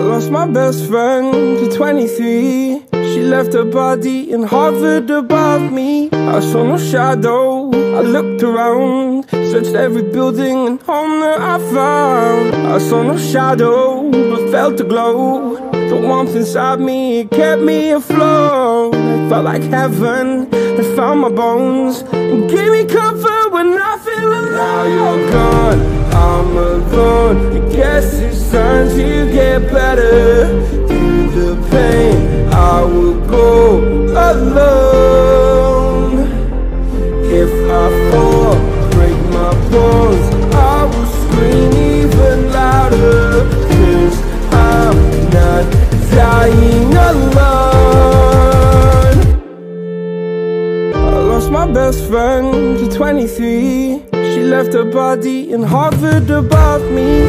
I lost my best friend to 23. She left her body and hovered above me. I saw no shadow, I looked around, searched every building and home that I found. I saw no shadow, but felt the glow. The warmth inside me, it kept me afloat. It felt like heaven, it found my bones and gave me comfort when I feel alone. Now you're gone, I'm alone. I guess it's time to get better. Through the pain, I will go alone. If I fall, break my bones, I will scream even louder, 'cause I'm not dying alone. I lost my best friend to 23. She left her body and hovered above me.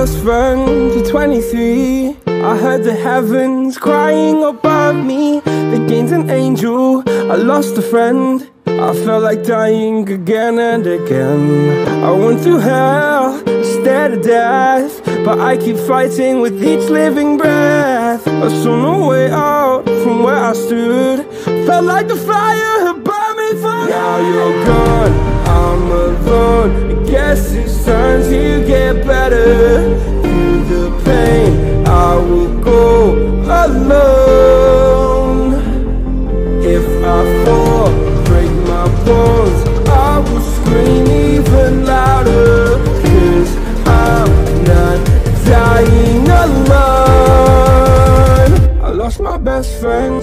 Best friend to 23. I heard the heavens crying above me. They gained an angel, I lost a friend. I felt like dying again and again. I went through hell, stared at death, but I keep fighting with each living breath. I saw no way out from where I stood, felt like the fire had burned me for. Now you're gone, I'm alone. I guess it's time to get better. Through the pain, I will go alone. If I fall, break my bones, I will scream even louder, 'cause I'm not dying alone. I lost my best friend.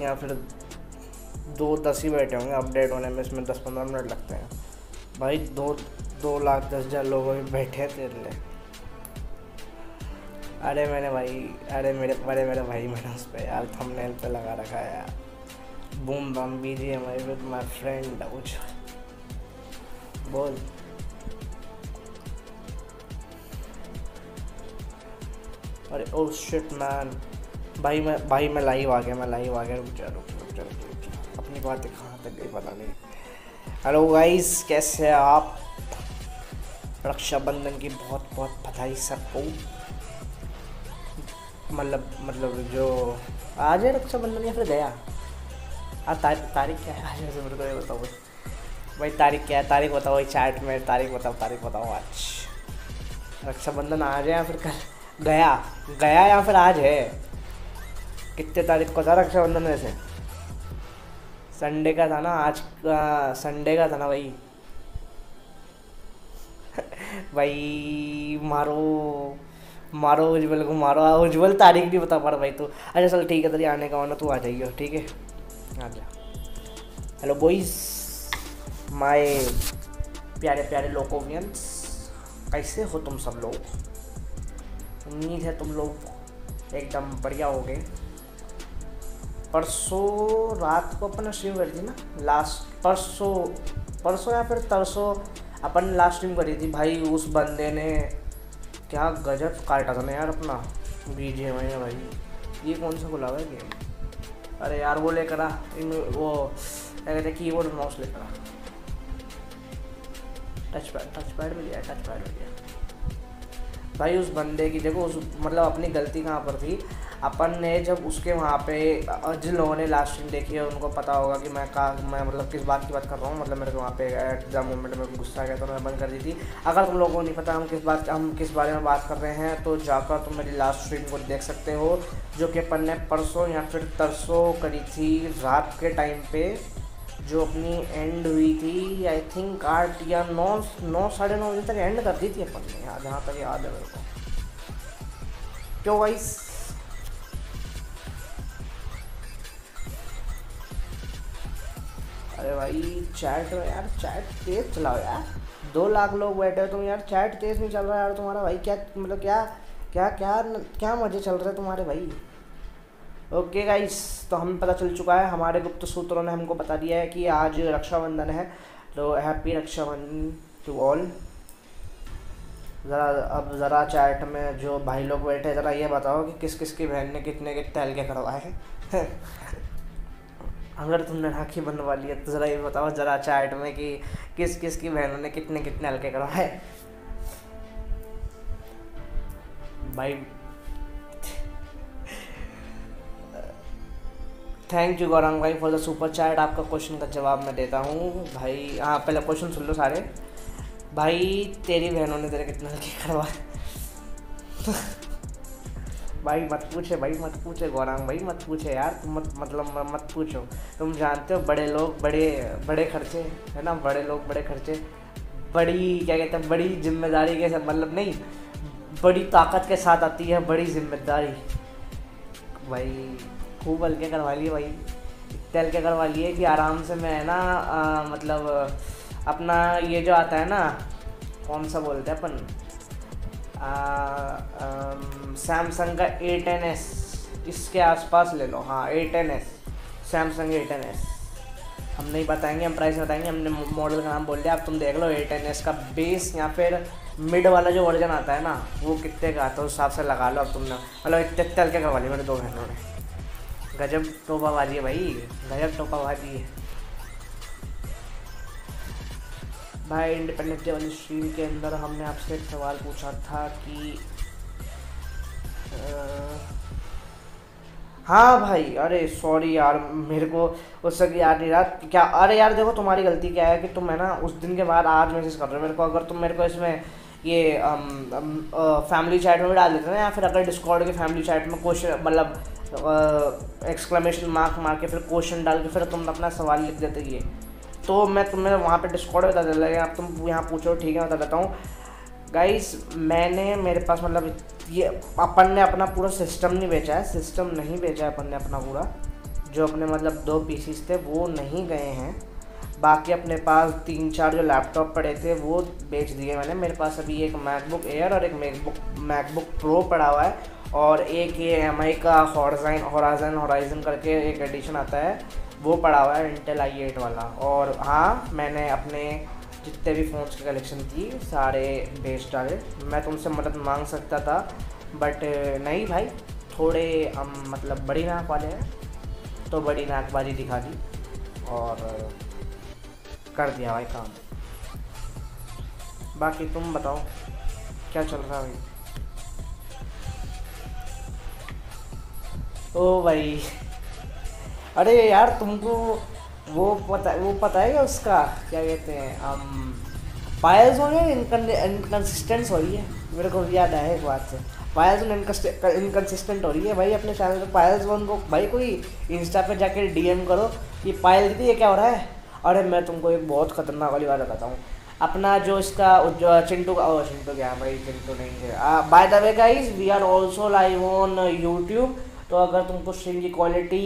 या फिर 2-10 ही बैठे होंगे update होने में, इसमें 10-15 minute लगते हैं भाई। 2,10,000 लोग अभी बैठे हैं तेरे लिए। अरे मैंने भाई अरे मेरे भाई मैंने उस पर यार थंबनेल पे लगा रखा है यार, boom bam BGM with my friend कुछ बोल। अरे ओ शिट मैन, भाई मैं लाइव आ गया, रुक जा। अपनी बात कहाँ तक गई पता नहीं। हेलो गाइस, कैसे हैं आप? रक्षाबंधन की बहुत बहुत बधाई सबको। मतलब जो आज है रक्षाबंधन या फिर गया, आज तारीख क्या है? आज वैसे मेरे को नहीं बताओ भाई, तारीख क्या है? तारीख बताओ भाई चैट में, तारीख बताओ। आज रक्षाबंधन आज है या फिर कल गया या फिर आज है? कितने तारीख को था रक्षाबंधन? वैसे संडे का था ना, आज संडे का था ना भाई। भाई मारो उज्जवल को, मारो उज्जवल। तारीख नहीं बता पा रहा भाई तू। अच्छा चल ठीक है, तेरी आने का होना, तू आ जाइए ठीक है, आ जा। हेलो बॉयज, माय प्यारे प्यारे लोकोवियंस, कैसे हो तुम सब लोग? उम्मीद है तुम लोग एकदम बढ़िया हो गए। परसों रात को अपन स्ट्रीम कर दी ना, लास्ट परसों या फिर तरसों अपन लास्ट स्ट्रीम करी थी भाई। उस बंदे ने क्या गजब काटा था ना यार अपना BGMI है भाई। ये कौन सा खुला हुआ है गेम? अरे यार वो लेकर आ, वो क्या कहते हैं कीबोर्ड माउस लेकर आ। टच पैड मिल गया, भाई। उस बंदे की देखो, मतलब अपनी गलती कहाँ पर थी? अपन ने जब उसके वहाँ पे, जिन लोगों ने लास्ट स्ट्रीम देखी है उनको पता होगा कि मैं मतलब किस बात की बात कर रहा हूँ। मतलब मेरे को वहाँ पे एग्जाम मोमेंट में गुस्सा आ गया था, मैं बंद कर दी थी। अगर तुम लोगों को नहीं पता हम किस बारे में बात कर रहे हैं, तो जाकर तुम मेरी लास्ट स्ट्रीम को देख सकते हो, जो कि अपन ने परसों या फिर तरसों करी थी रात के टाइम पर, जो अपनी एंड हुई थी आई थिंक 8 या 9, 9 साढ़े 9 बजे तक एंड कर दी थी अपन ने, जहाँ तक याद है मेरे को। क्यों भाई? अरे भाई चैट यार, चैट तेज़ चलाओ यार। 2 लाख लोग बैठे हो तुम यार, चैट तेज़ नहीं चल रहा यार तुम्हारा भाई। क्या मतलब क्या क्या क्या क्या मज़े चल रहे तुम्हारे भाई। ओके गाइस, तो हमें पता चल चुका है, हमारे गुप्त सूत्रों ने हमको बता दिया है कि आज रक्षाबंधन है। तो हैप्पी रक्षाबंधन टू ऑल। अब ज़रा चैट में जो भाई लोग बैठे, ज़रा ये बताओ कि किस किस की बहन ने कितने हलके करवाए हैं। अगर तुमने राखी बनवा ली है तो ज़रा ये बताओ ज़रा चैट में कि किस किस की बहनों ने कितने हलके करवाए भाई। थैंक यू गौरंग भाई फॉर द सुपर चैट। आपका क्वेश्चन का जवाब मैं देता हूँ भाई। हाँ पहले क्वेश्चन सुन लो सारे भाई। तेरी बहनों ने तेरे कितने हलके करवाए? भाई मत पूछे गौरांग भाई, मत पूछे यार। तुम मत पूछो। तुम जानते हो बड़े लोग बड़े खर्चे है ना, बड़ी जिम्मेदारी के साथ, मतलब नहीं, बड़ी ताकत के साथ आती है बड़ी जिम्मेदारी। भाई खूब हल्के करवा लिए भाई, इतने हल्के करवा लिए कि आराम से मैं है ना मतलब अपना ये जो आता है ना, कौन सा बोलते हैं अपन, सैमसंग का A10s, इसके आसपास ले लो। हाँ A10s, सैमसंग A10s। हम नहीं बताएंगे, हम प्राइस बताएंगे, हमने मॉडल का नाम बोल दिया। अब तुम देख लो A10s का बेस या फिर मिड वाला जो वर्जन आता है ना, वो कितने का आता है उस हिसाब से लगा लो। अब तुमने मतलब इतने तलके करवा ली मेरे 2 बहनों ने। गजब टोपाबाजी है भाई, गजब टोपाबाजी है भाई। इंडिपेंडेंस डे वाली स्ट्रीम के अंदर हमने आपसे एक सवाल पूछा था कि हाँ भाई, अरे सॉरी यार मेरे को उससे याद नहीं रहा क्या। अरे यार देखो तुम्हारी गलती क्या है कि तुम है ना उस दिन के बाद आज मैसेज कर रहे हो मेरे को। अगर तुम मेरे को इसमें ये फैमिली चैट में भी डाल देते ना, या फिर अगर डिस्कॉर्ड के फैमिली चैट में क्वेश्चन मतलब एक्सक्लेमेशन मार्क मार के फिर क्वेश्चन डाल के फिर तुम अपना सवाल लिख देते ये, तो मैं तुम्हें वहाँ पे डिस्कॉर्ड बता दे लगे। आप तुम यहाँ पूछो ठीक है, बता देता हूँ गाइस। मेरे पास मतलब ये अपन ने अपना पूरा सिस्टम नहीं बेचा है, अपन ने अपना पूरा जो अपने मतलब 2 पीसीस थे वो नहीं गए हैं। बाकी अपने पास 3-4 जो लैपटॉप पड़े थे वो बेच दिए मैंने। मेरे पास अभी एक MacBook Air और एक MacBook Pro पड़ा हुआ है, और एक ये MI का Horizon करके एक एडिशन आता है वो पड़ा हुआ है, Intel i8 वाला। और हाँ मैंने अपने जितने भी फ़ोन्स की कलेक्शन थी सारे बेच डाले। मैं तुमसे मदद मांग सकता था बट नहीं भाई, थोड़े हम मतलब बड़ी नाक वाले हैं तो बड़ी नाक वाली दिखा दी और कर दिया भाई काम। बाकी तुम बताओ क्या चल रहा है भाई? ओ भाई, अरे यार तुमको वो पता है क्या उसका क्या कहते हैं हम पायल्स होने इनकन्सिस्टेंट हो रही है। मेरे को याद आया एक बात से, पायल्स इनकन्सिस्टेंट हो रही है भाई अपने चैनल पर। पायल्स वन को भाई कोई इंस्टा पे जाके डीएम करो कि पायल दीदी ये क्या हो रहा है। अरे मैं तुमको एक बहुत खतरनाक वाली बात बताता हूँ। अपना जो इसका जो चिंटू का चिंटू क्या भाई, चिंटू नहीं है। By the way guys we are also live on YouTube, तो अगर तुमको स्ट्रीम की क्वालिटी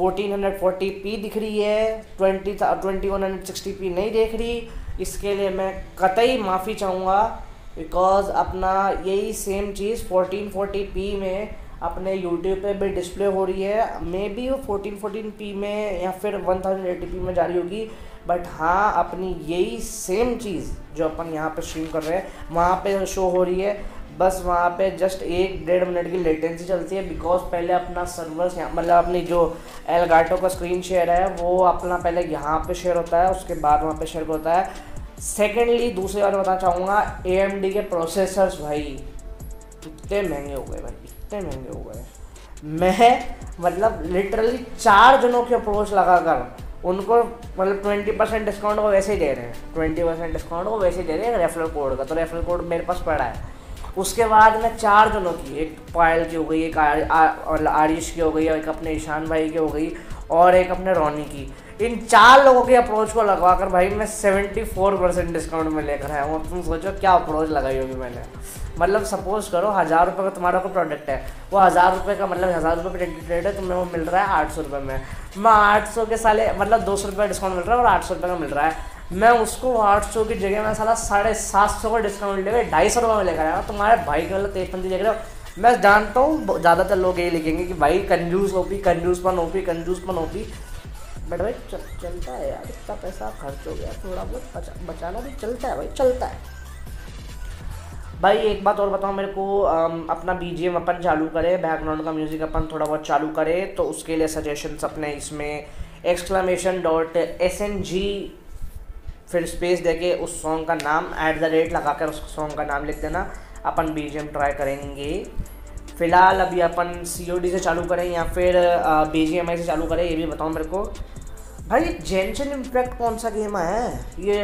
1440p दिख रही है, 2160p नहीं देख रही, इसके लिए मैं कतई माफ़ी चाहूँगा। बिकॉज़ अपना यही सेम चीज़ 1440p में अपने YouTube पे भी डिस्प्ले हो रही है। मे बी वो 1440p में या फिर 1080p में जा रही होगी, बट हाँ अपनी यही सेम चीज़ जो अपन यहाँ पे स्ट्रीम कर रहे हैं वहाँ पे शो हो रही है। बस वहाँ पे जस्ट 1-1.5 मिनट की लेटेंसी चलती है। बिकॉज पहले अपना सर्वर्स यहाँ मतलब अपनी जो एलगाटो का स्क्रीन शेयर है वो अपना पहले यहाँ पे शेयर होता है, उसके बाद वहाँ पे शेयर होता है। सेकेंडली दूसरी बार बताना चाहूँगा, AMD के प्रोसेसर्स भाई इतने महंगे हो गए भाई, इतने महंगे हो गए। मैं मतलब लिटरली 4 जनों के अप्रोच लगा कर उनको मतलब 20% डिस्काउंट को वैसे ही दे रहे हैं, 20% डिस्काउंट को वैसे ही दे रहे हैं रेफरल कोड का। तो रेफरल कोड मेरे पास पड़ा है। उसके बाद मैं 4 जनों की, एक पायल की हो गई, एक आरिश की हो गई, एक अपने ईशान भाई की हो गई और एक अपने रोनी की, इन 4 लोगों के अप्रोच को लगवा कर भाई मैं 74% डिस्काउंट में लेकर आया हूँ। तुम सोचो क्या अप्रोच लगाई होगी मैंने। मतलब सपोज करो 1000 रुपये का तुम्हारा कोई प्रोडक्ट है, वो 1000 रुपये का मतलब 1000 रुपये का रेट है, तुम्हें वो मिल रहा है 800 रुपये में। मैं 800 के साले मतलब 200 रुपये डिस्काउंट मिल रहा है और 800 रुपये का मिल रहा है। मैं उसको 800 की जगह मैं साला 750 का डिस्काउंट लेकर 250 रुपये में लेकर आया। तुम्हारे भाई के मतलब 53 देख रहे हो। मैं जानता हूँ ज़्यादातर लोग यही लिखेंगे कि भाई कंजूसपन ओपी, बट भाई चलता है यार, इतना पैसा खर्च हो गया, थोड़ा बहुत बचाना भी चलता है भाई, चलता है भाई। एक बात और बताओ मेरे को, अपना BGM अपन चालू करें, बैकग्राउंड का म्यूज़िक अपन थोड़ा बहुत चालू करें, तो उसके लिए सजेशन्स अपने इसमें .xng फिर स्पेस देके उस सॉन्ग का नाम @ लगा कर उस सॉन्ग का नाम लिख देना। अपन BGM ट्राई करेंगे। फ़िलहाल अभी अपन COD से चालू करें या फिर BGMI से चालू करें, ये भी बताओ मेरे को भाई। जेंशन इम्पैक्ट कौन सा गेम है ये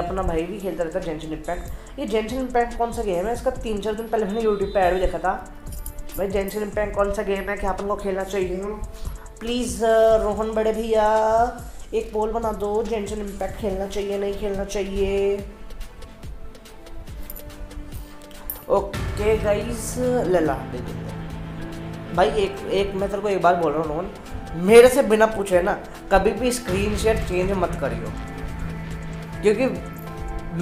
अपना भाई भी खेलता रहता है जेंशन इम्पैक्ट। ये जेंशन इम्पैक्ट कौन सा गेम है? इसका 3-4 दिन पहले मैंने यूट्यूब पर ऐड भी देखा था। भाई जेंशन इम्पैक्ट कौन सा गेम है, क्या अपन को खेलना चाहिए? प्लीज़ रोहन बड़े भैया एक पोल बना दो, जेंशन इम्पैक्ट खेलना चाहिए नहीं खेलना चाहिए। ओके गाइस लला दे भाई, एक मैं तेरे को एक बार बोल रहा हूँ रोहन, मेरे से बिना पूछे ना कभी भी स्क्रीन शेयर चेंज मत करियो, क्योंकि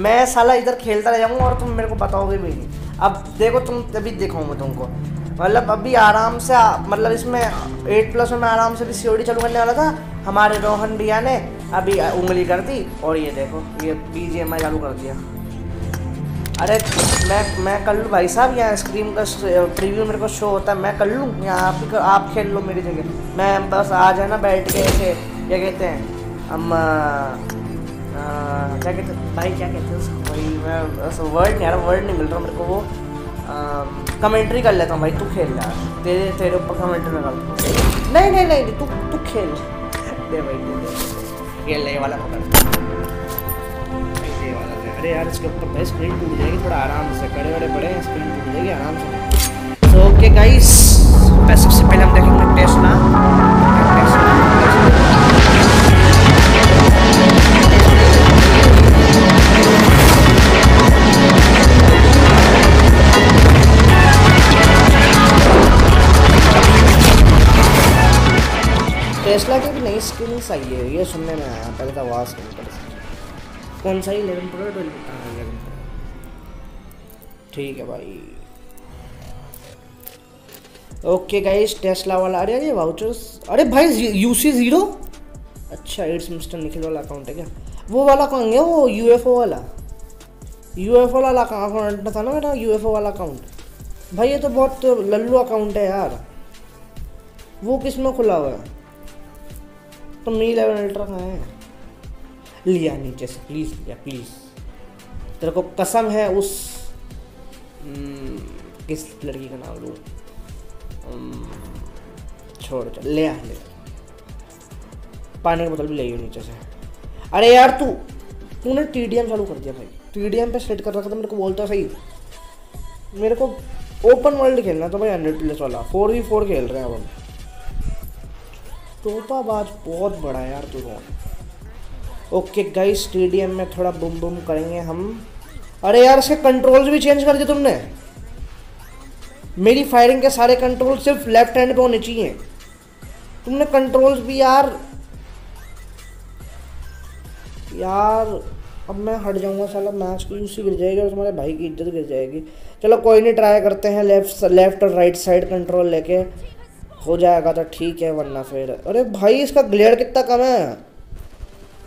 मैं साला इधर खेलता रह जाऊँगा और तुम मेरे को बताओगे भी नहीं। अब देखो तुम तभी दिखाऊंगा तुमको, मतलब अभी आराम से मतलब इसमें 8+ में आराम से भी COD चालू करने वाला था, हमारे रोहन भैया ने अभी उंगली कर दी और ये देखो ये BGMI चालू कर दिया। अरे मैं कर लूँ भाई साहब, यहाँ स्क्रीन का प्रीव्यू मेरे को शो होता है, मैं कर लूँ यहाँ, आप खेल लो मेरी जगह। मैं बस आज है ना बैठ के ऐसे क्या कहते हैं हम क्या कहते हैं भाई, क्या कहते हैं उसको भाई, मैं वर्ड नहीं मिल रहा मेरे को वो, कमेंट्री कर लेता हूँ भाई। तू खेल यार, तेरे ऊपर कमेंट्री में कर दो। नहीं तू खेल दे भाई, दे खेल ये वाला पकड़ ये वाला दे। अरे यार इसके ऊपर भाई स्क्रीन टूट जाएगी, थोड़ा आराम से करे बड़े बड़े स्क्रीन टूट जाएगी आराम से। तो ओके गाइस सबसे पहले हम देखेंगे टेस्ला की भी नई स्किन्स आई है, ये सुनने में आया। पहले तो आवाज़ नहीं पड़ती कौन सा ही 11 प्रो 12 ठीक है भाई। ओके गाइस टेस्ला वाला, अरे अरे वाउचर्स, अरे भाई UC0 अच्छा एड्स मिस्टर निखिल वाला अकाउंट है क्या? वो वाला कौन है? वो UFO वाला अकाउंट था ना मेरा, UFO वाला अकाउंट भाई। ये तो बहुत लल्लू अकाउंट है यार। वो किस में खुला हुआ है? तो मी 11 अल्ट्रा कहाँ है? लिया नीचे से प्लीज़, लिया प्लीज़, तेरे को कसम है उस किस लड़की का नाम लूँ, छोड़ चल, ले आ ले पानी की बोतल भी ले नीचे से। अरे यार तूने TDM चालू कर दिया भाई, TDM पे सेट कर रखा था मेरे को, बोलता सही मेरे को ओपन वर्ल्ड खेलना तो भाई 100+ वाला 4v4 खेल रहे हैं अपन। तोताबाज बहुत बड़ा है यार तू बहुत। ओके गाइस TDM में थोड़ा बुम बुम करेंगे हम। अरे यार इसके कंट्रोल्स भी चेंज कर दिए तुमने, मेरी फायरिंग के सारे कंट्रोल सिर्फ लेफ्ट हैंड पे होने चाहिए, तुमने कंट्रोल्स भी यार अब मैं हट जाऊंगा साला, मैच की यूसी गिर जाएगी और तुम्हारे भाई की इज्जत गिर जाएगी। चलो कोई नहीं, ट्राई करते हैं लेफ्ट और राइट साइड कंट्रोल लेके, हो जाएगा तो ठीक है वरना फिर। अरे भाई इसका ग्लेयर कितना कम है,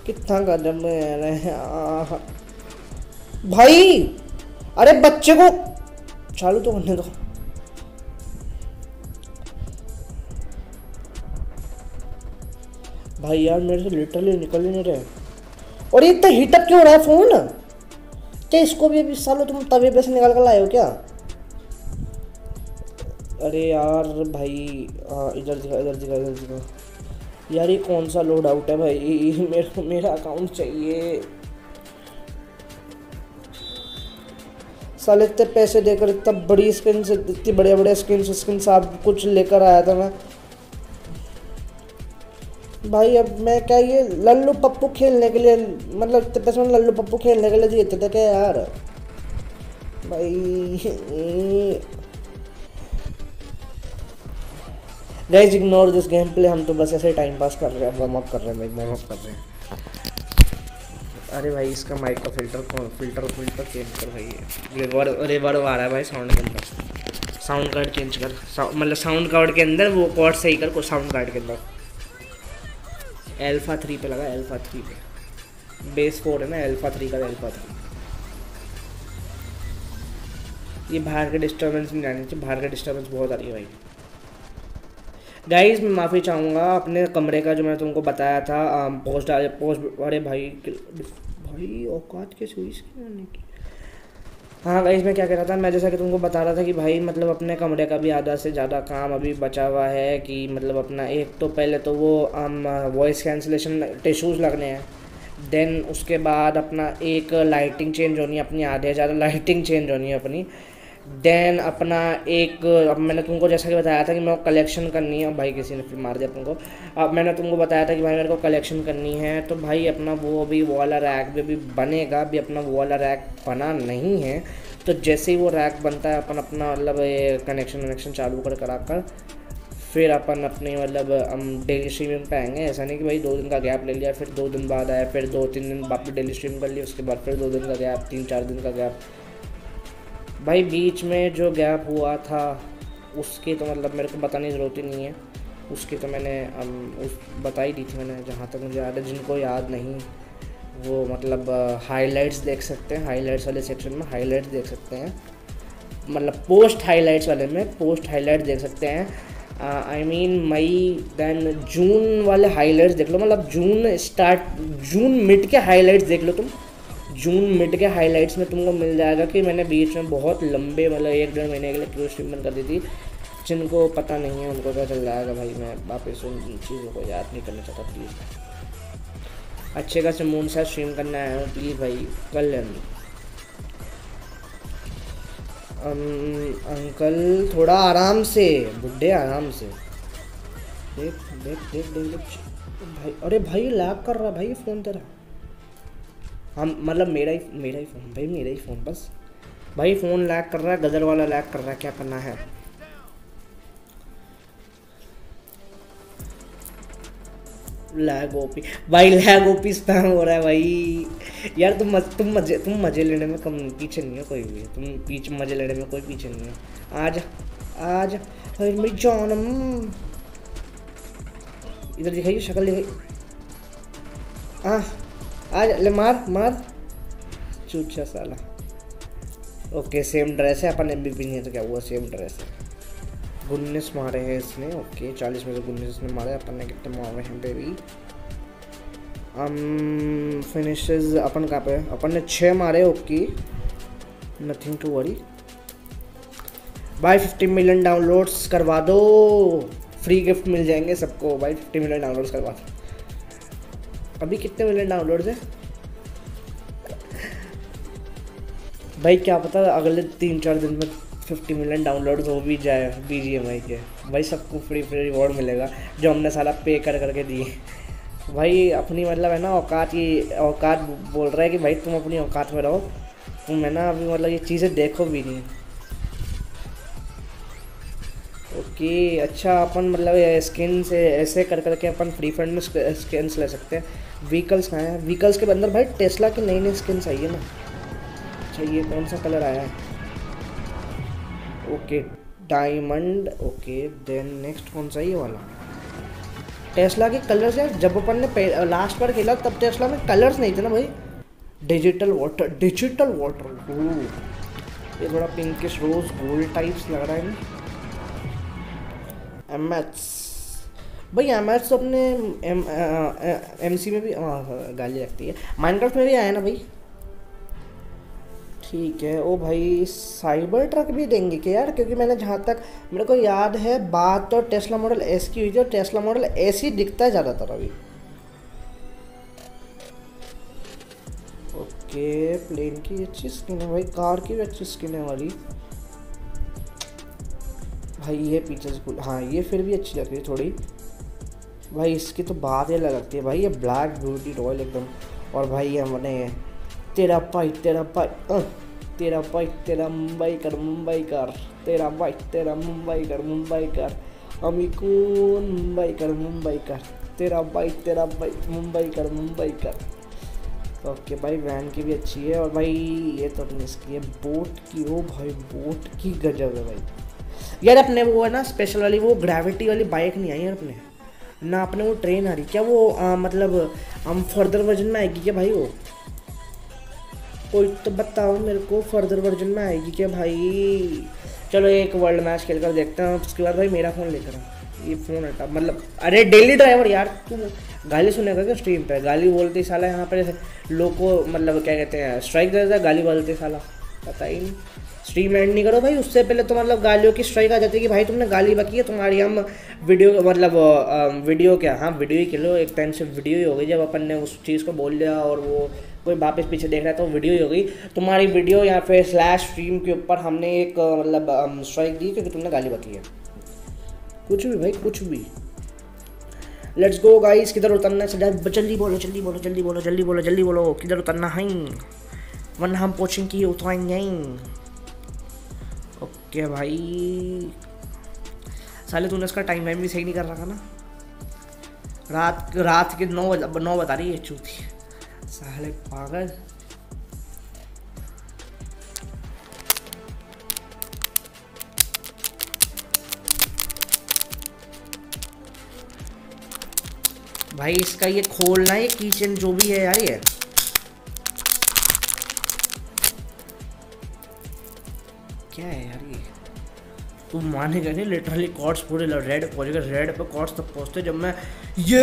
कितना गजब है भाई। अरे बच्चे को चालू तो करने दो। भाई यार मेरे से लिटरली निकल ही नहीं रहे, और ये इतना हीटअप क्यों हो रहा है फ़ोन? क्या इसको भी अभी सालों तुम तवे पे से निकाल कर लाए हो क्या? अरे यार भाई इधर दिखा, इधर दिखा, इधर दिखा यार, ये कौन सा लोड आउट है भाई? मेरा अकाउंट चाहिए साले, इतने पैसे देकर इतना बड़ी स्किन से, इतनी बढ़िया बढ़िया स्किन सब कुछ लेकर आया था मैं भाई। अब मैं क्या ये लल्लू पप्पू खेलने के लिए, मतलब इतने पैसे मैंने लल्लू पप्पू खेलने के लिए देते थे क्या यार भाई? Guys ignore this game play, हम तो बस ऐसे टाइम पास कर रहे हैं, वार्म अप कर रहे हैं भाई, वार्म अप कर रहे हैं। अरे भाई इसका माइक का फिल्टर चेंज कर भाई, रिवर्ब आ रहा है भाई साउंड के अंदर, साउंड कार्ड चेंज कर, मतलब साउंड कार्ड के अंदर वो कॉर्ड सही कर को, साउंड कार्ड के अंदर अल्फा 3 पे लगा, अल्फा 3 पे बेस 4 है ना, अल्फा 3 का अल्फा 3। ये बाहर के डिस्टर्बेंस नहीं आनी चाहिए, बाहर का डिस्टर्बेंस बहुत आ रही है भाई। गाइस मैं माफ़ी चाहूँगा, अपने कमरे का जो मैंने तुमको बताया था पोस्ट डाले पोस्ट, अरे भाई औकात के स्विच की। हाँ गाइस मैं क्या कह रहा था, मैं जैसा कि तुमको बता रहा था कि भाई मतलब अपने कमरे का भी आधा से ज़्यादा काम अभी बचा हुआ है, कि मतलब अपना एक तो पहले तो वो वॉइस कैंसलेशन टिश्यूज़ लगने हैं, देन उसके बाद अपना एक लाइटिंग चेंज होनी है अपनी, आधे ज़्यादा लाइटिंग चेंज होनी है अपनी, देन अपना एक अब मैंने तुमको जैसा कि बताया था कि मैं कलेक्शन करनी है भाई, किसी ने फिर मार दिया तुमको। अब मैंने तुमको बताया था कि भाई मेरे को कलेक्शन करनी है, तो भाई अपना वो अभी वाला रैक भी बनेगा, अभी अपना वो वाला रैक बना नहीं है, तो जैसे ही वो रैक बनता है अपन अपना मतलब कनेक्शन चालू करा कर फिर अपन अपने मतलब हम डेली स्ट्रीमिंग पे आएंगे। ऐसा नहीं कि भाई 2 दिन का गैप ले लिया, फिर 2 दिन बाद आया, फिर 2-3 दिन वापस डेली स्ट्रीम कर लिया, उसके बाद फिर 2 दिन का गैप, 3-4 दिन का गैप। भाई बीच में जो गैप हुआ था उसकी तो मतलब मेरे को बताने की ज़रूरत ही नहीं है, उसकी तो मैंने बता ही दी थी मैंने, जहाँ तक मुझे याद है। जिनको याद नहीं वो मतलब हाइलाइट्स देख सकते हैं, हाइलाइट्स वाले सेक्शन में हाइलाइट्स देख सकते हैं, मतलब पोस्ट हाइलाइट्स वाले में पोस्ट हाइलाइट्स देख सकते हैं। I mean May then June वाले हाईलाइट्स देख लो, मतलब जून मिड के हाईलाइट्स देख लो तुम, जून मिड के हाइलाइट्स में तुमको मिल जाएगा कि मैंने बीच में बहुत लंबे मतलब 1-1.5 महीने के लिए क्यों स्ट्रीम बंद कर दी थी। जिनको पता नहीं है उनको क्या चल जाएगा भाई, मैं वापस उन चीज़ों को याद नहीं करना चाहता प्लीज़। अच्छे खासे मूड से स्ट्रीम करना आया हूँ प्लीज़ भाई, कर लेंगे। अंकल थोड़ा आराम से, बुढ़े आराम से देख देख देख देख भाई। अरे भाई लैग कर रहा भाई फ़ोन तेरा, हम मतलब मेरा ही फ़ोन भाई, मेरा ही फ़ोन बस भाई, फ़ोन लैग कर रहा है, गदर वाला लैग कर रहा है, क्या करना है। लैग ओपी भाई, लैग ओपी स्पैम हो रहा है भाई। यार तुम मज़े लेने में कम पीछे नहीं हो कोई भी, तुम पीछे मज़े लेने में कोई पीछे नहीं हो। आज भाई मेरी जानम इधर दिखाइए, शक्ल दिखाइए। हाँ आज ले मार चूचा साला। ओके सेम ड्रेस है अपन, MVP नहीं है तो क्या हुआ, सेम ड्रेस है 19 मारे हैं इसने। ओके 40 में से 19 इसने मारे। अपन ने कितने मारे हैं बेबी? फिनिशेस अपन कहाँ पे? अपन ने 6 मारे। ओके नथिंग टू वरी भाई। 50 मिलियन डाउनलोड्स करवा दो, फ्री गिफ्ट मिल जाएंगे सबको भाई। 50 मिलियन डाउनलोड्स करवा दो। अभी कितने मिलियन डाउनलोड्स हैं भाई? क्या पता अगले 3-4 दिन में 50 मिलियन डाउनलोड्स हो भी जाए BGMI के भाई। सबको फ्री फ्री रिवॉर्ड मिलेगा जो हमने साला पे कर करके दिए भाई। अपनी मतलब है ना औकात, ये औकात बोल रहा है कि भाई तुम अपनी औकात में रहो। तुम है ना अभी मतलब ये चीज़ें देखो भी नहीं। ओके अच्छा अपन मतलब स्किन से ऐसे कर करके अपन फ्री फंड में स्किन्स ले सकते हैं। व्हीकल्स कहाँ हैं? व्हीकल्स के अंदर भाई टेस्ला की नई नई स्किन्स आई है ना। अच्छा ये कौन सा कलर आया है? Okay diamond. Okay then next कौन सा? ये वाला टेस्ला के कलर्स यार। जब अपन ने लास्ट बार खेला तब टेस्ला में कलर्स नहीं थे ना भाई। Digital water, digital water. ये थोड़ा पिंकिश रोज गोल्ड टाइप्स लग रहा है। MS भाई MS तो अपने MC में भी गाली लगती है। माइनक्राफ्ट में भी आया ना भाई। ठीक है। ओ भाई साइबर ट्रक भी देंगे क्या यार? क्योंकि मैंने जहाँ तक मेरे को याद है बात तो टेस्ला मॉडल S की हुई थी और टेस्ला मॉडल S ही दिखता है ज़्यादातर अभी। ओके प्लेन की अच्छी स्किन है भाई। कार की भी अच्छी स्किन है वाली भाई। ये पीछे से हाँ ये फिर भी अच्छी लग रही है थोड़ी भाई। इसकी तो बात ही अलग लगती है भाई। ये ब्लैक ब्यूटी रॉयल एकदम। और भाई हमने तेरा भाई तेरा भाई तेरा भाई तेरा मुंबई कर मुंबई कर तेरा भाई तेरा मुंबई कर अमीकून मुंबई कर तेरा भाई मुंबई कर। ओके भाई वैन की भी अच्छी है। और भाई ये तो अपने इसकी है बोट की। हो भाई बोट की गजब है भाई। यार अपने वो है ना स्पेशल वाली वो ग्रेविटी वाली बाइक नहीं आई है अपने ना। अपने वो ट्रेन आ रही क्या वो मतलब हम फर्दर वर्जन में आएगी क्या भाई? वो कोई तो बताओ मेरे को फर्दर वर्जन में आएगी क्या भाई? चलो एक वर्ल्ड मैच खेल कर देखते हैं। उसके बाद भाई मेरा फ़ोन लेकर आओ। ये फ़ोन हटा मतलब अरे डेली ड्राइवर यार तू गाली सुनेगा क्या स्ट्रीम पे? गाली बोलते साला यहाँ पर लोग को मतलब क्या कहते हैं स्ट्राइक देता है। गाली बोलते साला पता ही नहीं। स्ट्रीम एंड नहीं करो भाई। उससे पहले तो मतलब गालियों की स्ट्राइक आ जाती है कि भाई तुमने गाली बकी है तुम्हारी। हम वीडियो मतलब वीडियो क्या हाँ वीडियो ही खेलो। एक टाइम से वीडियो ही हो गई। जब अपन ने उस चीज़ को बोल दिया और वो कोई वापस पीछे देख रहा है तो वीडियो ही हो गई तुम्हारी वीडियो। या फिर स्लैश स्ट्रीम के ऊपर हमने एक मतलब स्ट्राइक दी क्योंकि तुमने गाली बकी है। कुछ भी भाई कुछ भी। Let's go guys. किधर उतरना है? जल्दी बोलो जल्दी बोलो जल्दी बोलो जल्दी बोलो जल्दी बोलो। किधर उतरना है वरना हम पोचिंग की उतराएंगे। ओके भाई साले तूने इसका टाइम वाइम भी सही नहीं कर रखा ना। रात के 9 बता रही है चूती साले पागल। भाई इसका ये खोलना है किचन जो भी है यार ये। क्या है यार ये? तू मानेगा नहीं लिटरली कॉर्ड्स पूरे रेड पहुँचेगा। रेड पे कॉर्ड्स तब पहुँचते जब मैं ये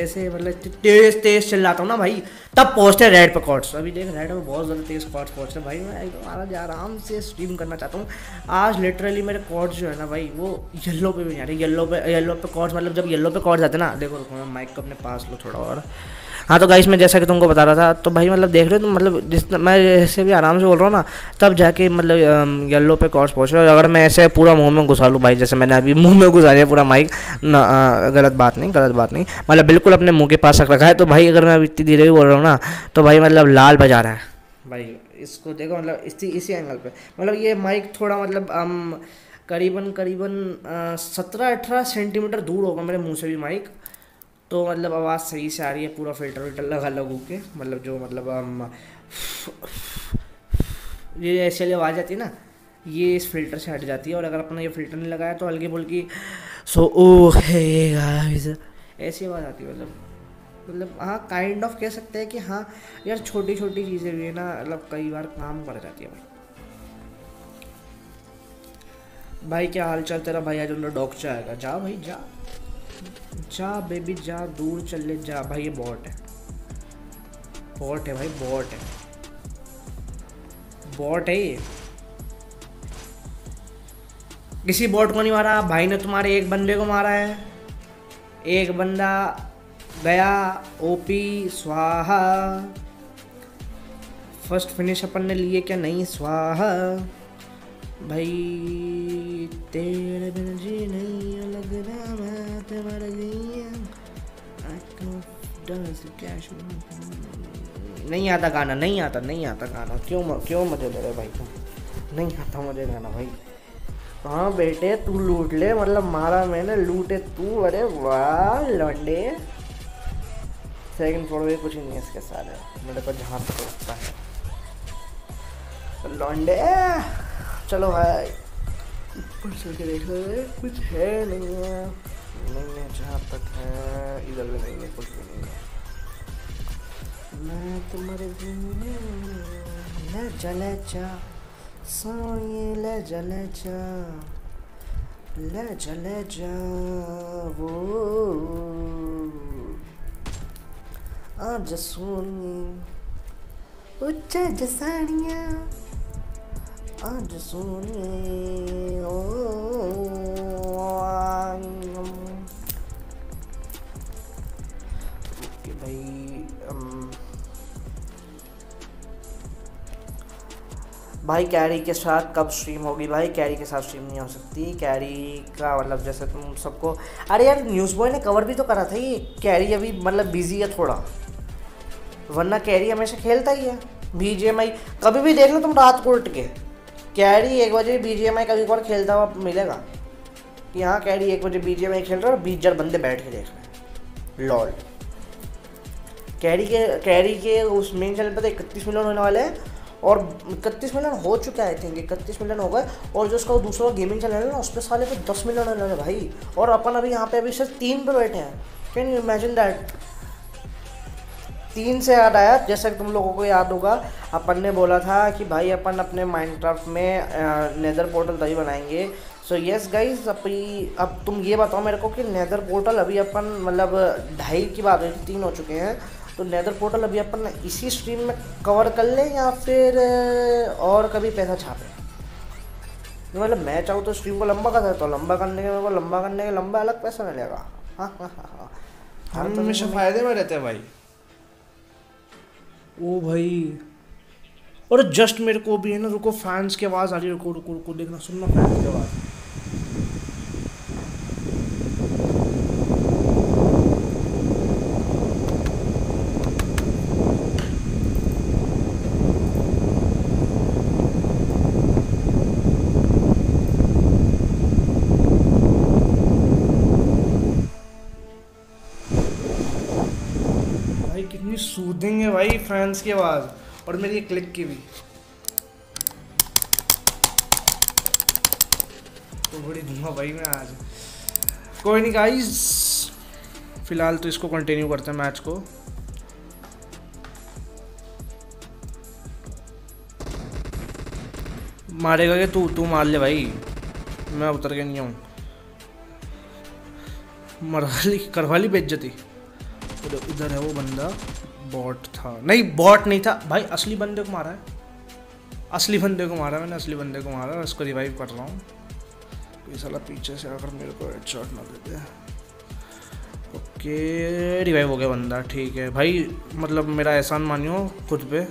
ऐसे मतलब तेज तेज चिल्लाता हूँ ना भाई तब पहुँचते रेड पे कॉर्ड्स। अभी देख रेड में बहुत ज़्यादा तेज कॉर्ड्स पहुँचते भाई। मैं आज आराम से स्ट्रीम करना चाहता हूँ। आज लिटरली मेरे कॉर्ड्स जो है ना भाई वो येल्लो पे भी नहीं आ रही। येल्लो पे कॉर्ड्स मतलब जब येल्लो पे कॉर्ड्स आते ना देखो। रुको मैं माइक को अपने पास लो थोड़ा। और हाँ तो गाइस मैं जैसा कि तुमको बता रहा था तो भाई मतलब देख रहे हो तुम मतलब जिस मैं ऐसे भी आराम से बोल रहा हूँ ना तब जाके मतलब येलो पे कॉर्ड्स पहुँच रहे हो। अगर मैं ऐसे पूरा मुंह में घुसा लूँ भाई जैसे मैंने अभी मुंह में घुसा लिया पूरा माइक ना गलत बात नहीं मतलब बिल्कुल अपने मुँह के पास रख रखा है तो भाई अगर मैं अभी इतनी धीरे भी बोल रहा हूँ ना तो भाई मतलब लाल बजा रहा है भाई। इसको देखो मतलब इसी एंगल पर मतलब ये माइक थोड़ा मतलब करीबन 17-18 सेंटीमीटर दूर होगा मेरे मुँह से भी माइक। तो मतलब आवाज़ सही से आ रही है। पूरा फिल्टर लगा के मतलब जो मतलब ये ऐसी वाली आवाज़ आती है ना ये इस फिल्टर से हट जाती है। और अगर अपना ये फिल्टर नहीं लगाया तो हल्की बुल्की सो ओके गाइस ऐसी आवाज़ आती है। मतलब हाँ काइंड ऑफ कह सकते हैं कि हाँ यार छोटी छोटी चीज़ें भी है ना मतलब कई बार काम कर जाती है भाई। भाई क्या हाल चाल तेरा भाई, आज उन डॉग से आएगा। जा भाई जा, जा बेबी जा, दूर चल ले जा भाई। ये बॉट है, बॉट है भाई, बॉट है, बॉट है ये। किसी बॉट को नहीं मारा भाई ने, तुम्हारे एक बंदे को मारा है। एक बंदा गया ओपी स्वाहा। फर्स्ट फिनिश अपन ने लिए क्या? नहीं स्वाहा भाई, तेरे बिना जी नहीं अलग ना। नहीं आता गाना, नहीं आता, नहीं आता गाना। क्यों मजे ले रहे भाई तुम? नहीं आता मुझे गाना भाई। हाँ बेटे तू लूट ले, मतलब मारा मैंने, लूटे तू। अरे वाह लौटे। सेकंड फोटो कुछ नहीं है इसके साथ, मेरे को जहाँ तक लगता है। लौंडे चलो भाई ऊपर चल के देख ले, कुछ है नहीं है, नहीं है जहाँ तक है, इधर भी नहीं है, कुछ भी नहीं है। मैं तुम्हारे ले जले जा सोनी, ले जले जा वो आज सोनी उच्च जसानिया आज सोने ओ। ओके भाई भाई कैरी के साथ कब स्ट्रीम होगी? भाई कैरी के साथ स्ट्रीम नहीं हो सकती। कैरी का मतलब जैसे तुम सबको, अरे यार न्यूज़ बॉय ने कवर भी तो करा था ये। कैरी अभी मतलब बिजी है थोड़ा, वरना कैरी हमेशा खेलता ही है। BGMI कभी भी देख लो तुम रात को उठ के, कैरी 1 बजे BGMI कभी एक बार खेलता हुआ मिलेगा कि हाँ कैरी 1 बजे BGMI खेल रहा है और 20,000 बंदे बैठ के देख रहे हैं। लॉल कैरी के उस मेन चैनल पर तो 31 मिलियन होने वाले हैं, और 31 मिलियन हो चुका है आई थिंक, 31 मिलियन हो गए। और जो उसका दूसरा गेमिंग चैनल है ना, उस पर साले पे 10 मिलियन होने वाले भाई, और अपन अभी यहाँ पे अभी सिर्फ 3 पे बैठे हैं। Can you imagine that? 3 से याद आया, जैसा कि तुम लोगों को याद होगा अपन ने बोला था कि भाई अपन अपने माइनक्राफ्ट में नेदर पोर्टल तभी बनाएंगे। सो यस गाइज, अब तुम ये बताओ मेरे को कि नेदर पोर्टल अभी अपन मतलब 2.5 की बात है, 3 हो चुके हैं, तो नेदर पोर्टल अभी अपन इसी स्ट्रीम में कवर कर लें या फिर और कभी पैसा छापें? मतलब मैं चाहूँ तो स्ट्रीम को लंबा कर सकता हूँ, लंबा करने के मेरे को लंबा अलग पैसा मिलेगा। हाँ हम हमेशा फायदे में रहते हैं भाई। ओ भाई और जस्ट मेरे को भी है ना, रुको फैंस की आवाज़ आ रही है, रुको रुको रुको, देखना सुनना फैंस की आवाज़। सूदिंग है भाई फैंस की आवाज़, और मेरी क्लिक की भी तो बड़ी धुआं भाई मैं आज। कोई नहीं गाइस, फिलहाल तो इसको कंटिन्यू करते हैं मैच को। मारेगा क्या तू? तू मार ले भाई, मैं उतर के नहीं आऊँ। मरवाली करवाली बेइज्जती। उधर है वो बंदा, बॉट था। नहीं बॉट नहीं था भाई, असली बंदे को मारा है, असली बंदे को मारा मैंने, असली बंदे को मारा। उसको रिवाइव कर रहा हूँ, ये साला पीछे से आकर मेरे को हेडशॉट ना दे दे। ओके रिवाइव हो गया बंदा, ठीक है भाई, मतलब मेरा एहसान मानियो खुद पे।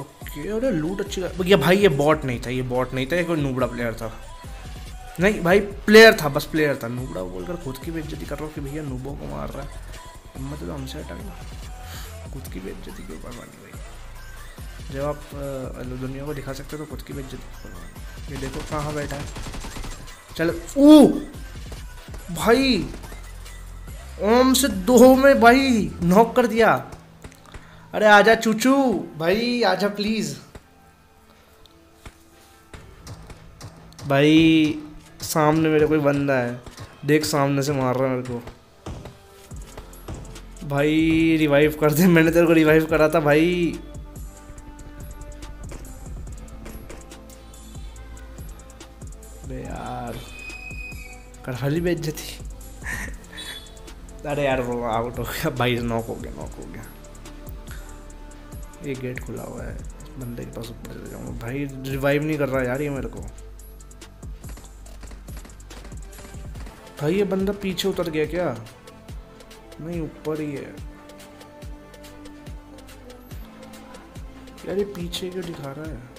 ओके अरे लूट अच्छी। ये भाई ये बॉट नहीं था, ये बॉट नहीं था, ये कोई नूबड़ा प्लेयर था। नहीं भाई प्लेयर था, बस प्लेयर था। नूबड़ा बोलकर खुद की बेइज्जती कर रहा हूँ कि भैया नूबों को मार रहा है। हिम्मत तो हमसे हटाना, खुद की बेइज्जती क्यों करवानी भाई? जब आप दुनिया को दिखा सकते हो तो खुद की बेइज्जती क्यों करवानी? ये देखो कहाँ बैठा है। चलो ओ भाई ओम से 2 में भाई नॉक कर दिया। अरे आजा चूचू भाई, आजा प्लीज़ भाई। सामने मेरे कोई बंदा है, देख सामने से मार रहा है मेरे को। भाई रिवाइव कर दे, मैंने तेरे को रिवाइव करा था भाई। और फली बेइज्जती। अरे यार वो आउट हो गया भाई, नॉक हो गया। ये गेट खुला हुआ है, बंदे के पास ऊपर चले जाऊँगा भाई। रिवाइव नहीं कर रहा यार ये मेरे को भाई। ये बंदा पीछे उतर गया क्या? नहीं ऊपर ही है यार। ये पीछे क्यों दिखा रहा है?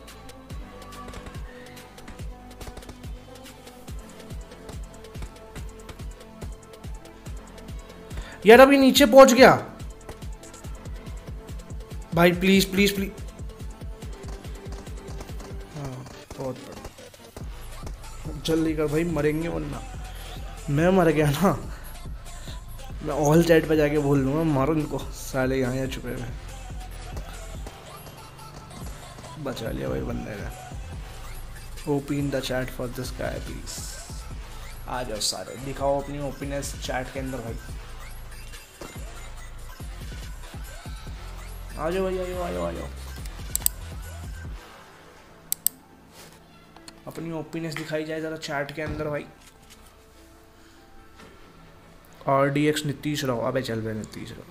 यार अभी नीचे पहुंच गया भाई। Please please please. हाँ बहुत जल्दी कर भाई, मरेंगे वरना। मैं मर गया ना, मैं ऑल चैट पे जाके बोल दूंगा मारो इनको साले। यहाँ छुपे हुए बचा लिया भाई बंदे ने। OP in the chat for this guy please. आ जाओ सारे, दिखाओ अपनी ओपीनेस चैट के अंदर भाई। आ जाओ भाई, आ जाओ। अपनी ओपीनेस दिखाई जाए जरा चैट के अंदर भाई। RDX नीतीश राव, अबे चल बे नीतीश राव।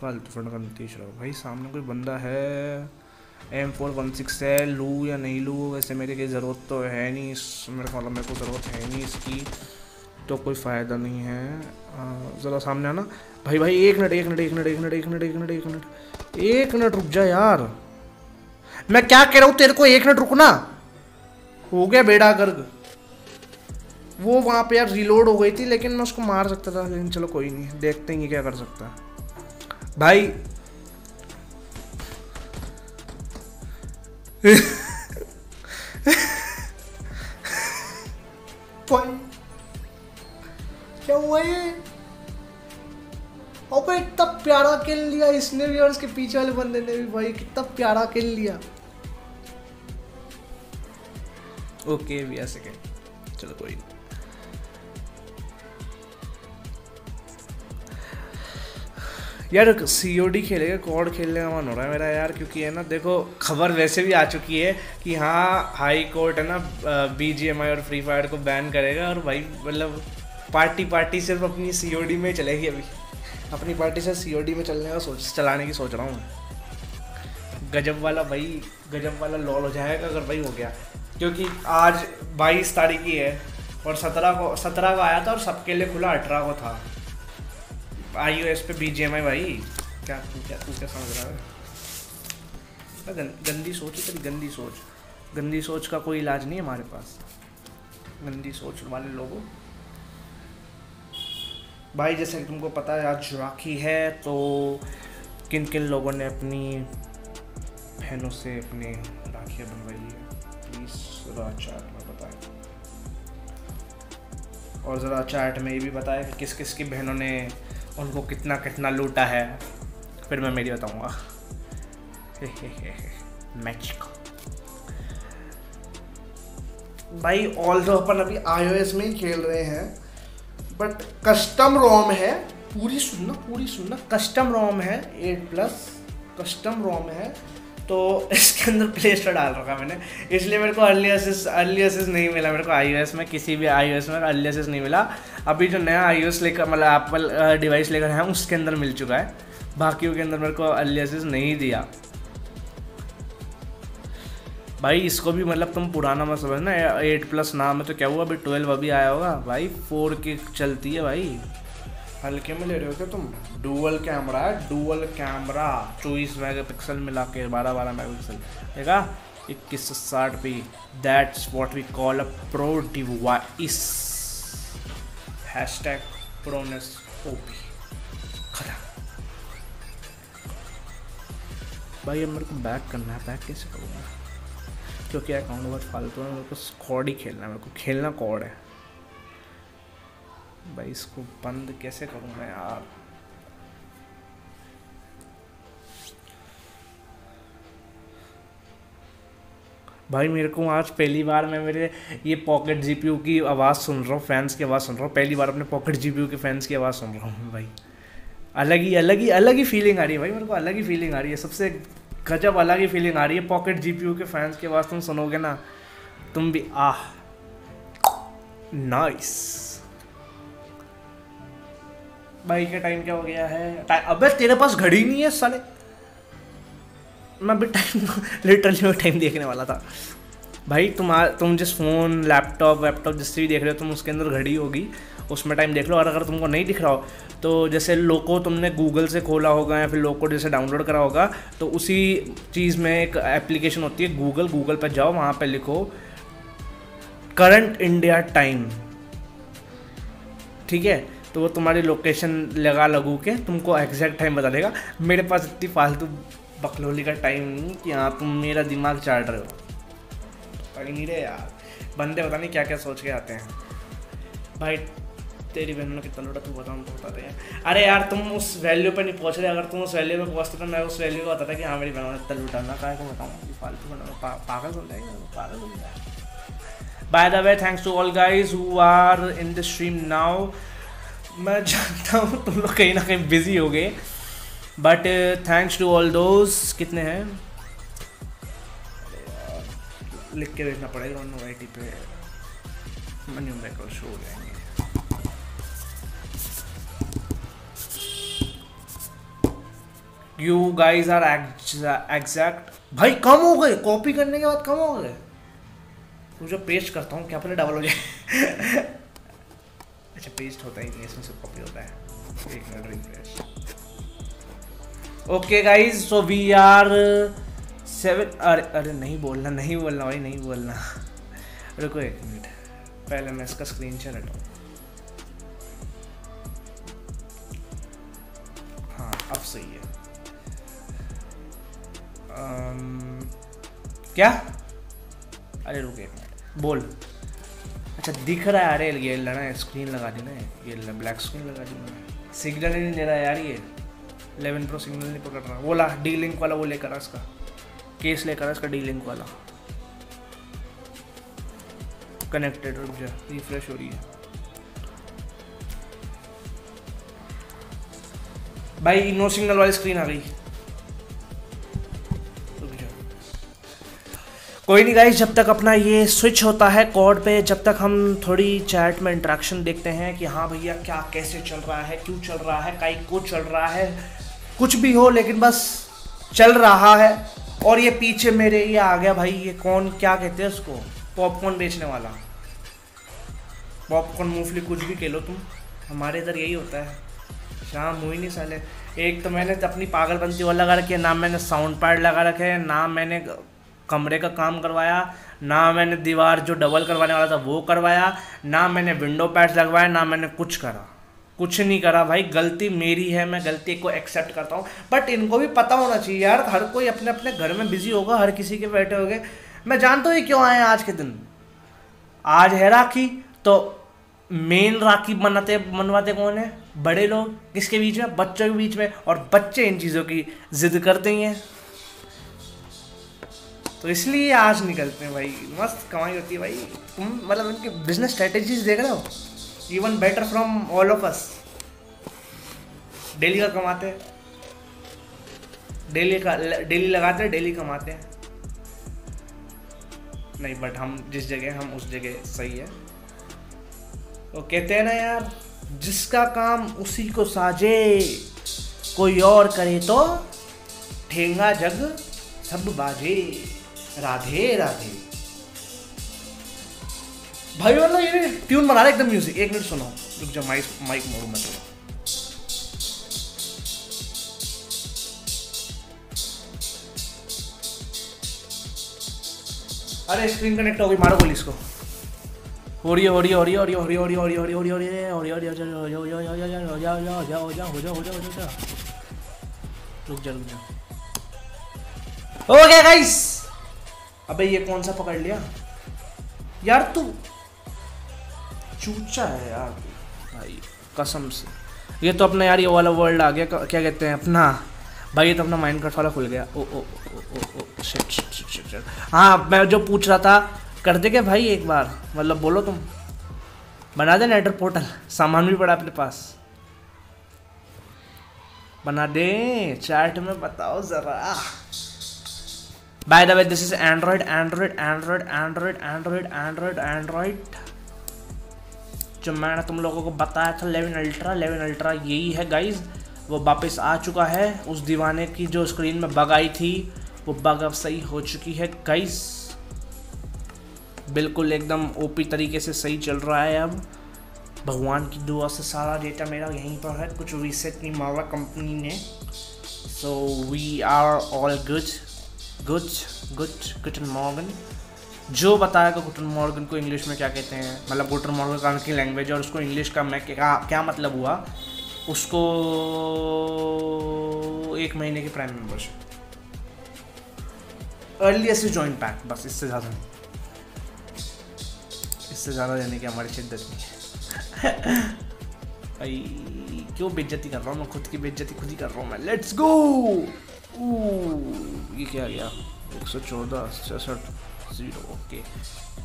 फालतू फ्रंट का नीतीश राव भाई। सामने कोई बंदा है, M416 है, लूँ या नहीं लूँ? वैसे मेरे की ज़रूरत तो है नहीं, मेरे को ज़रूरत है नहीं इसकी, तो कोई फ़ायदा नहीं है। ज़रा सामने आना भाई। भाई एक मिनट रुक जा यार। मैं क्या कह रहा हूँ तेरे को, 1 मिनट रुकना। हो गया बेड़ा गर्क। वो वहाँ पे यार रिलोड हो गई थी, लेकिन मैं उसको मार सकता था। लेकिन चलो कोई नहीं, देखते हैं ये क्या कर सकता है भाई। क्या हुआ ये? और इतना प्यारा खेल लिया इसने भी, और उसके पीछे वाले बंदे ने भी भाई कितना प्यारा खेल लिया। ओके भैया सेकंड, चलो कोई नहीं। यार COD खेलेगा, कॉड खेलने का मन हो रहा है मेरा यार, क्योंकि है ना देखो खबर वैसे भी आ चुकी है कि हाँ हाई कोर्ट है ना BGMI और फ्री फायर को बैन करेगा। और भाई मतलब पार्टी सिर्फ अपनी COD में चलेगी। अभी अपनी पार्टी से COD में चलाने की सोच रहा हूँ मैं। गजब वाला लॉल हो जाएगा अगर भाई हो गया, क्योंकि आज 22 तारीख की है और 17 को आया था और सबके लिए खुला 18 को था। iOS पे BGMI भाई, क्या समझ रहा है? गंदी सोच का कोई इलाज नहीं है हमारे पास। गंदी सोच वाले लोगों भाई, जैसे कि तुमको पता है आज राखी है, तो किन किन लोगों ने अपनी बहनों से अपने राखियाँ बनवाई है प्लीज़ ज़रा चैट में बताएं। और ज़रा चैट में ये भी बताएं कि किस किस की बहनों ने उनको कितना लूटा है। फिर मैं मेरी बताऊँगा मैच को भाई। ऑल्सो अपन अभी iOS में ही खेल रहे हैं, बट कस्टम रोम है। पूरी सुनना कस्टम रोम है, 8+ कस्टम रोम है, तो इसके अंदर प्ले स्टोर डाल रखा मैंने, इसलिए मेरे को अर्ली एक्सेस नहीं मिला। मेरे को iOS में किसी भी iOS में अर्ली एक्सेस नहीं मिला। अभी जो नया iOS लेकर मतलब एप्पल डिवाइस लेकर आया उसके अंदर मिल चुका है, बाकियों के अंदर मेरे को अर्ली एक्सेस नहीं दिया भाई। इसको भी मतलब तुम पुराना मत समझना, 8+ नाम है तो क्या हुआ अभी 12 अभी आया होगा भाई। 4 की चलती है भाई, हल्के में ले रहे हो क्या तुम? डुअल कैमरा 24 मेगापिक्सल मिला के 12 मेगापिक्सल देखा 2160p। That's what we call a pro device. Hashtag proness OP. भाई अब मेरे को बैक करना है, बैक कैसे करूँगा क्योंकि अकाउंट बहुत फालतू है। मेरे को स्कॉड ही खेलना है, मेरे को खेलना कॉड है भाई। इसको बंद कैसे करूँ मैं यार? भाई मेरे को आज पहली बार मैं मेरे ये पॉकेट GPU की आवाज़ सुन रहा हूँ, फैंस की आवाज़ सुन रहा हूँ। पहली बार अपने पॉकेट GPU के फैंस की आवाज़ सुन रहा हूँ भाई। अलग ही फीलिंग आ रही है भाई, मेरे को अलग ही फीलिंग आ रही है, सबसे गजब अलग ही फीलिंग आ रही है। पॉकेट जीपीयू के फैंस के वास्ते तुम सुनोगे ना, तुम भी आह नाइस। भाई का टाइम क्या हो गया है? अबे तेरे पास घड़ी नहीं है साले। मैं भी टाइम लिटरली मैं टाइम देखने वाला था। भाई तुम जिस फ़ोन लैपटॉप जिससे भी देख रहे हो तुम, उसके अंदर घड़ी होगी, उसमें टाइम देख लो। और अगर तुमको नहीं दिख रहा हो तो जैसे लोको तुमने गूगल से खोला होगा या फिर लोको जैसे डाउनलोड करा होगा, तो उसी चीज़ में एक एप्लीकेशन होती है गूगल पर जाओ, वहाँ पर लिखो करंट इंडिया टाइम, ठीक है? तो वो तुम्हारी लोकेशन लगू के तुमको एग्जैक्ट टाइम बता देगा। मेरे पास इतनी फालतू बकलोली का टाइम नहीं कि यहाँ तुम मेरा दिमाग चाट रहे हो। नीरे यार बंदे पता नहीं क्या क्या सोच के आते हैं। भाई तेरी बहन ने कितना लोटा, तू बता उनको बता दे। अरे यार तुम उस वैल्यू पे नहीं पहुँच रहे, अगर तुम उस वैल्यू पे पहुँचते तो मैं उस वैल्यू को बताता कि हाँ मेरी बहन ने इतना लूटा ना, कहा को बताऊँ फालतू बना, पागल हो जाएगा, पागल हो जाएगा। By the way thanks to all guys who are in the stream now. मैं जानता हूँ तुम लोग कहीं ना कहीं बिजी हो गए, but thanks to all those. कितने हैं लिख के देखना पड़ेगा, नो आई टी पे मन्यू मेकर शो हो जाएंगे। You guys are exact. भाई कम हो गए, कॉपी करने के बाद कम हो गए। मुझे पेस्ट करता हूँ क्या पहले डबल हो जाए। अच्छा पेस्ट होता ही नहीं, इसमें से कॉपी होता है। एक minute refresh. Okay guys so we are 7। अरे नहीं बोलना भाई, नहीं बोलना। रुको एक मिनट, पहले मैं इसका स्क्रीनशॉट हटाऊँ। हाँ अब सही है। क्या? अरे रुको एक मिनट, बोल। अच्छा दिख रहा है? अरे ये लड़ा स्क्रीन लगा दी ना, ये ब्लैक स्क्रीन लगा दी ना, सिग्नल ही नहीं दे रहा यार। ये 11 प्रो सिग्नल नहीं पकड़ रहा। वो ला डी लिंक वाला, वो लेकर इसका केस लेकर इसका डी लिंक वाला कनेक्टेड। रुक जा रिफ्रेश हो रही है। भाई नो सिग्नल वाली स्क्रीन आ गई। कोई नहीं गाइस, जब तक अपना ये स्विच होता है कॉर्ड पे, जब तक हम थोड़ी चैट में इंटरेक्शन देखते हैं कि हाँ भैया क्या कैसे चल रहा है, क्यों चल रहा है, काई को चल रहा है, कुछ भी हो लेकिन बस चल रहा है। और ये पीछे मेरे ये आ गया भाई, ये कौन क्या कहते हैं उसको, पॉपकॉर्न बेचने वाला। पॉपकॉर्न मूंगफली कुछ भी कह लो तुम, हमारे इधर यही होता है। शाम हुई नहीं साले। एक तो मैंने अपनी पागलपंती वो लगा रखी है ना, मैंने साउंड पैड लगा रखे हैं, ना मैंने कमरे का काम करवाया, ना मैंने दीवार जो डबल करवाने वाला था वो करवाया, ना मैंने विंडो पैड्स लगवाया, ना मैंने कुछ करा, कुछ नहीं करा भाई। गलती मेरी है, मैं गलती को एक्सेप्ट करता हूँ, बट इनको भी पता होना चाहिए यार। हर कोई अपने अपने घर में बिजी होगा, हर किसी के बैठे हो गए। मैं जानता हूँ ये क्यों आए हैं आज के दिन। आज है राखी, तो मेन राखी मनवाते कौन है? बड़े लोग। किसके बीच में? बच्चों के बीच में। और बच्चे इन चीज़ों की जिद करते ही हैं, तो इसलिए आज निकलते हैं भाई। मस्त कमाई होती है भाई। तुम मतलब उनके बिजनेस स्ट्रेटेजीज देख रहे हो, even better from all of us. Daily का कमाते हैं, डेली लगाते हैं, डेली कमाते हैं। नहीं बट हम जिस जगह हम उस जगह सही है। वो कहते हैं ना यार, जिसका काम उसी को साजे, कोई और करे तो ठेंगा जग सब बाजे। राधे राधे भाई। वाला ये ट्यून बना रहा है एकदम म्यूजिक। एक मिनट सुनो, रुक जा माइक मोड़ू मैं थोड़ा। अरे स्क्रीन कनेक्ट हो गई, मारो गोली इसको। हो गया गाइस। अबे ये कौन सा पकड़ लिया यार, तू चूचा है यार भाई कसम से। ये तो अपना यार ये वाला वर्ल्ड आ गया, क्या कहते हैं अपना भाई, ये तो अपना माइनक्राफ्ट वाला खुल गया। Oh oh oh oh oh shit. हाँ मैं जो पूछ रहा था, कर दे क्या भाई एक बार, मतलब बोलो तुम बना दे नेटर पोर्टल। सामान भी पड़ा अपने पास। बना दें, चैट में बताओ जरा। By the way this is Android Android Android Android Android Android Android जो मैंने तुम लोगों को बताया था 11 अल्ट्रा यही है गाइज। वो वापस आ चुका है, उस दीवाने की जो स्क्रीन में बग आई थी वो बग अब सही हो चुकी है गाइज, बिल्कुल एकदम ओपी तरीके से सही चल रहा है। अब भगवान की दुआ से सारा डेटा मेरा यहीं पर है, कुछ रीसेट नहीं मारा कंपनी ने। So we are all good. गुटन मॉर्गन जो बताएगा गुटन मॉर्गन को इंग्लिश में क्या कहते हैं, मतलब गुटन मॉर्गन का उनकी लैंग्वेज है और उसको इंग्लिश का मैं क्या मतलब हुआ, उसको 1 महीने की prime membership, earliest join pack, बस इससे ज़्यादा देने की हमारी शिद्दत नहीं है। भाई क्यों बेइज्जती कर रहा हूँ मैं, खुद की बेइज्जती खुद ही कर रहा हूँ मैं। Let's go. ये क्या गया 114/66 0। ओके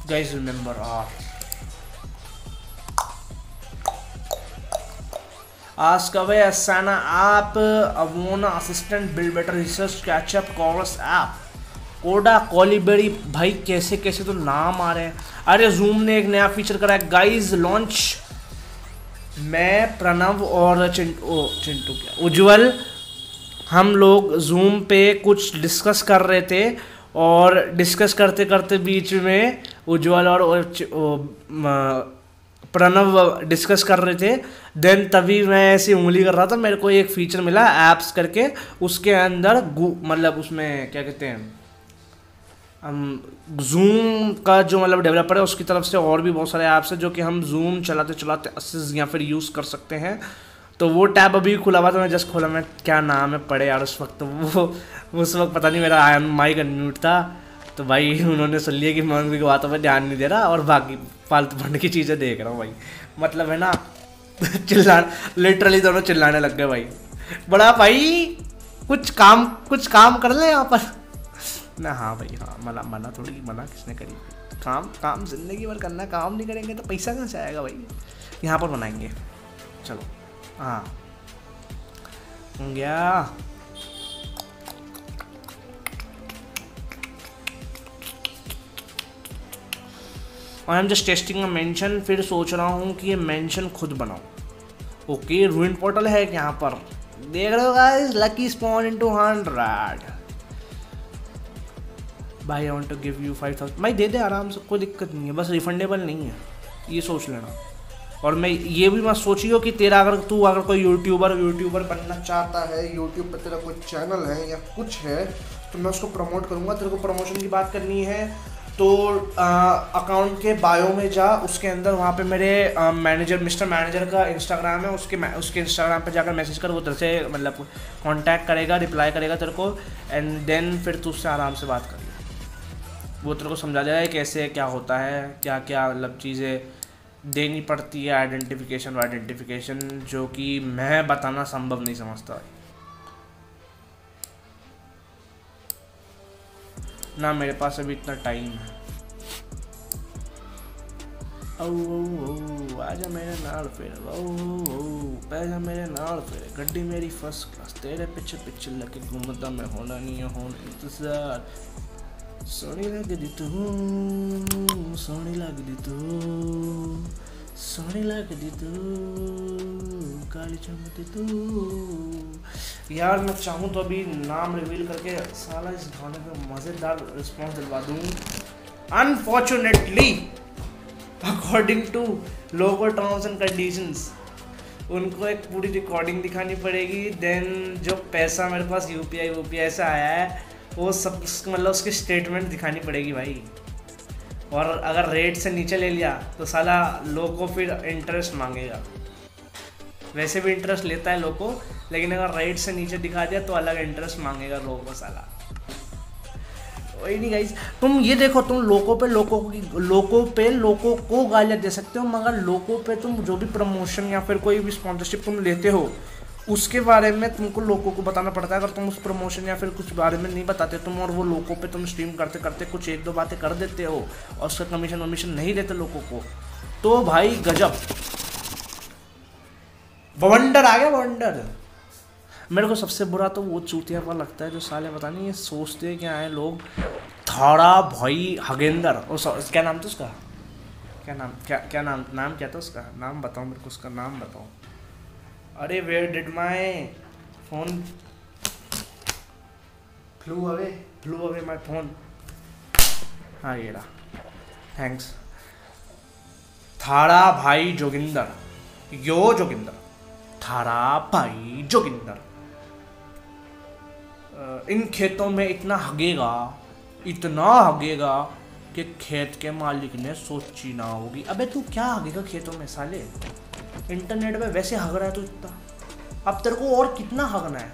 गाइस रिमेंबर आज कवे असाना ऐप अवोना assistant build better research catch up कॉर्स ऐप कोडा कॉलीबेरी, भाई कैसे कैसे तो नाम आ रहे हैं। अरे जूम ने एक नया फीचर करा है गाइज लॉन्च। मैं प्रणव और चिंटू क्या उज्जवल हम लोग जूम पे कुछ डिस्कस कर रहे थे और डिस्कस करते करते बीच में उज्जवल और प्रणव डिस्कस कर रहे थे, देन तभी मैं ऐसी उंगली कर रहा था, मेरे को एक फीचर मिला ऐप्स करके, उसके अंदर मतलब उसमें क्या कहते हैं जूम का जो मतलब डेवलपर है उसकी तरफ से और भी बहुत सारे ऐप्स हैं जो कि हम जूम चलाते चलाते असिस्ट या फिर यूज़ कर सकते हैं। तो वो टैब अभी खुला हुआ था, मैं जस्ट खोला, मैं क्या नाम है पड़े यार उस वक्त, वो उस वक्त पता नहीं मेरा माइक अनम्यूट था तो भाई उन्होंने सुन लिया कि मैं उनकी बातों पर ध्यान नहीं दे रहा और बाकी फालतू फंड की चीज़ें देख रहा हूँ भाई, मतलब है ना लिटरली दोनों चिल्लाने लग गए भाई, बड़ा भाई कुछ काम कर ले यहाँ पर ना। हाँ भाई हाँ, मना थोड़ी, मना किसने करी, काम जिंदगी भर करना, काम नहीं करेंगे तो पैसा कहाँ से आएगा भाई, यहाँ पर बनाएंगे। चलो हाँ हो गया, और हम जस्ट टेस्टिंग का मेंशन, फिर सोच रहा हूँ कि ये मेंशन खुद बनाऊँ। ओके रूइन पोर्टल है यहाँ पर, देख रहे हो गाइस, लकी स्पॉन इनटू 100। भाई I want to give you 5000, भाई दे दे आराम से, कोई दिक्कत नहीं है, बस रिफंडेबल नहीं है ये सोच लेना। और मैं ये भी मत सोचियो कि तेरा अगर अगर कोई यूट्यूबर बनना चाहता है, यूट्यूब पर तेरा कोई चैनल है या कुछ है तो मैं उसको प्रमोट करूँगा। तेरे को प्रमोशन की बात करनी है तो अकाउंट के बायो में जा, उसके अंदर वहाँ पे मेरे मैनेजर मिस्टर मैनेजर का इंस्टाग्राम है, उसके इंस्टाग्राम पे जाकर मैसेज कर, वो तेरे से मतलब कांटेक्ट करेगा, रिप्लाई करेगा तेरे को, एंड देन फिर तू उससे आराम से बात कर, वो तेरे को समझा जाएगा कैसे क्या होता है, क्या क्या मतलब चीज़ें देनी पड़ती है, आइडेंटिफिकेशन जो कि मैं बताना संभव नहीं समझता ना, मेरे पास अभी इतना टाइम है। ओ आजा मेरे नाल फिर, पैजा मेरे नाल फिर, गड्डी मेरी फर्स्ट क्लास, तेरे पीछे लगे घूमता मैं, होना नहीं है होना इंतजार, सोनी लग दी तू काली चमक दी तू। यार मैं चाहूँ तो अभी नाम रिवील करके साला इस गाने पे मज़ेदार रिस्पॉन्स दिलवा दूँ, unfortunately according to logo terms and conditions उनको एक पूरी रिकॉर्डिंग दिखानी पड़ेगी, देन जो पैसा मेरे पास यूपीआई से आया है वो सब मतलब उसकी स्टेटमेंट दिखानी पड़ेगी भाई, और अगर रेट से नीचे ले लिया तो साला लोग को फिर इंटरेस्ट मांगेगा, वैसे भी इंटरेस्ट लेता है लोग को, लेकिन अगर रेट से नीचे दिखा दिया तो अलग इंटरेस्ट मांगेगा लोग को साला। वही नहीं गाइस, तुम ये देखो, तुम लोगों पे गालियाँ दे सकते हो, मगर लोगों पे तुम जो भी प्रमोशन या फिर कोई भी स्पॉन्सरशिप तुम लेते हो उसके बारे में तुमको लोगों को बताना पड़ता है। अगर तुम उस प्रमोशन या फिर कुछ बारे में नहीं बताते तुम, और वो लोगों पे तुम स्ट्रीम करते करते कुछ 1-2 बातें कर देते हो और उसका कमीशन नहीं देते लोगों को, तो भाई गजब, वंडर आ गया वंडर। मेरे को सबसे बुरा तो वो चूतियापा लगता है जो साले पता नहीं ये सोचते हैं क्या है लोग। थाड़ा भाई हगेंदर और क्या नाम था उसका, क्या नाम क्या था उसका, नाम बताओ मेरे को, उसका नाम बताओ। अरे where did my phone, flew away my phone. हाँ ये रहा, थैंक्स। थाड़ा भाई जोगिंदर, यो जोगिंदर, थाड़ा भाई जोगिंदर। इन खेतों में इतना हगेगा कि खेत के मालिक ने सोची ना होगी। अबे तू क्या हगेगा खेतों में साले, इंटरनेट पे वैसे हग रहा है तू इतना, अब तेरे को और कितना हगना है।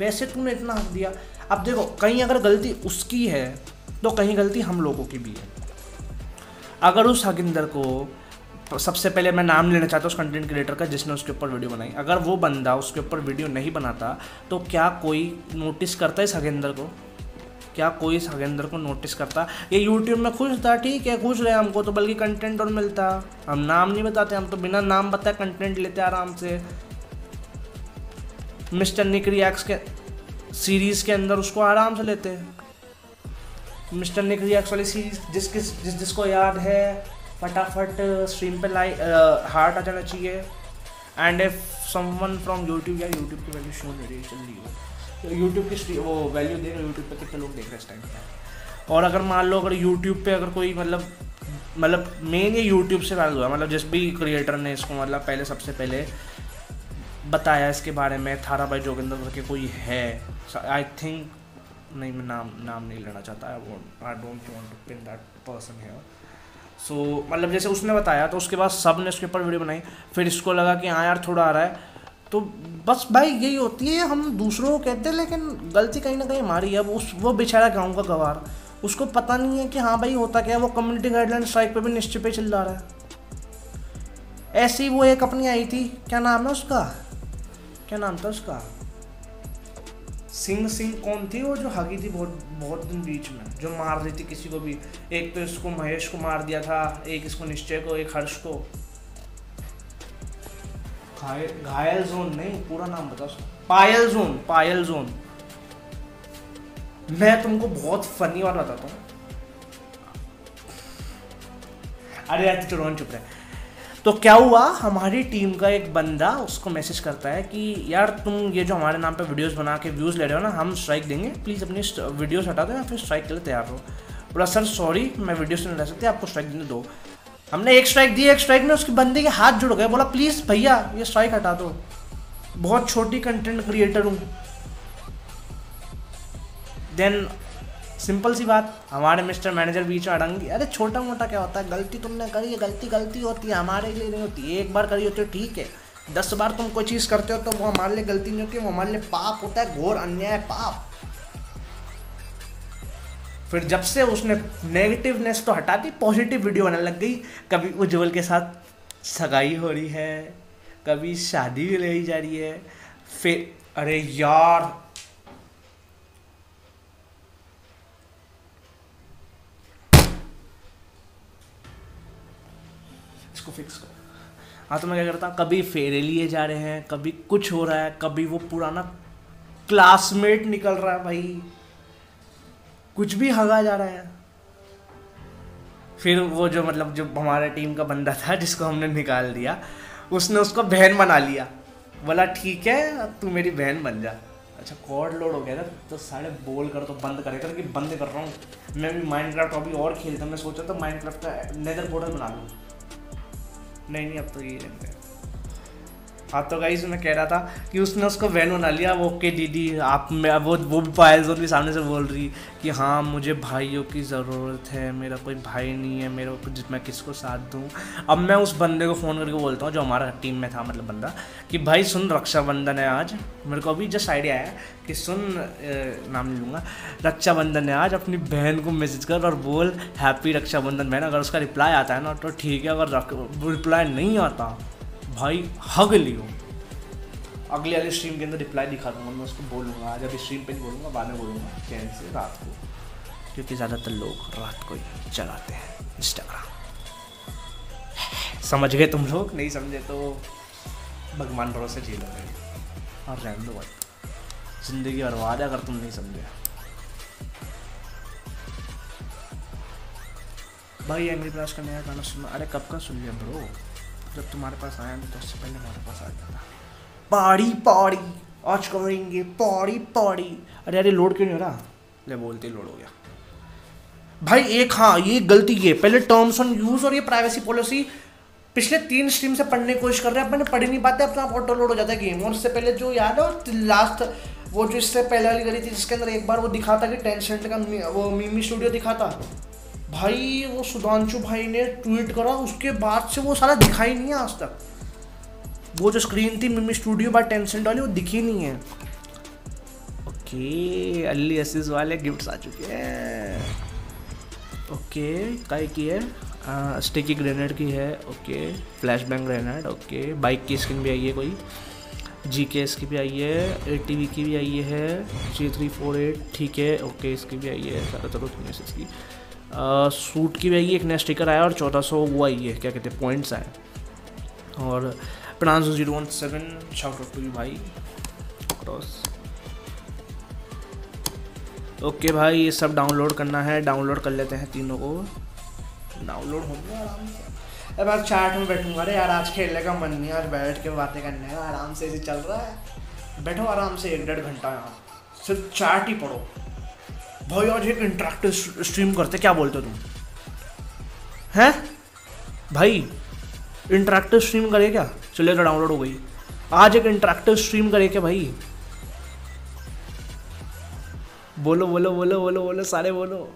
वैसे तूने इतना हग दिया, अब देखो कहीं अगर गलती उसकी है तो कहीं गलती हम लोगों की भी है। अगर उस हगिंदर को, सबसे पहले मैं नाम लेना चाहता हूँ उस कंटेंट क्रिएटर का जिसने उसके ऊपर वीडियो बनाई, अगर वो बंदा उसके ऊपर वीडियो नहीं बनाता तो क्या कोई नोटिस करता है इस हगिंदर को, क्या कोई इस हगिंदर को नोटिस करता। ये यूट्यूब में खुश था, ठीक है खुश रहे, हमको तो बल्कि कंटेंट और मिलता। हम नाम नहीं बताते, हम तो बिना नाम बताए कंटेंट लेते आराम से। मिस्टर निक रिएक्ट्स के सीरीज़ के अंदर उसको आराम से लेते हैं, मिस्टर निक रिएक्ट्स वाली सीरीज। जिसको याद है फटाफट स्ट्रीम पे लाइक हार्ट आ जाना चाहिए। And if someone from YouTube, या यूट्यूब की वैल्यू शो नहीं रही जल्दी, यूट्यूब की वो वैल्यू देख रहे, यूट्यूब पे कितने लोग देख रहे हैं इस टाइम पे। और अगर मान लो अगर यूट्यूब पे अगर कोई मतलब मेन ये यूट्यूब से वायरल हुआ, मतलब जिस भी क्रिएटर ने इसको मतलब पहले सबसे पहले बताया इसके बारे में, थारा भाई जोगिंदर करके कोई है आई थिंक, नहीं मैं नाम नहीं लेना चाहता, I don't want to pin that person here. So मतलब जैसे उसने बताया तो उसके बाद सब ने उसके ऊपर वीडियो बनाई, फिर इसको लगा कि हाँ यार थोड़ा आ रहा है तो बस भाई यही होती है। हम दूसरों को कहते हैं लेकिन गलती कहीं ना कहीं हमारी है। वो बेचारा गाँव का गवार, उसको पता नहीं है कि हाँ भाई होता क्या है। वो कम्युनिटी गाइडलाइन स्ट्राइक पर भी निश्चय पे चिल्ला रहा है। ऐसे ही वो एक अपनी आई थी, क्या नाम था उसका, सिंह कौन थी वो जो हगी थी बहुत बहुत दिन बीच में, जो मार रही थी किसी को भी। एक तो इसको महेश को मार दिया था, एक इसको निश्चय को, एक हर्ष को। घायल जोन नहीं, पूरा नाम बता उसका, पायल जोन। मैं तुमको बहुत फनी बात बताता हूँ। अरे यार चलो चुप रहे। तो क्या हुआ, हमारी टीम का एक बंदा उसको मैसेज करता है कि यार तुम ये जो हमारे नाम पे वीडियोस बना के व्यूज़ ले रहे हो ना, हम स्ट्राइक देंगे, प्लीज़ अपनी वीडियोस हटा दो या फिर स्ट्राइक के लिए तैयार हो। बोला सर सॉरी मैं वीडियोस नहीं रह सकती, आपको स्ट्राइक देने दो। हमने एक स्ट्राइक दी, एक स्ट्राइक में उसके बंदे के हाथ जुड़ गए। बोला प्लीज़ भैया ये स्ट्राइक हटा दो, बहुत छोटी कंटेंट क्रिएटर हूँ। देन सिंपल सी बात, हमारे मिस्टर मैनेजर बीच में अड़ंगी, अरे छोटा मोटा क्या होता है, गलती तुमने करी है, गलती होती है, हमारे लिए नहीं होती है। एक बार करी होती है ठीक है, 10 बार तुम कोई चीज़ करते हो तो वो हमारे लिए गलती नहीं होती, वो हमारे लिए पाप होता है, घोर अन्याय पाप। फिर जब से उसने नेगेटिवनेस तो हटा दी, पॉजिटिव वीडियो बनाने लग गई। कभी उज्ज्वल के साथ सगाई हो रही है, कभी शादी भी ले जा रही है, फिर अरे यार को फिक्स करो। हाँ तो मैं क्या करता, कभी फेरे लिए जा रहे हैं, कभी कुछ हो रहा है, कभी वो पुराना क्लासमेट निकल रहा है, भाई कुछ भी हगा जा रहा है। फिर वो जो मतलब जो हमारे टीम का बंदा था जिसको हमने निकाल दिया, उसने उसको बहन बना लिया। बोला ठीक है अब तू मेरी बहन बन जा। अच्छा कॉर्ड लोड हो गया था तो सारे बोल कर तो बंद करे कर कि बंद कर रहा हूँ मैं भी माइनक्राफ्ट अभी और खेलता। मैं सोचा तो माइनक्राफ्ट का नेदर पोर्टल बना लूँ, नहीं अब तो ये रहते हैं। हाँ तो गाइस मैं कह रहा था कि उसने उसको वैन बना लिया। ओके दीदी आप, मैं वो भी पायल जोन भी सामने से बोल रही कि हाँ मुझे भाइयों की ज़रूरत है, मेरा कोई भाई नहीं है, मेरा मैं किसको साथ दूँ। अब मैं उस बंदे को फ़ोन करके बोलता हूँ जो हमारा टीम में था, मतलब बंदा, कि भाई सुन रक्षाबंधन है आज, मेरे को अभी जस्ट आइडिया आया कि सुन नाम ले लूँगा, रक्षाबंधन है आज, अपनी बहन को मैसेज कर और बोल हैप्पी रक्षाबंधन बहन। अगर उसका रिप्लाई आता है ना तो ठीक है, अगर रिप्लाई नहीं आता भाई हग लियो। अगली वाली स्ट्रीम के अंदर रिप्लाई दिखा दूंगा मैं, उसको बोलूँगा आज, अभी स्ट्रीम पे नहीं बोलूँगा, बाद में बोलूँगा चैन से रात को, क्योंकि ज़्यादातर लोग रात को ही चलाते हैं इंस्टाग्राम। समझ गए तुम लोग, नहीं समझे तो भगवान भरोसे जी लो। और रहने दो भाई, जिंदगी बर्बाद है अगर तुम नहीं समझे। भाई एंग्री ब्लास्ट करने का गाना सुना? अरे कब का सुन लिया ब्रो, जब तुम्हारे पास आया तो उससे पहले हमारे पास आ गया था। पौड़ी पौड़ी आज करेंगे पौड़ी पौड़ी। अरे अरे लोड क्यों नहीं हो रहा? ले बोलते लोड हो गया भाई। एक हाँ ये गलती ये पहले टर्म्स ऑन यूज और ये प्राइवेसी पॉलिसी पिछले 3 स्ट्रीम से पढ़ने की कोशिश कर रहे हैं, मैंने पढ़ ही नहीं पाते। अपना ऑटो लोड हो जाता है गेम। और उससे पहले जो याद है और लास्ट वो जो इससे पहले वाली करी थी जिसके अंदर एक बार वो दिखा था कि 10 सेकंड का वो मीमी स्टूडियो दिखा था भाई, वो सुधांशु भाई ने ट्वीट करा, उसके बाद से वो सारा दिखा ही नहीं है आज तक। वो जो स्क्रीन थी मिमी स्टूडियो बाय 10 सेकंड वाली वो दिखी नहीं है। ओके अली असीज वाले गिफ्ट्स आ चुके हैं। ओके काय की है? स्टिकी ग्रेनेड की है। Okay flash bang grenade. Okay bike की स्किन भी आई है कोई, जी के एस की भी आई है, ए टी वी की भी आई है, G348 ठीक है। ओके इसकी भी आई है सारा चलो मैसेज की। सूट की भी आई है, एक नया स्टिकर आया और 1400 वो आई है क्या कहते हैं पॉइंट्स आए। और 017 शाउट आउट टू यू भाई क्रॉस। ओके भाई ये सब डाउनलोड करना है, डाउनलोड कर लेते हैं तीनों को। डाउनलोड हो गया आराम से, अब चैट में बैठूंगा। अरे यार आज खेलने का मन नहीं है, आज बैठ के बातें करने का आराम से ऐसे चल रहा है। बैठो आराम से 1-1.5 घंटा यहाँ सिर्फ चैट ही पढ़ो भाई। आज एक इंटरेक्टिव स्ट्रीम करते, क्या बोलते हो तुम? हैं भाई इंटरेक्टिव स्ट्रीम करे क्या? चलिए तो डाउनलोड हो गई। आज एक इंटरेक्टिव स्ट्रीम करे क्या भाई? बोलो बोलो बोलो बोलो बोलो सारे बोलो,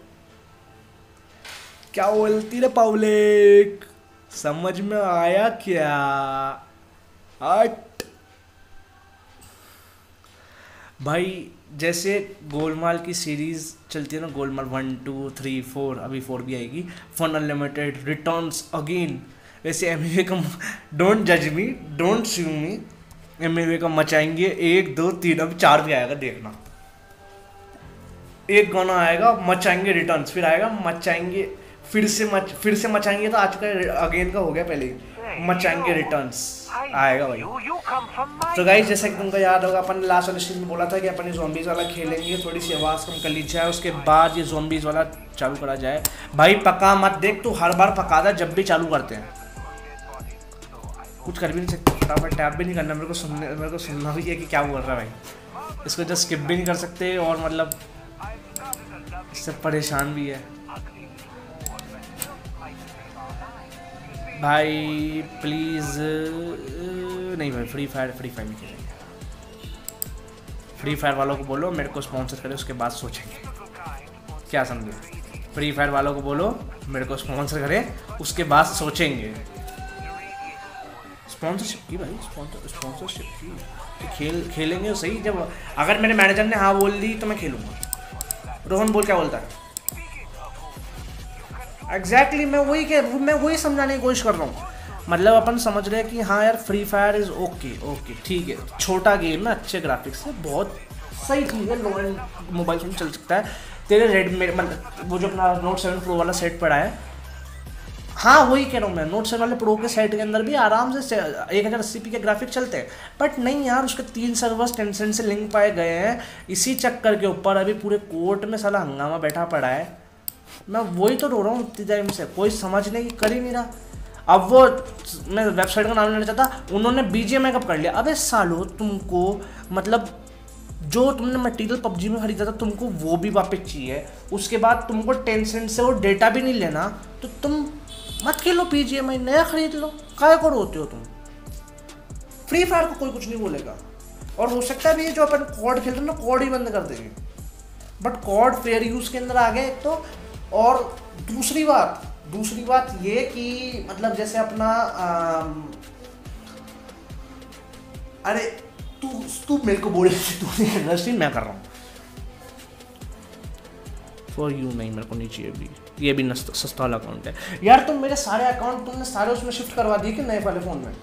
क्या बोलती रे पब्लिक? समझ में आया क्या? हट भाई जैसे गोलमाल की सीरीज चलती है ना, गोलमाल 1, 2, 3, 4 अभी 4 भी आएगी, फन अनलिमिटेड रिटर्न्स अगेन, वैसे एमवे का डोंट जज me don't sue me, Amway का मचाएंगे 1, 2, 3 अब 4 भी आएगा देखना। एक गाना आएगा मचाएंगे रिटर्न्स, फिर आएगा मचाएंगे फिर से मचाएंगे, तो आज का अगेन का हो गया पहले ही मचाएंगे रिटर्न्स आएगा भाई। तो गाइस जैसा कि तुमको याद होगा अपन लास्ट वाले स्ट्रीम में बोला था कि अपन ये ज़ॉम्बीज़ वाला खेलेंगे, थोड़ी सी आवाज़ कम कर लीजिए उसके बाद ये ज़ॉम्बीज़ वाला चालू करा जाए। भाई पका मत देख तू, हर बार पकाता जब भी चालू करते हैं, कुछ कर भी नहीं सकता, टैप भी नहीं करना। मेरे को सुनना भी है कि क्या बोल रहा है भाई, इसको जस्ट स्किप भी नहीं कर सकते और मतलब इससे परेशान भी है भाई। प्लीज़ नहीं भाई फ्री फायर नहीं खेलेंगे। फ्री फायर वालों को बोलो मेरे को स्पॉन्सर करें, उसके बाद सोचेंगे। क्या समझे? फ्री फायर वालों को बोलो मेरे को स्पॉन्सर करें, उसके बाद सोचेंगे। स्पॉन्सरशिप की भाई, स्पॉन्सरशिप की खेलेंगे सही। जब अगर मेरे मैनेजर ने हाँ बोल दी तो मैं खेलूँगा। रोहन बोल क्या बोलता है? एग्जैक्टली मैं वही समझाने की कोशिश कर रहा हूँ। मतलब अपन समझ रहे हैं कि हाँ यार फ्री फायर इज ओके ठीक है, छोटा गेम है, अच्छे ग्राफिक्स है, बहुत सही चीज़ है, लो एंड मोबाइल फोन चल सकता है। तेरे रेडमी मतलब वो जो अपना Note 7 Pro वाला सेट पड़ा है, हाँ वही कह रहा हूँ मैं, Note 7 वाले प्रो के सेट के अंदर भी आराम से 1080p के ग्राफिक चलते हैं। बट नहीं यार उसके 3 सर्वर्स Tencent से लिंक पाए गए हैं, इसी चक्कर के ऊपर अभी पूरे कोर्ट में साला हंगामा बैठा पड़ा है। मैं वही तो रो रहा हूँ इतनी टाइम से, कोई समझने की कर ही नहीं रहा। अब वो मैं वेबसाइट का नाम लेना चाहता, उन्होंने BGMI कब कर लिया? अबे सालो तुमको मतलब जो तुमने मटेरियल PUBG में खरीदा था तुमको वो भी वापस चाहिए, उसके बाद तुमको Tencent से वो डेटा भी नहीं लेना, तो तुम मत खेलो PGMI, नया खरीद लो, काय को रोते हो तुम? फ्री फायर को कोई कुछ नहीं बोलेगा, और हो सकता है भी जो अपन कॉड खेल रहे हैं ना कॉड ही बंद कर देंगे। बट कॉड फेयर यूज़ के अंदर आ गए तो, और दूसरी बात ये कि मतलब जैसे अपना अरे तू मेरे को बोल रही थी, तूने इंडस्ट्री मैं कर रहा हूँ फॉर यू, नहीं मेरे को नहीं चाहिए भी, ये भी सस्ता वाला अकाउंट है यार। तुम मेरे सारे अकाउंट तुमने सारे उसमें शिफ्ट करवा दिए कि नए वाले फ़ोन में?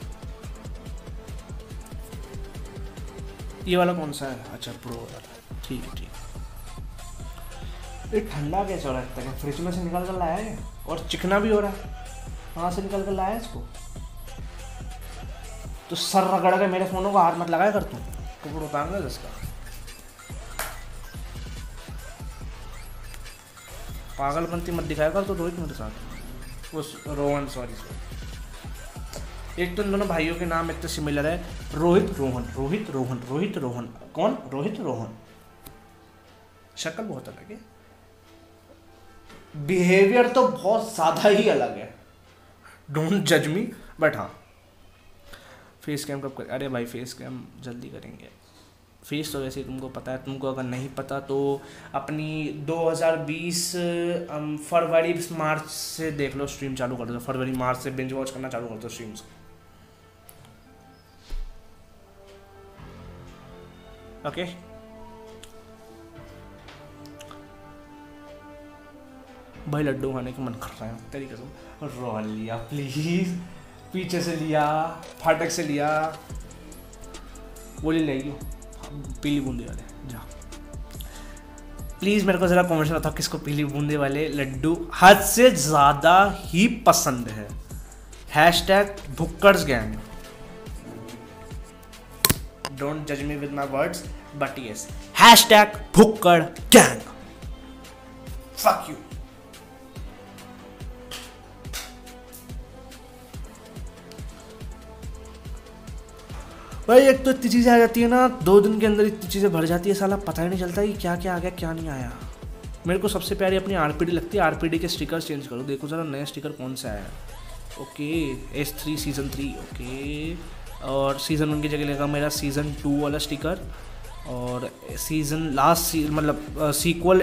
ये वाला कौन सा है? अच्छा प्रो वाला, ठीक। ये ठंडा कैसे हो रहा है? फ्रिज में से निकाल कर लाया है और चिकना भी हो रहा है, वहाँ से निकाल कर लाया है इसको। तो सर रगड़ के मेरे फ़ोनों को हाथ मत लगाया कर तुम। कुकड़ उतारना जिसका पागलपंती मत दिखाएगा तो रोहित मेरे साथ उस रोहन सॉरी एक तो इन दोनों भाइयों के नाम एक तो सिमिलर है रोहित रोहन रोहित रोहन रोहित रोहन कौन रोहित रोहन शक्ल बहुत अलग है बिहेवियर तो बहुत सादा ही अलग है डोंट जज मी बट हाँ फेस कैम कब कर अरे भाई फेस कैम जल्दी करेंगे फेस तो वैसे तुमको पता है तुमको अगर नहीं पता तो अपनी 2020 फरवरी मार्च से देख लो स्ट्रीम चालू कर दो फरवरी मार्च से बिंज वॉच करना चालू कर दो स्ट्रीम्स ओके भाई लड्डू खाने का मन कर रहा है तेरी कसम रॉ लिया प्लीज़ पीछे से लिया फाटक से लिया बोली ले पीली बूंदी वाले जा प्लीज़ मेरे को ज़रा कमेंट्स में बताओ किसको पीली बूंदी वाले लड्डू हद से ज़्यादा ही पसंद है हैशटैग भुक्कर्स गैंग डोंट जज me with my words but yes hashtag भुक्कड़ गैंग फक यू भाई एक तो इतनी चीज़ें आ जाती है ना 2 दिन के अंदर इतनी चीज़ें भर जाती है साला पता ही नहीं चलता कि क्या क्या आ गया क्या नहीं आया। मेरे को सबसे प्यारी अपनी आरपीडी लगती है आरपीडी के स्टिकर्स चेंज करो देखो ज़रा नया स्टिकर कौन सा आया ओके S3 सीज़न 3 ओके और सीज़न 1 की जगह लगा मेरा सीज़न 2 वाला स्टिकर और सीज़न लास्ट मतलब सीक्वल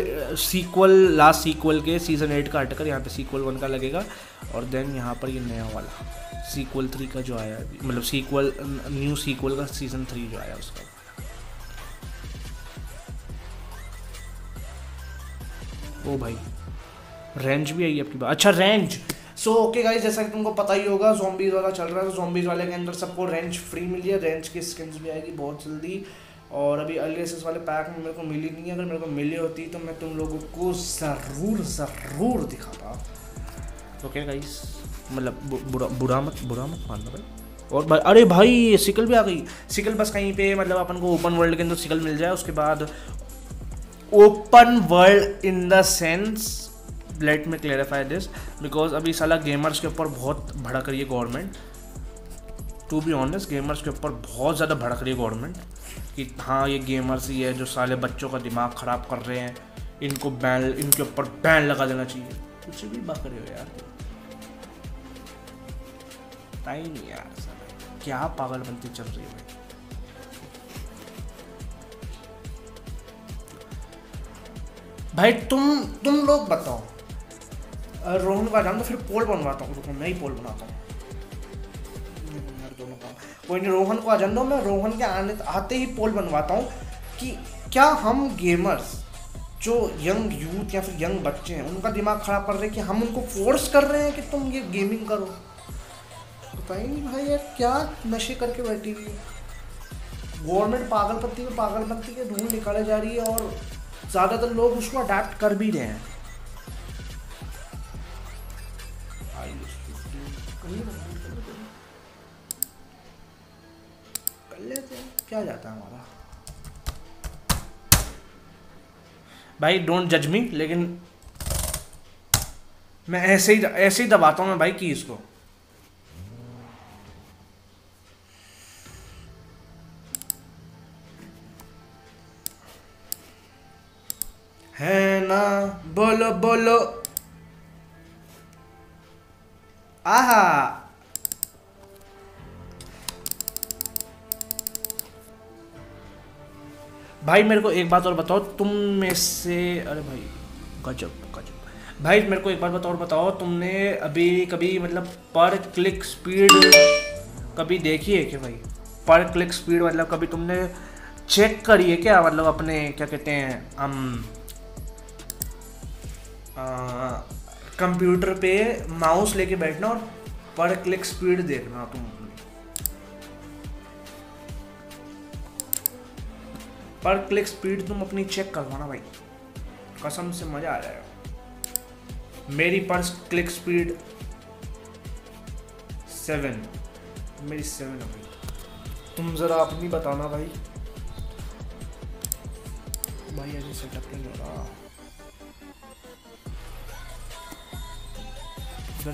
लास्ट सीक्वल के सीज़न 8 का हटकर यहाँ पर सीक्वल 1 का लगेगा और देन यहाँ पर ये नया वाला सीक्वल 3 का जो आया मतलब सीक्वल न्यू सीक्वल का सीज़न 3 जो आया उसका ओ भाई रेंज भी आई आपकी बात अच्छा रेंज सो ओके गाइस जैसा कि तुमको पता ही होगा ज़ॉम्बीज़ वाला चल रहा है तो ज़ॉम्बीज़ वाले के अंदर सबको रेंज फ्री मिली है रेंज की स्किन्स भी आएगी बहुत जल्दी और अभी अर्ली एक्सेस वाले पैक में मेरे को मिली नहीं है अगर मेरे को मिली होती तो मैं तुम लोगों को ज़रूर दिखाता ओके गाइस मतलब बुरा मत मानना भाई और भाई अरे भाई सिकल भी आ गई सिकल बस कहीं पे मतलब अपन को ओपन वर्ल्ड के अंदर सिकल मिल जाए उसके बाद open world in the sense let me clarify this because अभी साला गेमर्स के ऊपर बहुत भड़क रही है government to be honest gamers के ऊपर बहुत ज़्यादा भड़क रही है गवर्नमेंट कि हाँ ये गेमर्स ही है जो साले बच्चों का दिमाग ख़राब कर रहे हैं इनको बैन इनके ऊपर बैन लगा देना चाहिए कुछ भी बात करिए यार नहीं यार सर क्या पागलपंती चल रही है भाई तुम लोग बताओ रोहन का जान तो फिर पोल बनवाता हूँ मैं ही पोल बनाता हूँ दोनों का कोई नहीं रोहन को आजान दो मैं रोहन के आते ही पोल बनवाता हूँ कि क्या हम गेमर्स जो यंग यूथ या फिर यंग बच्चे हैं उनका दिमाग खराब कर रहे हैं कि हम उनको फोर्स कर रहे हैं कि तुम ये गेमिंग करो पता ही नहीं भाई यार क्या नशे करके बैठी हुई है गवर्नमेंट पागलपंती के ढूंढ निकाले जा रही है और ज़्यादातर लोग उसको अडैप्ट कर भी रहे हैं कर लेते हैं क्या जाता है हमारा भाई डोंट जज मी लेकिन मैं ऐसे ही दबाता हूँ मैं भाई कि इसको है ना बोलो बोलो आहा भाई मेरे को एक बात और बताओ तुम में से अरे भाई गजब भाई मेरे को एक बात बताओ और बताओ तुमने अभी कभी मतलब पर क्लिक स्पीड कभी देखी है क्या भाई पर क्लिक स्पीड मतलब कभी तुमने चेक करी है क्या मतलब अपने क्या कहते हैं हम कंप्यूटर पे माउस लेके बैठना और पर क्लिक स्पीड देखना तुम पर क्लिक स्पीड तुम अपनी चेक करवाना भाई कसम से मज़ा आ जाएगा मेरी पर क्लिक स्पीड 7 मेरी 7 हो गई तुम ज़रा अपनी बताना भाई भाई अभी सेटअप नहीं हो रहा।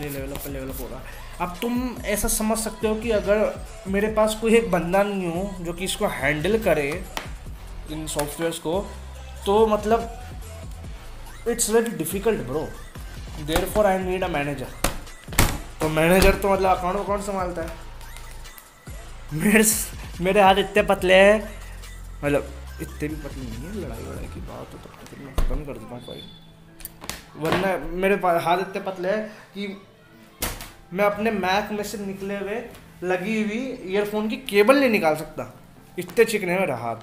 लेवल अप हो रहा। अब तुम ऐसा समझ सकते हो कि अगर मेरे पास कोई एक बंदा नहीं हो जो कि इसको हैंडल करे इन सॉफ्टवेयर्स को, तो मतलब it's very difficult bro, therefore I need a manager. तो मैनेजर तो मतलब अकाउंट को कौन संभालता है? मेरे हाथ इतने पतले हैं, मतलब इतने भी पतले नहीं है, लड़ाई वड़ाई की बात हो तो तब तक मैं खत्म कर दूँगा भाई, वरना मेरे हाथ इतने पतले हैं कि मैं अपने मैक में से निकले हुए लगी हुई ईयरफोन की केबल नहीं निकाल सकता, इतने चिकने में रहा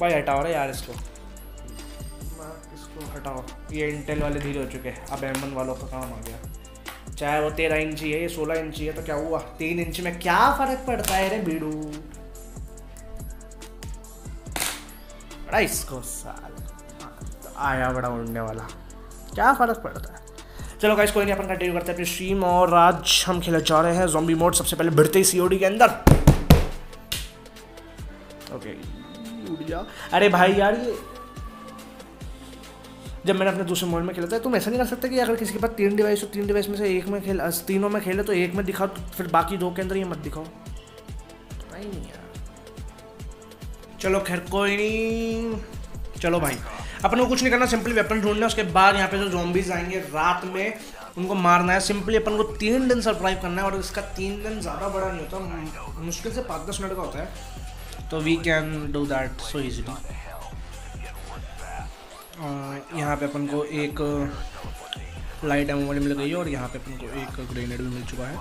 भाई। हटाओ रहा यार इसको हटाओ, ये इंटेल वाले धीरे हो चुके हैं, अब एम1 वालों का काम आ गया। चाहे वो 13 इंची है, ये 16 इंची है, तो क्या हुआ, 3 इंची में क्या फ़र्क पड़ता है रे बीड़ू। बड़ा इसको साल आया बड़ा उड़ने वाला, क्या फ़र्क पड़ता है। चलो गाइस कोई नहीं, अपन कंटिन्यू करते हैं अपनी स्ट्रीम। और आज हम खेलने जा रहे हैं ज़ॉम्बी मोड, सबसे पहले बढ़ते ही सीओडी के अंदर। ओके उड़ जा। अरे भाई यार ये जब मैंने अपने दूसरे मोड में खेला था, तुम ऐसा नहीं कर सकते कि अगर किसी के पास 3 डिवाइस हो, 3 डिवाइस में से एक में खेल, तीनों में खेले तो एक में दिखाओ, तो फिर बाकी 2 के अंदर ये मत दिखाओ। नहीं यार चलो खैर कोई नहीं। चलो भाई अपन को कुछ नहीं करना, सिंपली वेपन ढूंढना है, उसके बाद यहाँ पे जो ज़ॉम्बीज़ आएंगे रात में उनको मारना है। सिंपली अपन को 3 दिन सरवाइव करना है, और इसका 3 दिन ज़्यादा बड़ा नहीं होता, मुश्किल से 5-10 मिनट का होता है, तो we can do that so easily. यहाँ पे अपन को एक लाइट एमो वाली मिल गई है, और यहाँ पे अपन को एक ग्रेनेड भी मिल चुका है।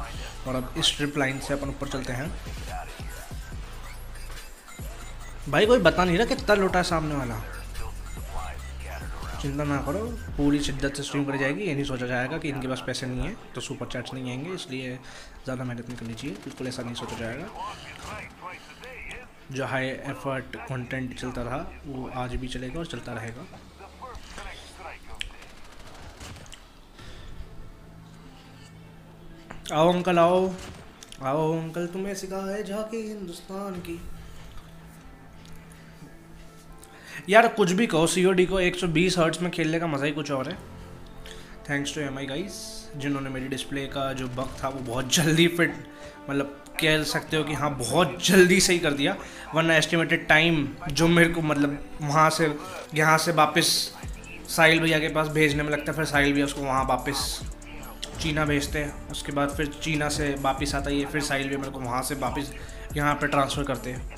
और अब इस स्ट्रिप लाइन से अपन ऊपर चलते हैं। भाई कोई बता नहीं रहा कितना लुटा है सामने वाला, चिंता ना करो, पूरी शिद्दत से स्ट्रीम करी जाएगी। ये नहीं सोचा जाएगा कि इनके पास पैसे नहीं है तो सुपर चैट्स नहीं आएंगे, इसलिए ज़्यादा मेहनत नहीं करनी चाहिए, बिल्कुल ऐसा नहीं सोचा जाएगा। जो हाई एफर्ट कंटेंट चलता रहा वो आज भी चलेगा और चलता रहेगा। आओ अंकल, आओ अंकल, तुम्हें सिखाए झांकी हिंदुस्तान की। यार कुछ भी कहो, सीओडी को 120 हर्ट्ज़ में खेलने का मज़ा ही कुछ और है। थैंक्स टू एमआई गाइस जिन्होंने मेरी डिस्प्ले का जो बग था वो बहुत जल्दी फिट, मतलब कह सकते हो कि हाँ बहुत जल्दी सही कर दिया, वरना एस्टिमेटेड टाइम जो मेरे को मतलब वहाँ से यहाँ से वापस साहिल भैया के पास भेजने में लगता है, फिर साहिल भैया उसको वहाँ वापस चीना भेजते हैं, उसके बाद फिर चीना से वापस आता है, फिर साहिल भैया मेरे को वहाँ से वापस यहाँ पर ट्रांसफ़र करते हैं,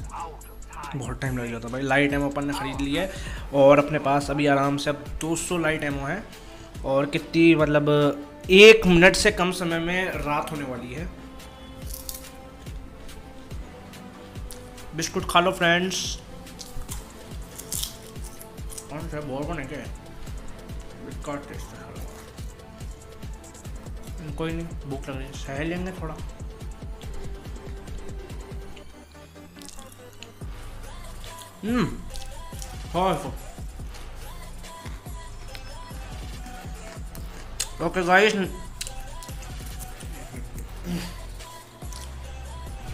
बहुत टाइम लग जाता भाई। लाइट एमो अपन ने ख़रीद लिया है, और अपने पास अभी आराम से अब 200 लाइट एमो है, और कितनी मतलब 1 मिनट से कम समय में रात होने वाली है। बिस्कुट खा लो फ्रेंड्स। कौन सा बोर्बन है क्या? बिस्कुट टेस्ट खा लो, कोई नहीं, भूख लग रही है, सह लेंगे थोड़ा।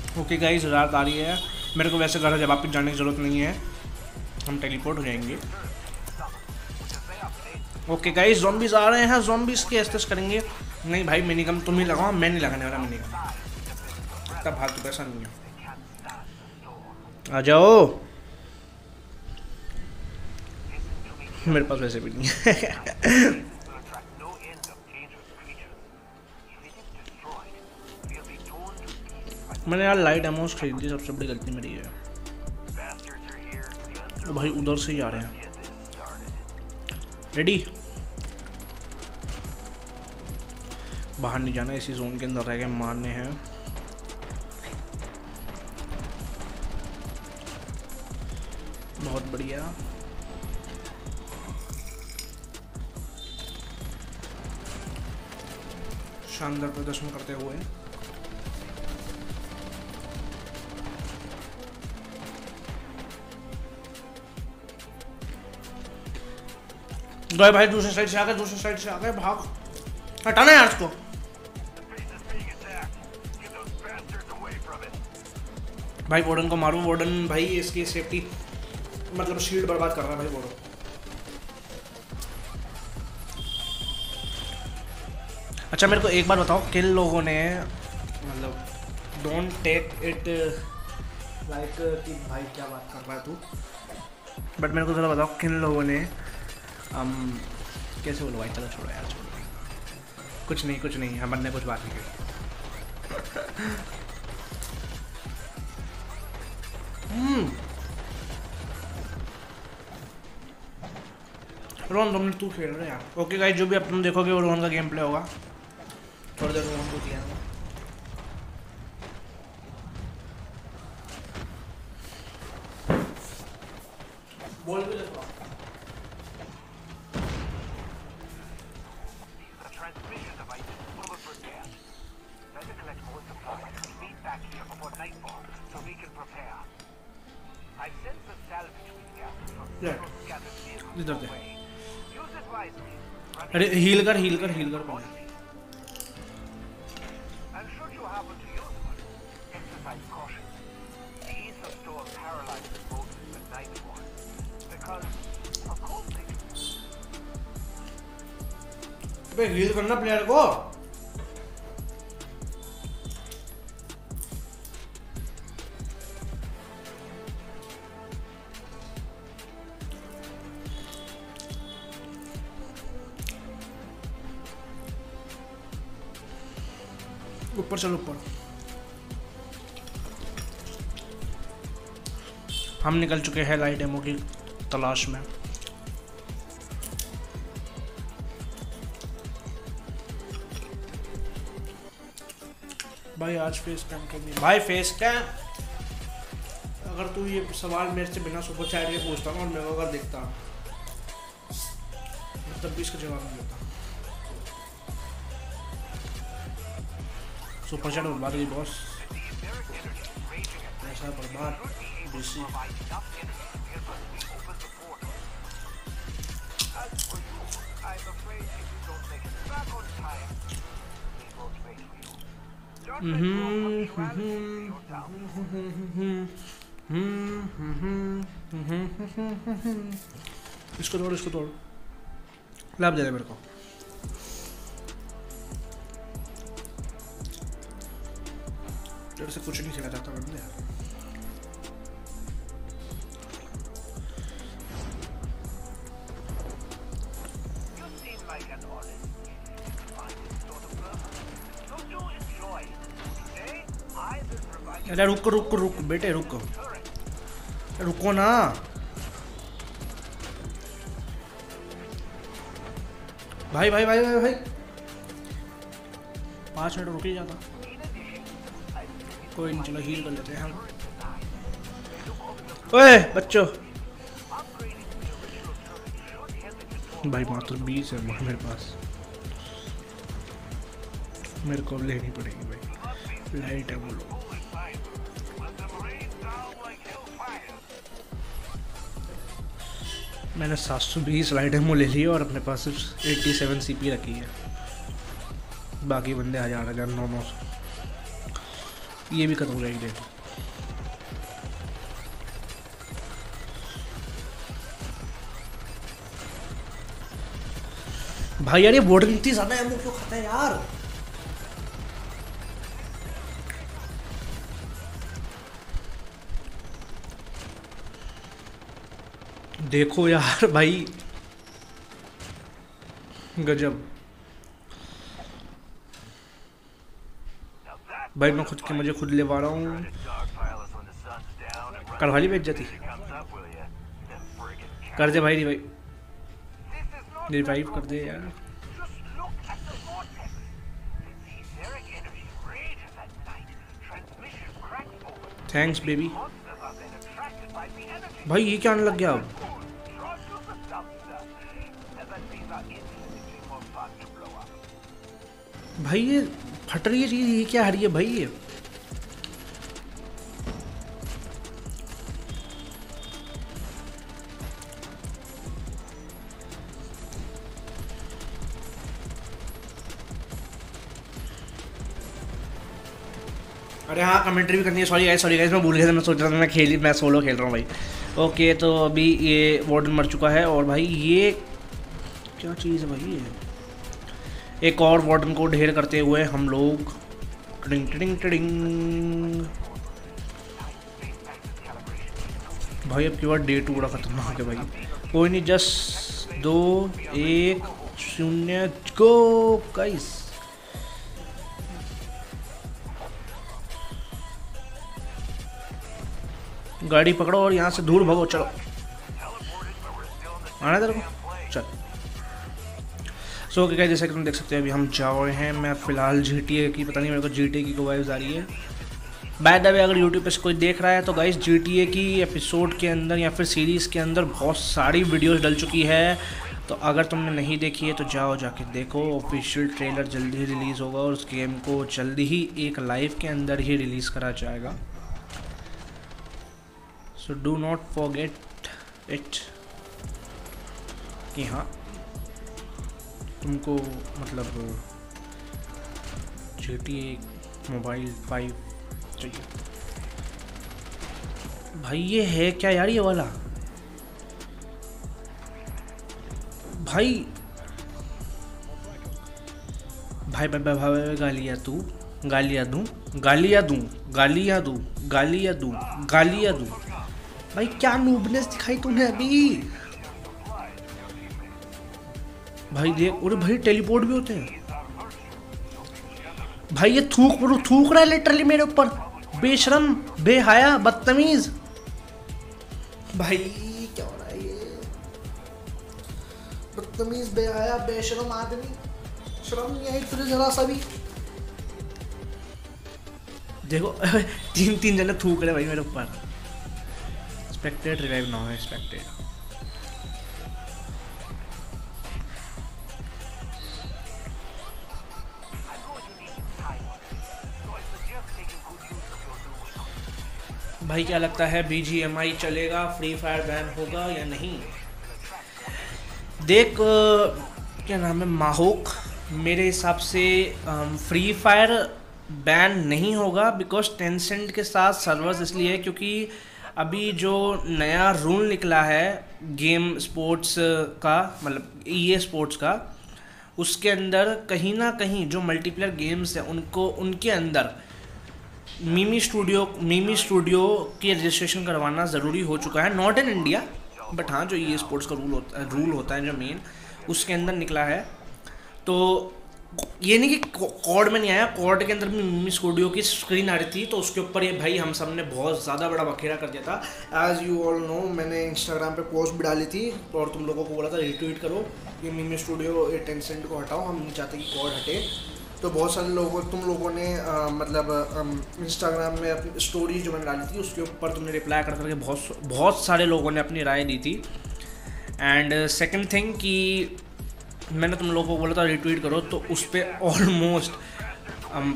ओके गाइस, रात आ रही है, मेरे को वैसे घर जब वापस जाने की ज़रूरत नहीं है, हम टेलीपोर्ट हो जाएंगे। ओके गाइस ज़ॉम्बीज़ आ रहे हैं, ज़ॉम्बीज़ के एस्टेस करेंगे। नहीं भाई मिनीगम तुम ही लगाओ, मैं नहीं लगाने वाला मिनीगम, तब हाथ तो पैसा नहीं है। आ जाओ, मेरे पास वैसे भी नहीं है। मैंने यार लाइट एमोस खरीद ली, सबसे बड़ी गलती मेरी है। तो भाई उधर से ही आ रहे हैं, रेडी, बाहर नहीं जाना, इसी जोन के अंदर रह के मारने हैं। बहुत बढ़िया, शानदार प्रदर्शन करते हुए। गए भाई दूसरी साइड से आ गए, भाग, हटाना यार इसको। भाई वॉर्डन को मारूं। वॉर्डन भाई इसकी सेफ्टी मतलब शील्ड बर्बाद कर रहा है भाई वॉर्डन। अच्छा मेरे को एक बार बताओ किन लोगों ने मतलब डोंट टेक इट लाइक कि भाई क्या बात कर रहा है तू, बट मेरे को ज़रा बताओ किन लोगों ने कैसे बोलो भाई चलो छोड़ो यार छोड़ो कुछ नहीं हम ने कुछ बात नहीं करी। रोहन तुमने तू खेल रहे यार। ओके गाइस जो भी आप तुम देखोगे वो रोहन का गेम प्ले होगा। थोड़ी देर रोहन को दिया बॉल भी लगवा। अरे हील कर हील कर हील कर पाओ। अबे हील करना प्लेयर को। ऊपर चलो ऊपर। हम निकल चुके हैं लाइट डेमो की तलाश में। भाई आज फेस कैम करनी भाई फेस कैम। अगर तू ये सवाल मेरे से बिना सुपर चैट के पूछता ना और मैं अगर देखता तब भी इसका जवाब नहीं देता। सुपर चैट बर्बाद हुई बॉस। ऐसा बर्बाद बीसी इसको तोड़ लाभ दे दे मेरे को। तेरे से कुछ नहीं खेला जाता बंदे यार। अरे रुक रुक रुक बेटे रुक रुको ना। भाई भाई भाई भाई भाई 5 मिनट रुक ही जाता। कोई नहीं चलो हील कर लेते हैं हम। ओए बच्चों भाई मात्र 20 है मेरे पास। मेरे को लेनी पड़ेगी भाई लाइट है बोलो। मैंने 720 लाइट डेमो ले ली और अपने पास सिर्फ 87 सीपी रखी है। बाकी बंदे 1000 900 ये भी खत्म हो जाएगी। भाई यार ये वॉर्डन इतनी ज्यादा एमो क्यों खाता है यार। देखो यार भाई गजब। भाई मैं खुद के मुझे खुद ले आ रहा हूँ। करवाली बेच जाती कर दे भाई। भाई रिवाइव कर दे यार। Thanks baby. भाई ये क्या आने लग गया अब। भाई ये फट रही है चीज। ये क्या हरी है भाई। ये अरे हाँ, कमेंट्री भी करनी है। सॉरी गाइस, मैं भूल गया था। मैं सोच रहा था मैं सोलो खेल रहा हूँ भाई। ओके, तो अभी ये वार्डन मर चुका है और भाई ये क्या चीज़ है भाई, ये एक और वार्डन को ढेर करते हुए हम लोग टिंग टिंग टिंग भाई। अब की बार डे 2 बड़ा खतरनाक है भाई। कोई नहीं, जस्ट 2-1-0 गो गाइस। गाड़ी पकड़ो और यहाँ से दूर भागो। चलो आना तेरे को, चल। सो क्या, जैसे कि तुम देख सकते हो अभी हम जा रहे हैं। मैं फ़िलहाल GTA की, पता नहीं मेरे को GTA की वाइब्स आ रही है। बाय द वे, अगर YouTube पे कोई देख रहा है तो गाइस, GTA की एपिसोड के अंदर या फिर सीरीज़ के अंदर बहुत सारी वीडियोस डल चुकी है, तो अगर तुमने नहीं देखी है तो जाओ जाके देखो। ऑफिशियल ट्रेलर जल्दी ही रिलीज़ होगा और उस गेम को जल्दी ही एक लाइव के अंदर ही रिलीज़ करा जाएगा। So do not forget it कि हाँ, तुमको मतलब GTA मोबाइल 5 चाहिए भाई। ये है क्या यार, ये वाला भाई भाई भाई भाई, भाई गालियाँ दूँ भाई। क्या नूबनेस दिखाई तूने अभी भाई। देख, अरे भाई टेलीपोर्ट भी होते हैं भाई। ये थूक रहा है लिटरली मेरे ऊपर। बेशरम, बेहया, बदतमीज भाई। क्या हो रहा है ये, बदतमीज, बेहया, बेशरम आदमी। शर्म नहीं आई तुझे जरा सा भी? देखो, तीन जने थूक रहे भाई मेरे ऊपर। एक्सपेक्टेड रिवाइव ना हो, एक्सपेक्टेड भाई। क्या लगता है BGMI चलेगा, फ्री फायर बैन होगा या नहीं? देख, क्या नाम है, माहौक, मेरे हिसाब से फ्री फायर बैन नहीं होगा। बिकॉज टेंसेंट के साथ सर्वर्स इसलिए है क्योंकि अभी जो नया रूल निकला है गेम स्पोर्ट्स का, मतलब EA स्पोर्ट्स का, उसके अंदर कहीं ना कहीं जो मल्टीप्लेयर गेम्स हैं उनको, उनके अंदर मीमी स्टूडियो की रजिस्ट्रेशन करवाना ज़रूरी हो चुका है। नॉट इन इंडिया, बट हाँ, जो EA स्पोर्ट्स का रूल होता है जो मेन, उसके अंदर निकला है। तो ये नहीं कि कॉर्ड में नहीं आया, कॉर्ड के अंदर भी मीमी स्टूडियो की स्क्रीन आ रही थी, तो उसके ऊपर ये भाई हम सब ने बहुत ज़्यादा बड़ा बखेड़ा कर दिया था। एज़ यू ऑल नो, मैंने इंस्टाग्राम पे पोस्ट भी डाली थी और तुम लोगों को बोला था रिट्वीट करो कि मीमी स्टूडियो टेंसेंट को हटाओ, हम नहीं चाहते कि कॉर्ड हटे। तो बहुत सारे लोगों, तुम लोगों ने मतलब इंस्टाग्राम में अपनी स्टोरी जो मैंने डाली थी उसके ऊपर तुमने रिप्लाई कर करके बहुत सारे लोगों ने अपनी राय दी थी। एंड सेकेंड थिंग कि मैंने तुम लोगों को बोला था रिट्वीट करो, तो उस पर ऑलमोस्ट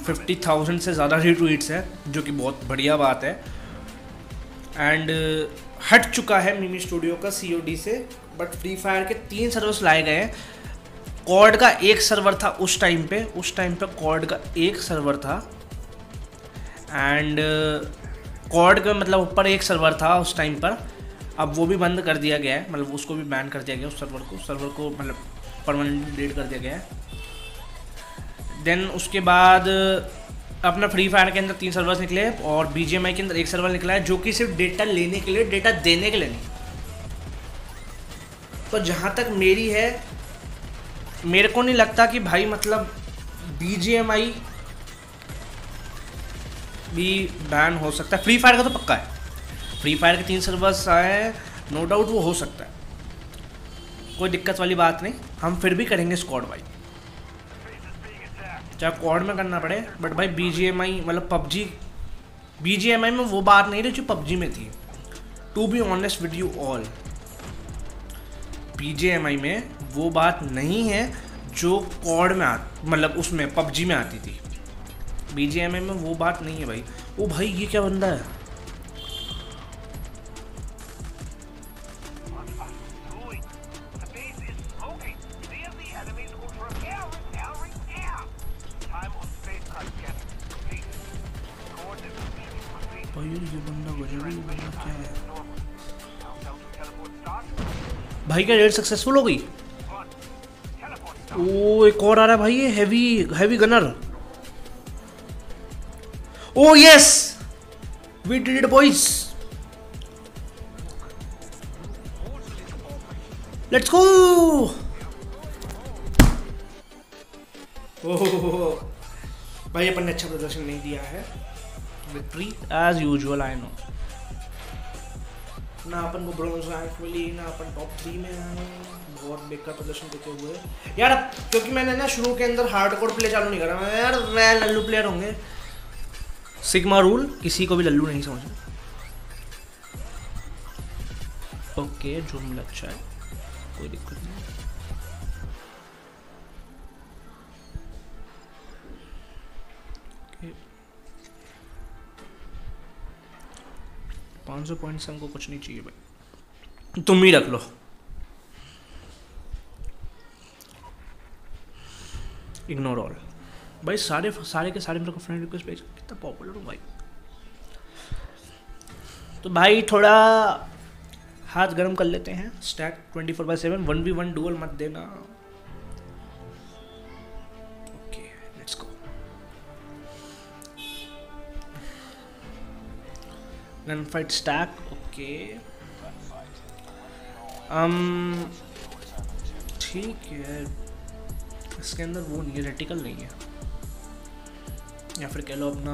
50,000 से ज़्यादा रिट्वीट्स हैं, जो कि बहुत बढ़िया बात है। एंड हट चुका है मीमी स्टूडियो का COD से। बट फ्री फायर के 3 सर्वर्स लाए गए हैं। कॉर्ड का एक सर्वर था उस टाइम पे कॉर्ड का एक सर्वर था। एंड कॉर्ड का मतलब ऊपर एक सर्वर था उस टाइम पर, अब वो भी बंद कर दिया गया है, मतलब उसको भी बैन कर दिया गया, उस सर्वर को मतलब परमानेंट डिलीट कर दिया गया है। देन उसके बाद अपना फ्री फायर के अंदर 3 सर्वर्स निकले और BGMI के अंदर एक सर्वर निकला है, जो कि सिर्फ डेटा लेने के लिए, डेटा देने के लिए नहीं। तो जहाँ तक मेरी है, मेरे को नहीं लगता कि भाई मतलब BGMI भी बैन हो सकता है। फ्री फायर का तो पक्का है, फ्री फायर के 3 सर्वर्स आए हैं, नो डाउट वो हो सकता है, कोई दिक्कत वाली बात नहीं। हम फिर भी करेंगे स्क्वाड भाई, चाहे स्क्वाड में करना पड़े। बट भाई BGMI मतलब PUBG, BGMI में वो बात नहीं रही जो PUBG में थी। To be honest with you all, BGMI में वो बात नहीं है जो स्क्वाड में मतलब उसमें PUBG में आती थी। BGMI में वो बात नहीं है भाई। ओ भाई, ये क्या बंदा है भाई क्या रेड सक्सेसफुल हो गई। ओ एक और आ रहा है भाई, ये heavy gunner. Oh yes we did it boys, let's go. Oh भाई अपन ने अच्छा प्रदर्शन नहीं दिया है, victory as usual. I know ना अपन को ब्रॉन्ज रैंक मिली, ना अपन टॉप 3 में आए, बहुत बेकार प्रदर्शन देते हुए यार। क्योंकि मैंने ना शुरू के अंदर हार्डकोर प्ले चालू नहीं करा, मैं यार मैं लल्लू प्लेयर होंगे। सिग्मा रूल किसी को भी लल्लू नहीं समझा। ओके जुमला अच्छा है, कोई दिक्कत नहीं। Okay. 500 पॉइंट से हमको कुछ नहीं चाहिए भाई, तुम ही रख लो। इग्नोर ऑल भाई, सारे के सारे मेरे को फ्रेंड रिक्वेस्ट भेज। कितना पॉपुलर हूँ भाई। तो भाई थोड़ा हाथ गर्म कर लेते हैं। स्टैक 24/7 1v1 डुअल मत देना। Okay let's go. Gun fight stack. Okay ठीक है, इसके अंदर वो नहीं है, रेटिकल नहीं है, या फिर कह लो अपना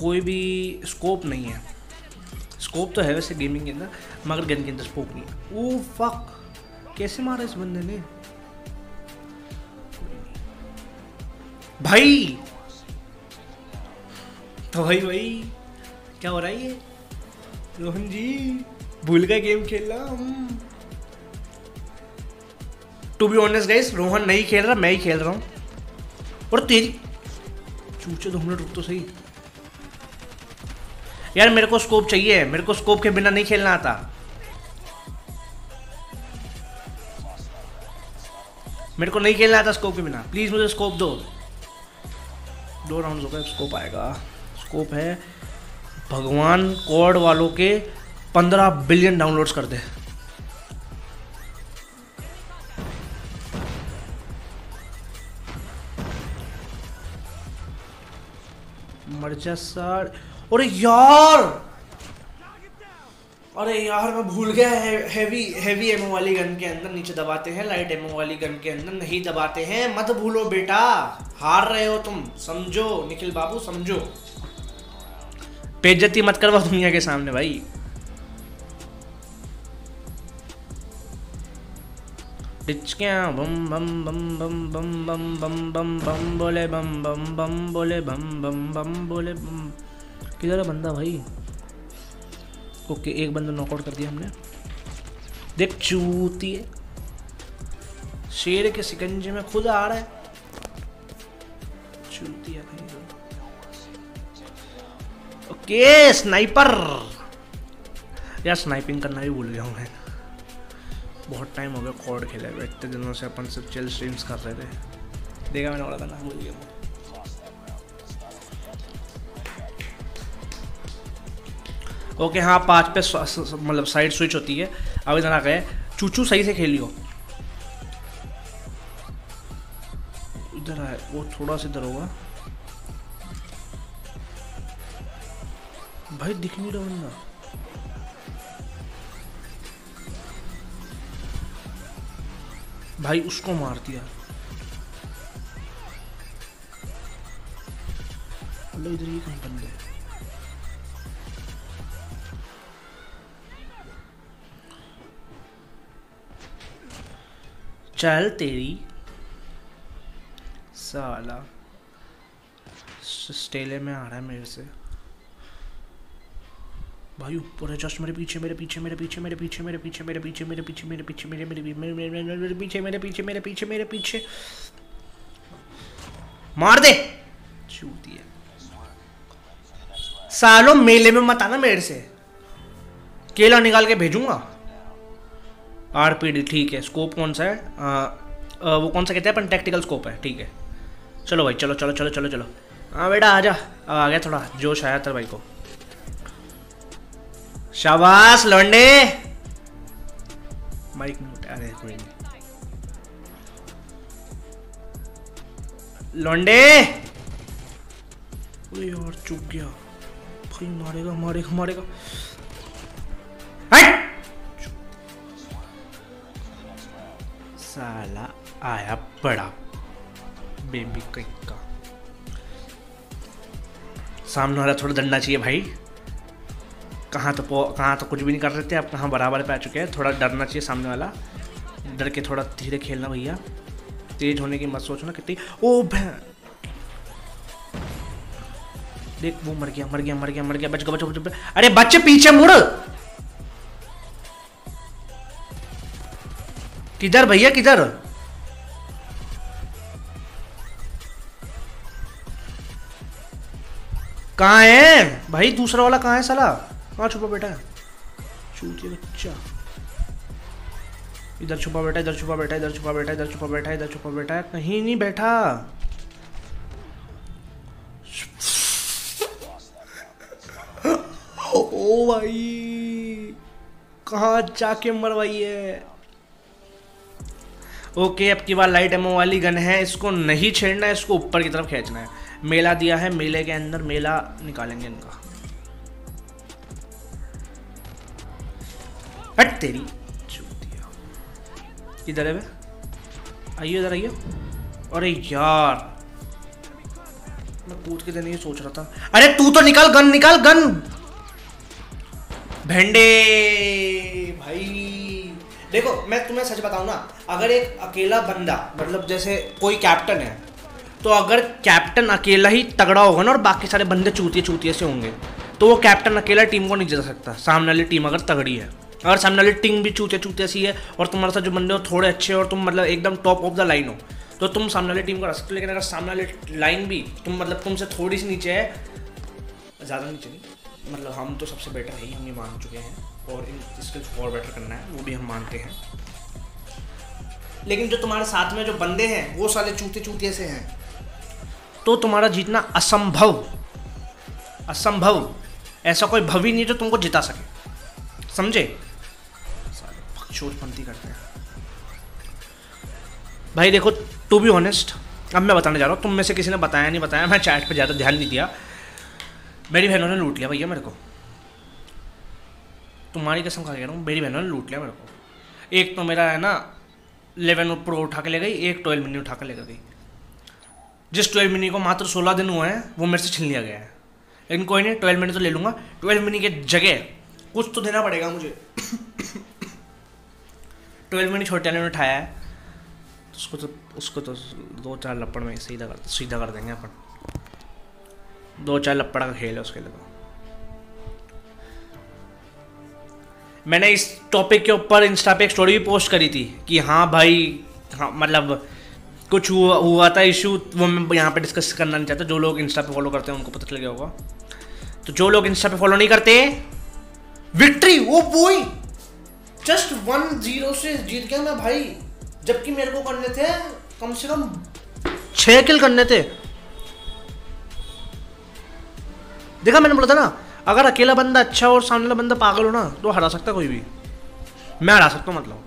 कोई भी स्कोप नहीं है। स्कोप तो है वैसे गेमिंग के अंदर, मगर गन के अंदर स्कोप नहीं है। ओ फक, कैसे मारा इस बंदे ने भाई। तो भाई भाई क्या हो रहा है ये, रोहन जी भूल गए गेम खेलना। To be honest guys, Rohan नहीं खेल रहा, मैं ही खेल रहा हूँ। और तेरी चूचे तो हमने रुक तो सही यार, मेरे को स्कोप चाहिए, मेरे को स्कोप के बिना नहीं खेलना आता। मेरे को नहीं खेलना आता स्कोप के बिना, प्लीज मुझे स्कोप दो। 2 राउंड हो गए, स्कोप आएगा। स्कोप है भगवान कॉर्ड वालों के 15 बिलियन डाउनलोड्स कर दे। मर्चा सर, अरे यार, अरे यार मैं भूल गया। हैवी एमओ वाली गन के अंदर नीचे दबाते हैं, लाइट एमओ वाली गन के अंदर नहीं दबाते हैं। मत भूलो बेटा, हार रहे हो तुम, समझो निखिल बाबू, समझो। बेइज्जती मत करवाओ दुनिया के सामने भाई। टिचकियां बम बम बम बम बम बम बम बम बम बोले, बम बम बम बोले, बम बम बम बोले। किधर है बंदा भाई। ओके एक बंदा नॉकआउट कर दिया हमने। देख चूती है, शेर के शिकंजे में खुद आ रहा है। चूती है कहीं तो। ओके स्नाइपर, यार स्नाइपिंग करना भी भूल गया हूँ मैं। बहुत टाइम हो गया कॉर्ड खेले हुए, इतने दिनों से अपन सब चिल स्ट्रीम्स कर रहे थे। देखा मैंने, बड़ा गाना भूल गया हूँ। ओके हाँ 5 पे मतलब साइड स्विच होती है। अब इधर आ गए, चूचू सही से खेलियो। इधर आए, वो थोड़ा सा इधर होगा भाई, दिख नहीं रहा बंदा। भाई उसको मार दिया। इधर ये कहीं बंदे है, चल तेरी साला स्टेले में आ रहा है मेरे से भाई। ऊपर है जस्ट मेरे पीछे, मेरे पीछे, मेरे पीछे, मेरे पीछे, मेरे पीछे, मेरे पीछे, मेरे पीछे, मेरे पीछे, मेरे पीछे, मेरे पीछे, मेरे पीछे, मेरे पीछे। मार दे चूतिया सालों, मेले में मत आना मेरे से, केला निकाल के भेजूंगा। आरपीडी ठीक है। स्कोप कौन सा है? वो कौन सा कहते हैं अपन, टैक्टिकल स्कोप है। ठीक है चलो भाई, चलो चलो चलो चलो चलो। हाँ बेटा आजा, आ गया, थोड़ा जोश आया था भाई को। शाबाश लौंडे। Mic mute. अरे कोई नहीं लौंडे। अरे यार चुप गया भाई, मारेगा मारेगा मारेगा। साला आया बड़ा बेबी किक का। सामने वाला थोड़ा डरना चाहिए भाई। कहाँ तो कुछ भी नहीं कर सकते, आप कहाँ बराबर पे आ चुके हैं। थोड़ा डरना चाहिए सामने वाला। डर के थोड़ा धीरे खेलना भैया, तेज होने की मत सोचो ना। कितनी ओ देख वो मर गया मर गया मर गया मर गया। बच गया। अरे बच्चे पीछे मुड़, किधर भैया किधर? कहाँ है भाई दूसरा वाला? कहाँ है साला? कहाँ छुपा बेटा? चूतिया बच्चा। इधर छुपा बेटा। कहीं नहीं बैठा। ओ भाई कहाँ जाके मरवाई है। ओके अब की बार लाइट एमओ वाली गन है, इसको नहीं छेड़ना है, इसको ऊपर की तरफ खींचना है। मेला दिया है, मेले के अंदर मेला निकालेंगे इनका। हट तेरी चूतिया। इधर है बे, आइए इधर आइए। अरे यार मैं कूद के देने ये सोच रहा था। अरे तू तो निकाल गन, निकाल गन भेंडे। भाई देखो मैं तुम्हें सच बताऊं ना, अगर एक अकेला बंदा मतलब जैसे कोई कैप्टन है, तो अगर कैप्टन अकेला ही तगड़ा होगा ना और बाकी सारे बंदे चूतिए से होंगे, तो वो कैप्टन अकेला टीम को नहीं जिता सकता। सामने वाली टीम अगर तगड़ी है, अगर सामने वाली टीम भी चूतिए सी है और तुम्हारे साथ जो बंदे हो थोड़े अच्छे और तुम मतलब एकदम टॉप ऑफ द लाइन हो, तो तुम सामने वाली टीम को हरा सकते हो। लेकिन अगर सामने वाली लाइन भी तुम मतलब तुमसे थोड़ी सी नीचे है, ज़्यादा नीचे नहीं, मतलब हम तो सबसे बेटर है ही, हम ये मान चुके हैं और इन स्किल्स और बेटर करना है, वो भी हम मानते हैं। लेकिन जो तुम्हारे साथ में जो बंदे हैं वो सारे चूतिए से हैं, तो तुम्हारा जीतना असंभव। ऐसा कोई भव ही नहीं जो तुमको जिता सके, समझे? सारे पक्षोजपंती करते हैं भाई। देखो टू बी ऑनेस्ट, अब मैं बताने जा रहा हूँ, तुम में से किसी ने बताया नहीं बताया, मैं चैट पे ज़्यादा ध्यान नहीं दिया। मेरी बहनों ने लूट लिया भैया मेरे को, तुम्हारी कसम खा के कह रहा हूँ, मेरी बहनों ने लूट लिया मेरे को। एक तो मेरा है ना 11 प्रो उठा के ले गई, एक 12 मिनी उठा के ले गई। जिस 12 मिनी को मात्र 16 दिन हुए हैं वो मेरे से छीन लिया गया है। लेकिन कोई नहीं, 12 मिनी तो ले लूँगा। 12 मिनी के जगह कुछ तो देना पड़ेगा मुझे। 12 मिनी छोटे ने उठाया है, उसको तो 2-4 लपड़ में सीधा कर देंगे अपन। 2-4 लपड़ का खेल है उसके लिए। मैंने इस टॉपिक के ऊपर इंस्टा पे एक स्टोरी भी पोस्ट करी थी कि हाँ भाई हाँ, मतलब कुछ हुआ था इशू, वो मैं यहाँ पे डिस्कस करना नहीं चाहता। जो लोग इंस्टा पे फॉलो करते हैं उनको पता चल गया होगा। तो जो लोग इंस्टा पे फॉलो नहीं करते, विक्ट्री वो बॉय जस्ट 1-0 से जीत गया मैं भाई। जबकि मेरे को करने थे कम से कम 6 किल करने थे। देखा मैंने बोला था ना, अगर अकेला बंदा अच्छा और सामने वाला बंदा पागल हो ना, तो हरा सकता कोई भी। मैं हरा सकता हूँ मतलब।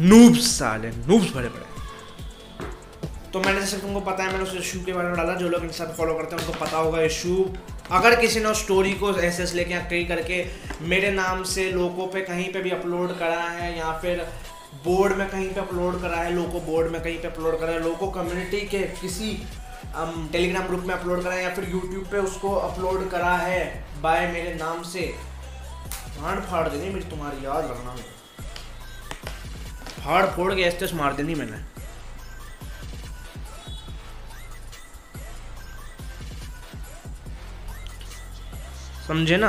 नूब्स साले, नूब्स भरे पड़े। तो मैंने जैसे तुमको पता है, मैंने उस इशू के बारे में डाला। जो लोग इंस्टा पे फॉलो करते हैं उनको पता होगा इशू। अगर किसी ने स्टोरी को ऐसे लेके कहीं करके मेरे नाम से लोगों पे कहीं पे भी अपलोड करा है, या फिर बोर्ड में कहीं पे अपलोड करा है, लोगों बोर्ड में कहीं पे अपलोड करा है, लोगों कम्युनिटी के किसी टेलीग्राम ग्रुप में अपलोड करा है, या फिर यूट्यूब पे उसको अपलोड करा है बाय मेरे नाम से, फाड़ फाड़ देनी मेरी तुम्हारी, याद रखना। फाड़ फोड़ के ऐसे मार देनी मैंने। समझे ना?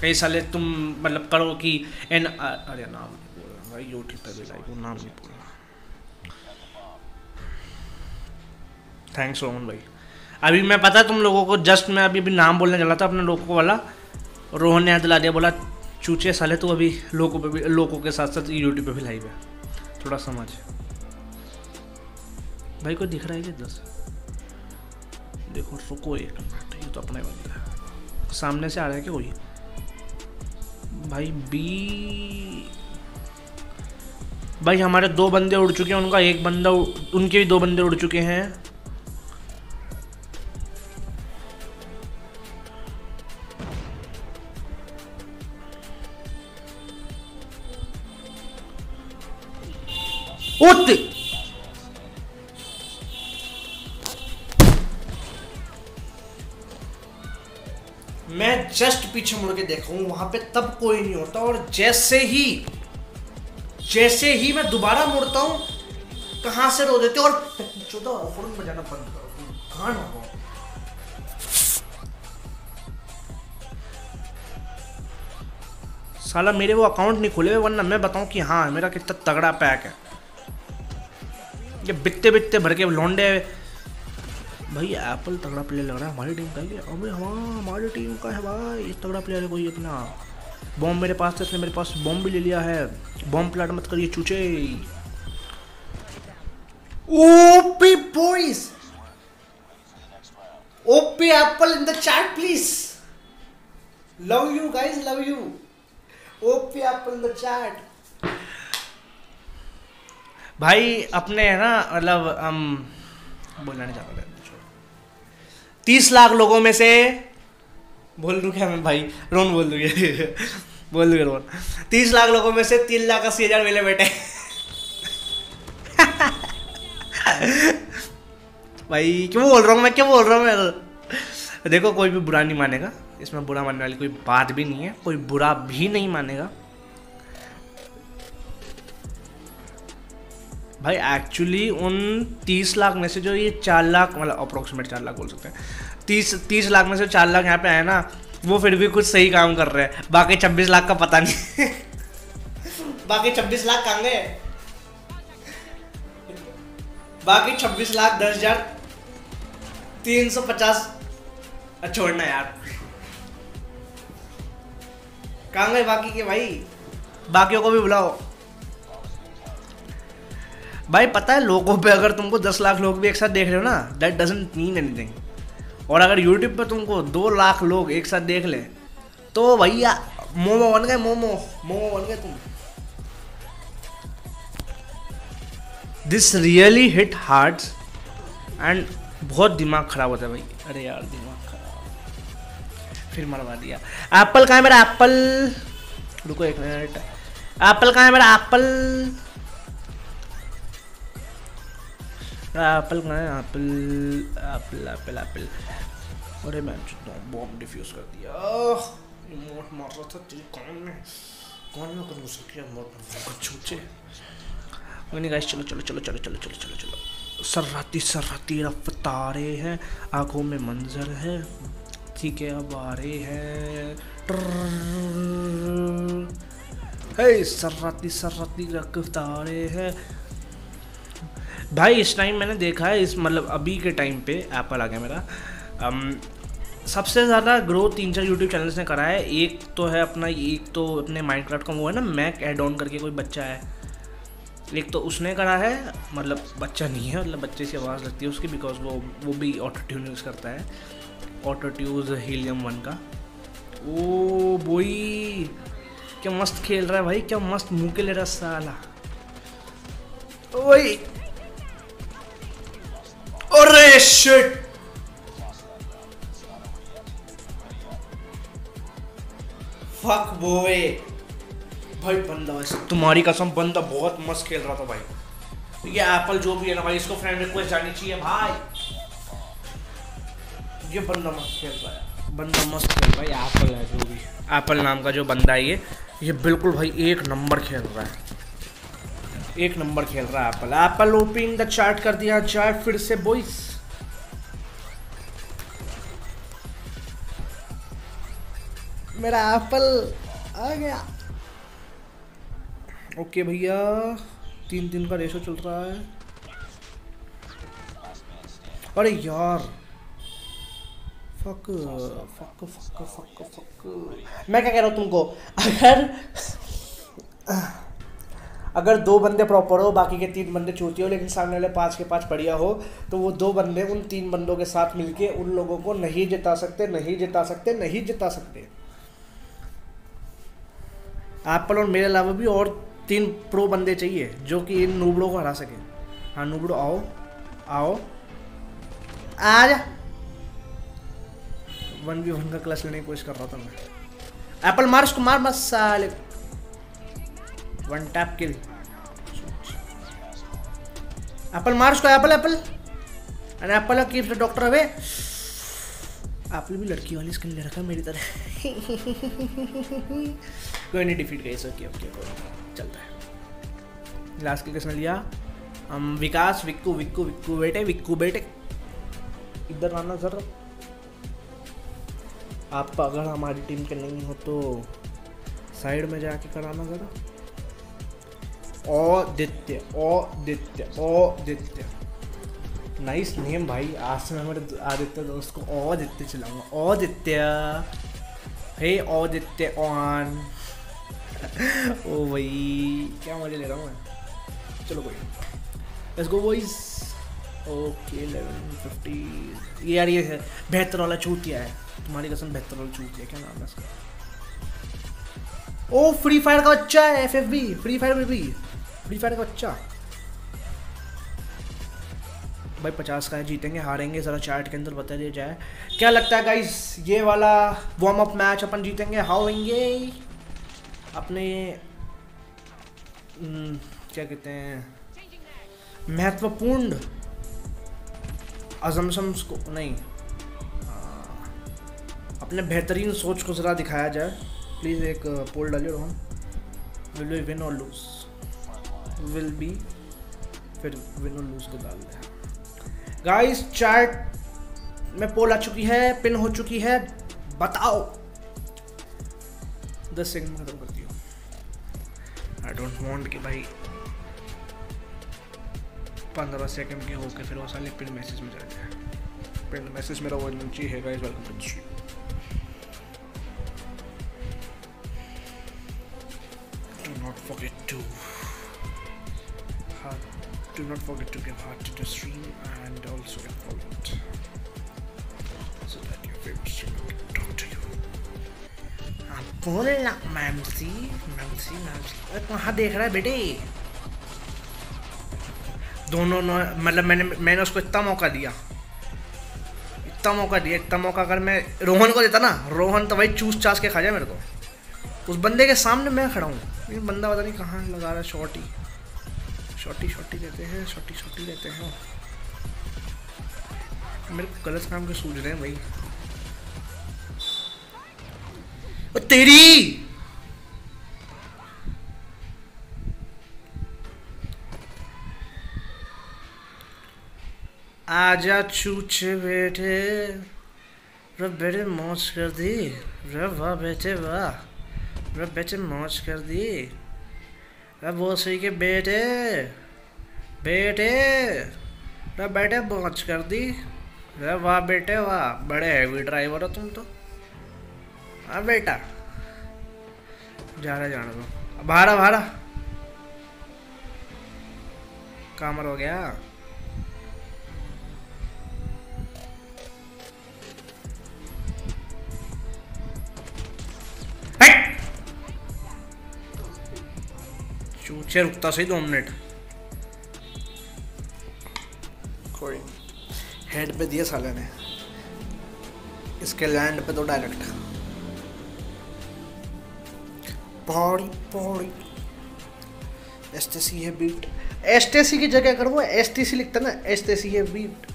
कई साले तुम मतलब करो कि अरे नाम नहीं बोल रहा भाई, यूट्यूब पे भी लाइव, नाम नहीं बोल रहा। थैंक्स रोमन भाई। अभी मैं पता है तुम लोगों को, जस्ट मैं अभी नाम बोलने चला था अपने लोगों वाला, रोहन ने याद दिला दिया, बोला चूचे साले तो अभी लोगों पे भी, लोगों के साथ साथ यूट्यूब पे भी लाइव है। थोड़ा समझ भाई। कोई दिख रहा है क्या? 10 देखो, रुको एक मिनट, ये तो अपना ही बंदा है। सामने से आ रहा है क्या कोई? भाई बी, भाई हमारे दो बंदे उड़ चुके हैं, उनका एक बंदा, उनके भी दो बंदे उड़ चुके हैं। मैं जस्ट पीछे मुड़ के देखा हूं, वहां पे तब कोई नहीं होता, और जैसे ही मैं दोबारा मुड़ता हूं कहां से रो देते, और फौरन बजाना बंद करो। साला मेरे वो अकाउंट नहीं खुले हुए, वरना मैं बताऊं कि हाँ मेरा कितना तगड़ा पैक है। ये बित्ते बित्ते भर के लौंडे। भाई एप्पल तगड़ा प्लेयर लग रहा है, हमारी टीम का ही। अबे हाँ हमारी टीम का है भाई, तगड़ा प्लेयर है कोई अपना। बॉम्ब मेरे पास था, इसने मेरे पास बॉम्ब भी ले लिया है। बॉम्ब प्लाट मत करिए चूचे। OP boys, OP apple in the chat please. Love you guys, love you. OP apple in the chat. भाई अपने है ना, मतलब हम बोलना नहीं चाहते, 30 लाख लोगों में से बोल दूँ क्या मैं? भाई रोन बोल दूँगी बोल दूँगी रोन। 30 लाख लोगों में से 3,80,000 मिले बेटे भाई क्यों बोल रहा हूँ मैं, क्यों बोल रहा हूँ मैं? देखो कोई भी बुरा नहीं मानेगा, इसमें बुरा मानने वाली कोई बात भी नहीं है, कोई बुरा भी नहीं मानेगा भाई। एक्चुअली उन 30 लाख में से जो ये 4 लाख, मतलब अप्रोक्सीमेट 4 लाख बोल सकते हैं, 30 लाख में से 4 लाख यहाँ पे आए ना, वो फिर भी कुछ सही काम कर रहे हैं। बाकी 26 लाख का पता नहीं बाकी 26 लाख कहाँ गए? बाकी 26,10,350 छोड़ना यार, कहाँ गए बाकी के भाई? बाकियों को भी बुलाओ भाई। पता है लोगों पे, अगर तुमको 10 लाख लोग भी एक साथ देख रहे हो ना, दैट डजंट मीन एनीथिंग। और अगर यूट्यूब पे तुमको 2 लाख लोग एक साथ देख ले तो भैया मोमो बन गए, मोमो बन गए तुम। This really hit hard and बहुत दिमाग खराब होता है भाई। अरे यार दिमाग खराब, फिर मरवा दिया। एप्पल कहाँ है मेरा एप्पल? रुको 1 मिनट। एप्पल कहाँ है मेरा एप्पल? एप्पल कहाँ है? Apple apple apple apple. अरे मैं बॉम्ब डिफ्यूज कर दिया। रिमोट मार रहा था तेरे कान में कर सकता है छूचे। मैंने गाइस चलो चलो चलो चलो चलो चलो चलो चलो। सर्राती रफ्तारे हैं, आंखों में मंजर है, ठीक है अब आ रहे हैं। सर्राती रफ्तारे हैं भाई। इस टाइम मैंने देखा है, इस मतलब अभी के टाइम पे एप्पल आ गया मेरा। सबसे ज़्यादा ग्रो 3-4 यूट्यूब चैनल्स ने करा है। एक तो अपने माइनक्राफ्ट का वो है ना, मैक एड ऑन करके कोई बच्चा है, एक तो उसने करा है। मतलब बच्चा नहीं है, मतलब बच्चे से आवाज़ लगती है उसकी, बिकॉज वो भी ऑटो ट्यून यूज़ करता है, ऑटो ट्यूज हीलियम 1 का। ओ बोई क्या मस्त खेल रहा है भाई, क्या मस्त मुँह के ले रहा साला। ओए अरे शिट, फक बॉय। भाई बंदा तुम्हारी कसम बंदा बहुत मस्त खेल रहा था भाई। ये एप्पल जो भी है ना भाई, इसको फ्रेंड रिक्वेस्ट जानी चाहिए भाई। ये बंदा मस्त खेल रहा है, बंदा मस्त खेल भाई। एप्पल है जो भी, एप्पल नाम का जो बंदा है ये बिल्कुल भाई एक नंबर खेल रहा है, एक नंबर खेल रहा है apple. Apple opening the chart कर दिया जाए फिर से बॉयस। मेरा एप्पल आ गया। ओके भैया 3-3 का रेशो चल रहा है। अरे यार fuck fuck fuck fuck fuck. मैं क्या कह रहा हूँ तुमको, अगर अगर दो बंदे प्रॉपर हो, बाकी के तीन बंदे चूतिए हो, लेकिन सामने वाले पाँच के पाँच बढ़िया हो, तो वो दो बंदे उन तीन बंदों के साथ मिलके उन लोगों को नहीं जिता सकते, नहीं जिता सकते, नहीं जिता सकते। आप पर और मेरे अलावा भी और तीन प्रो बंदे चाहिए जो कि इन नूबड़ों को हरा सकें। हाँ नूबड़ो आओ आओ आ जा। 1v1 का क्लच लेने की कोशिश कर रहा था मैं। एप्पल मार उसको, मार बस साले। वन टैप किल। एप्पल मार उसको, apple apple and apple keeps the doctor away. Apple भी लड़की वाली स्किन ले रखा है मेरी तरह। कोई नहीं, डिफीट गई। ओके ओके चलता है। लास्ट किल किसने लिया? हम विकास। विक्कू विक्कू विक्कू बेटे, विक्कू बेटे इधर आना सर। आप अगर हमारी टीम के नहीं हो तो साइड में जाके कराना ज़रा। आदित्य आदित्य आदित्य, नाइस नेम भाई। आज से मैं मेरे आदित्य दोस्त को आदित्य चलाऊंगा। Aditya hey Aditya on. ओ भाई क्या मजे ले रहा हूँ मैं। चलो कोई, लेट्स गो बॉयज। ओके 1150 यार, ये बेहतर वाला चूतिया है तुम्हारी कसम। बेहतर वाला चूतिया क्या नाम है इसका? ओ फ्री फायर का बच्चा है। FFB फ्री फायर में भी फ्री फायर का बच्चा भाई। 50 का है, जीतेंगे हारेंगे ज़रा चार्ट के अंदर बता दिया जाए। क्या लगता है गाइस ये वाला वार्म अप मैच अपन जीतेंगे? हाउ होंगे अपने क्या कहते हैं महत्वपूर्ण अजम्पशंस को नहीं, अपने बेहतरीन सोच को ज़रा दिखाया जाए प्लीज़। एक पोल डालिए हम, विल बी विन और लूज, विल बी फिर विन और लूज को डाल दें। गाइस चार्ट में पोल आ चुकी है, पिन हो चुकी है, बताओ। 10 सेकंड में खत्म करती हूँ। आई डोंट वांट कि भाई 15 सेकंड के होकर फिर वो साले पिन मैसेज में जाते हैं। पिन मैसेज मेरा वो एनर्जी है guys. Welcome to the stream. Do not forget to heart, do not forget to give heart to the stream and also get follow it so that your favourite streamer can talk to you. आप बोलना मैमसी मैमसी मैमसी। अरे कहाँ देख रहा है बेटे? दोनों मतलब मैंने उसको इतना मौका दिया, इतना मौका दिया, इतना मौका। अगर मैं रोहन को देता ना, रोहन तो भाई चूस चास के खा जाए मेरे को। उस बंदे के सामने मैं खड़ा हूँ, लेकिन बंदा पता नहीं कहाँ लगा रहा है। शॉटी शॉटी शॉटी देते हैं, शॉटी शॉटी देते हैं। मेरे को गलत काम के सूझ रहे हैं भाई। तेरी आजा चूचे बेटे, रब बेटे मौज कर दी, रब वाह बेटे वाह, रब बेटे मौज कर दी, रब वो सही के बेटे बेटे, रब बेटे मौज कर दी, रब वाह बेटे वाह। बड़े हैवी ड्राइवर हो तुम तो। हाँ बेटा जा रहा, जाना तो भाड़ा भाड़ा कामर हो गया। चूचे रुकता सही 2 मिनट। कोई हेड पे दिया साले ने, इसके लैंड पे तो डायरेक्ट पौड़ी पौड़ी। एसटीसी है बीट, एसटीसी की जगह अगर वो एसटीसी लिखता ना, एसटीसी है बीट,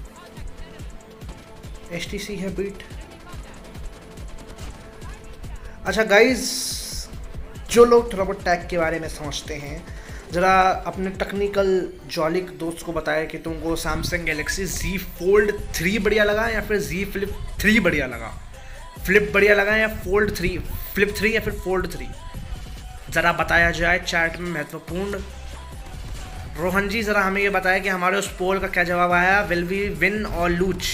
एसटीसी है बीट। अच्छा गाइज, जो लोग रबर टैग के बारे में समझते हैं ज़रा अपने टेक्निकल जॉलिक दोस्त को बताएं कि तुमको सैमसंग गैलेक्सी Z Fold 3 बढ़िया लगा या फिर Z Flip 3 बढ़िया लगा। फ्लिप बढ़िया लगा या Fold 3, Flip 3 या फिर Fold 3, ज़रा बताया जाए चैट में। महत्वपूर्ण रोहन जी ज़रा हमें ये बताया कि हमारे उस पोल का क्या जवाब आया, विल बी विन और लूज।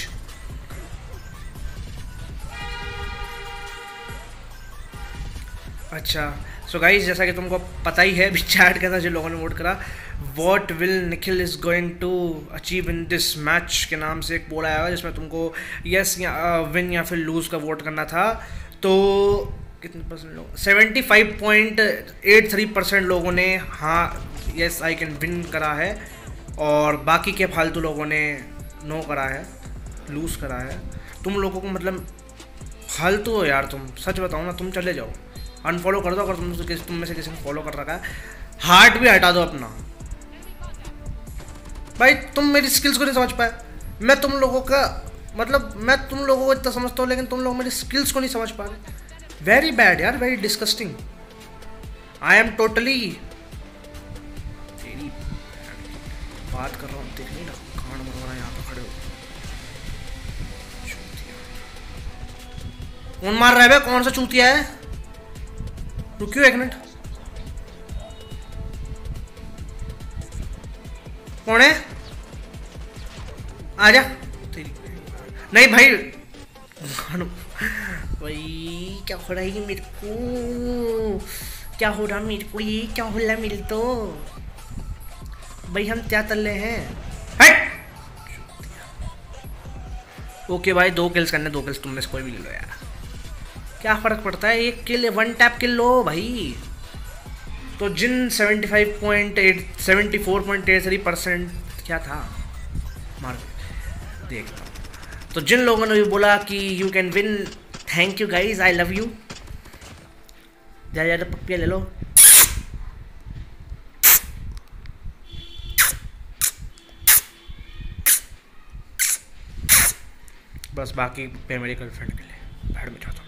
अच्छा सो गाइज, जैसा कि तुमको पता ही है, चैट के अंदर जो लोगों ने वोट करा, what will Nikhil is going to achieve in this match के नाम से एक पोल आया हुआ, जिसमें तुमको यस या विन या फिर लूज़ का वोट करना था। तो कितने परसेंट लोग, 75.83% लोगों ने हाँ यस आई कैन विन करा है, और बाकी के फालतू लोगों ने नो करा है, लूज़ करा है। तुम लोगों को मतलब फालतू हो यार, तुम सच बताओ ना, तुम चले जाओ, अनफॉलो कर दो अगर तुम में से किसी ने फॉलो कर रखा है। हार्ट भी हटा दो अपना भाई, तुम मेरी स्किल्स को नहीं समझ पाए। मैं तुम लोगों का मतलब मैं तुम लोगों को इतना समझता हूँ, लेकिन तुम लोग मेरी स्किल्स को नहीं समझ पा रहे। वेरी बैड यार, very disgusting. I am totally तेरी बात कर रहा हूँ, देख नहीं ना खान मरवा रहा यहाँ पर खड़े हो। कौन मार रहा है, कौन सा चूतिया है? रुकियो एक मिनट, कौन है? आजा नहीं भाई, भाई क्या हो रहा है मेरे को, क्या हो रहा मेरे को, ये क्या हो रहा मेरे तो भाई, हम क्या तल्ले हैं। ओके भाई, 2 किल्स करने, 2 किल्स तुम में से कोई भी ले लो यार, क्या फ़र्क पड़ता है। 1 किल 1 टैप किल लो भाई। तो जिन 74.83% क्या था मार देखता। तो जिन लोगों ने भी बोला कि you can win, thank you guys, I love you. ज़्यादा ज़्यादा पप्पियाँ ले लो। बस बाकी पे मेरी गर्लफ्रेंड के लिए भाड़ में जाता हूँ।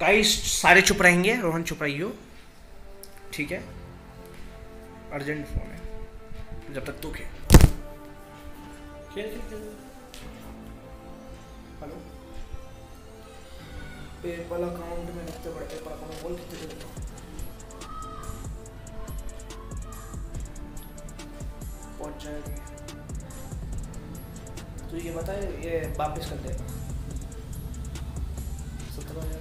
गाइस सारे चुप रहेंगे, रोहन चुप रही हो, ठीक है? अर्जेंट फोन है, जब तक तू खेल। हेलो, पेपल अकाउंट में रखते बड़े पेपर अकाउंट बोल कितने पहुंच जाएगी? तो ये बता, ये वापस कर देगा 17,000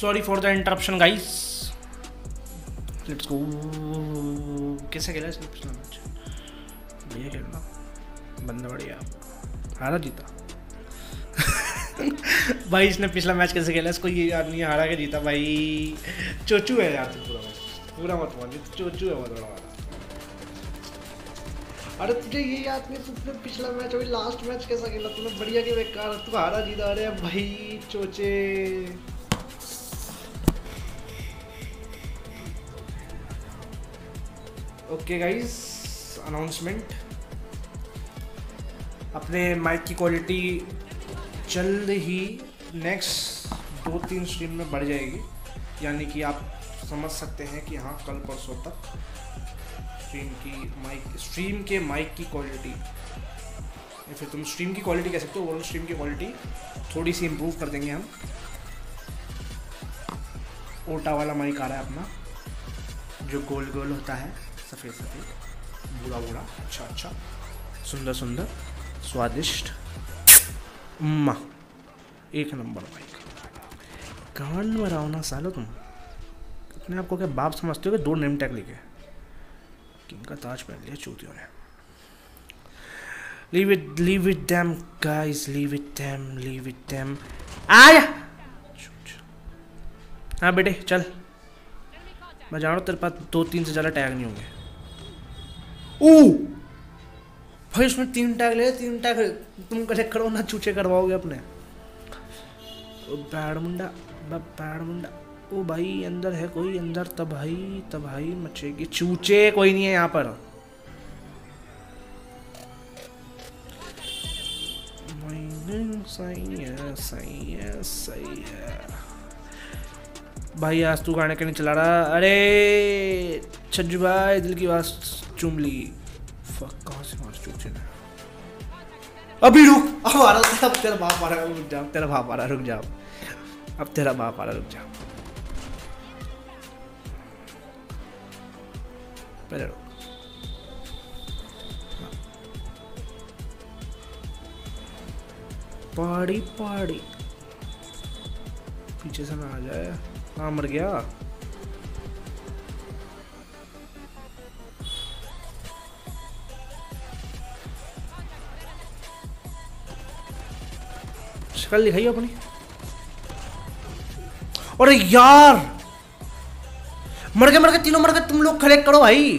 sorry for the interruption guys, let's go. कैसे खेला इसने पिछला मैच? बढ़िया खेलना बंदा, बढ़िया। हारा जीता भाई इसने पिछला मैच कैसे खेला, इसको ये याद नहीं। हारा के जीता भाई, चोचू है यार। पूरा मत मान, चोचू है बहुत बड़ा वाला। अरे तुझे ये याद नहीं तुमने पिछला मैच अभी लास्ट मैच कैसा खेला तुमने? बढ़िया के बेकार, तू हारा जीता। अरे भाई चोचे, ओके गाइस अनाउंसमेंट। अपने माइक की क्वालिटी जल्द ही नेक्स्ट 2-3 स्ट्रीम में बढ़ जाएगी, यानी कि आप समझ सकते हैं कि हाँ कल परसों तक स्ट्रीम के माइक की क्वालिटी, या फिर तुम स्ट्रीम की क्वालिटी कह सकते हो, ओवरऑल स्ट्रीम की क्वालिटी थोड़ी सी इम्प्रूव कर देंगे हम। ओटा वाला माइक आ रहा है अपना, जो गोल गोल होता है, सफ़ेद सफ़ेद, बूढ़ा बूढ़ा, अच्छा अच्छा, सुंदर सुंदर, स्वादिष्ट, अम्मा एक नंबर माइक। कान में रहो ना सालो, तुम अपने आपको क्या बाप समझते हो कि 2 नेम टैग लिखे? किंग का ताज पहन लिया चूतियों ने। Leave it them guys, leave it them. आया हाँ बेटे चल, मैं जान रहा हूँ तेरे पास 2-3 से ज़्यादा टैग नहीं होंगे। ओ भाई उसमें 3 टैग ले, 3 टैग तुम कलेक्ट करो ना, चूचे करवाओगे अपने। ओ बैड मुंडा, बैड मुंडा। ओ भाई अंदर है कोई? अंदर तबाही तबाही मचेगी। चूचे कोई नहीं है यहाँ पर। सही है सही है सही है भाई। आज तू गाने के नहीं चला रहा? अरे छज्जू भाई दिल की आवाज चूम ली। फक कहाँ से मार चूचे ने? अभी रुक, अब आ रहा था। तेरा बाप आ रहा है, रुक जाओ। तेरा बाप आ रहा है, रुक जाओ। अब तेरा बाप आ रहा है, रुक जाओ। पहले रुक। पहाड़ी पहाड़ी पीछे से ना आ जाए। हाँ मर गया। शक्ल दिखाई अपनी। अरे यार मर गए, मर गए, तीनों मर गए। तुम लोग कलेक्ट करो भाई।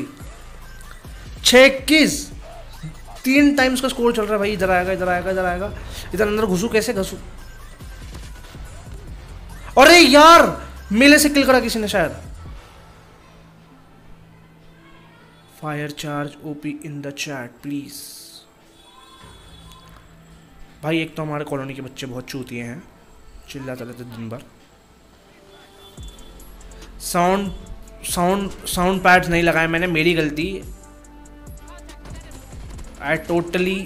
6-21 3 टाइम्स का स्कोर चल रहा है भाई। इधर आएगा, इधर आएगा, इधर आएगा, इधर अंदर घुसू कैसे? घुसू। अरे यार मेले से किल करा किसी ने शायद। Fire charge OP in the chat please. भाई एक तो हमारे कॉलोनी के बच्चे बहुत चूतिए हैं, चिल्लाते रहते दिन भर। साउंड पैड्स नहीं लगाए मैंने, मेरी गलती। I totally.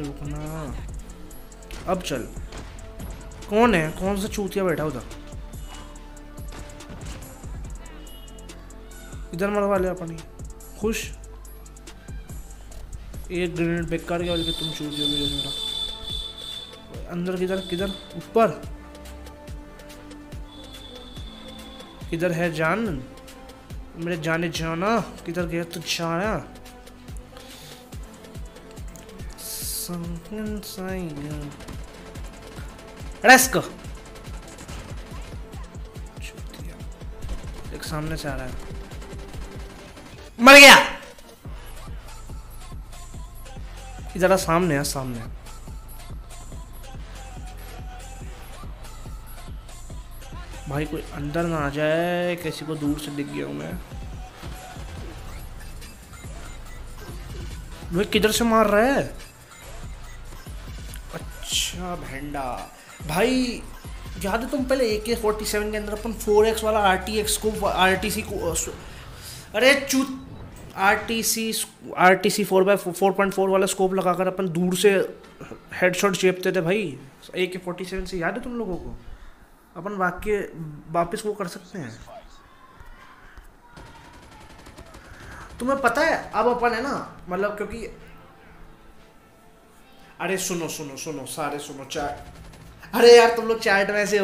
रुकना अब चल। कौन है? कौन सा चूतिया बैठा उधर? इधर मरवा ले अपनी खुश। एक ग्रेनेड बेकार गया बल्कि तुम चूतिया मेरे मेरा। अंदर किधर किधर? ऊपर किधर है जान मेरे? जाने जाना किधर गया तो जाना। एक सामने से आ रहा है, मर गया। इधर सामने है, सामने है। भाई कोई अंदर ना आ जाए, किसी को दूर से दिख गया हूँ मैं। भाई किधर से मार रहा है? अच्छा भेंडा भाई, याद है तुम पहले AK-47 के अंदर अपन 4X वाला RTX को RTC को, अरे चूत, RTC 4x4.4 वाला स्कोप लगाकर अपन दूर से हेडशॉट चेपते थे भाई AK-47 से, याद है तुम लोगों को? अपन वाक्य वापस वो कर सकते हैं। तुम्हें पता है अब अपन है ना, मतलब क्योंकि अरे सुनो सुनो सुनो सारे सुनो चार्ट। अरे यार तुम लोग चार्ट में ऐसे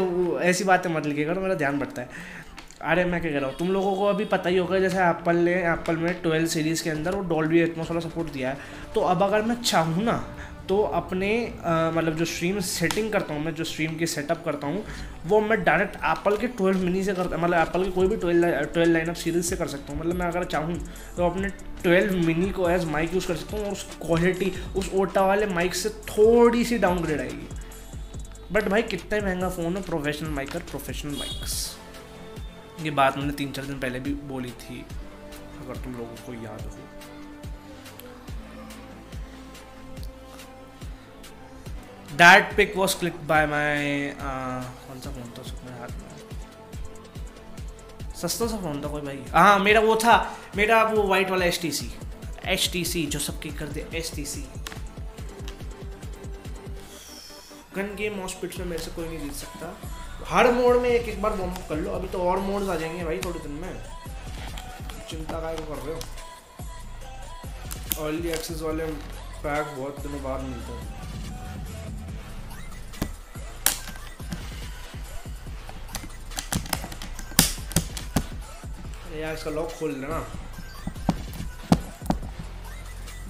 ऐसी बातें मत लिखिएगा, मेरा ध्यान बढ़ता है। अरे मैं क्या कह रहा हूँ, तुम लोगों को अभी पता ही होगा जैसे एप्पल में 12 सीरीज़ के अंदर वो डॉल्बी एटमॉस वाला सपोर्ट दिया है। तो अब अगर मैं चाहूँ ना तो अपने मतलब जो स्ट्रीम सेटिंग करता हूँ, मैं जो स्ट्रीम की सेटअप करता हूँ वो मैं डायरेक्ट एप्पल के 12 मिनी से करता, मतलब एप्पल के कोई भी 12 लाइनअप सीरीज़ से कर सकता हूँ। मतलब मैं अगर चाहूँ तो अपने 12 मिनी को एज माइक यूज़ कर सकता हूँ और उस क्वालिटी उस ओटा वाले माइक से थोड़ी सी डाउनग्रेड आएगी। बट भाई कितना महंगा फ़ोन है, प्रोफेशनल माइक और प्रोफेशनल माइक्स। ये बात मैंने 3-4 दिन पहले भी बोली थी, अगर तुम लोगों को याद हो। That pic was clicked by my कौन सा फोन था उसमें हाथ में, सस्ता सा फोन था कोई भाई। हाँ मेरा वो था, मेरा वो वाइट वाला HTC जो सब क्लिक कर दे। HTC गन गेम हॉस्पिटल में मेरे से कोई नहीं जीत सकता। हर मोड में एक बार वार्म अप कर लो, अभी तो और मोड्स आ जाएंगे भाई थोड़े दिन में। चिंता काय को कर रहे हो, अर्ली एक्सेस वाले पैक बहुत दिनों बाद मिलते हैं। यार इसका लॉक खोल लेना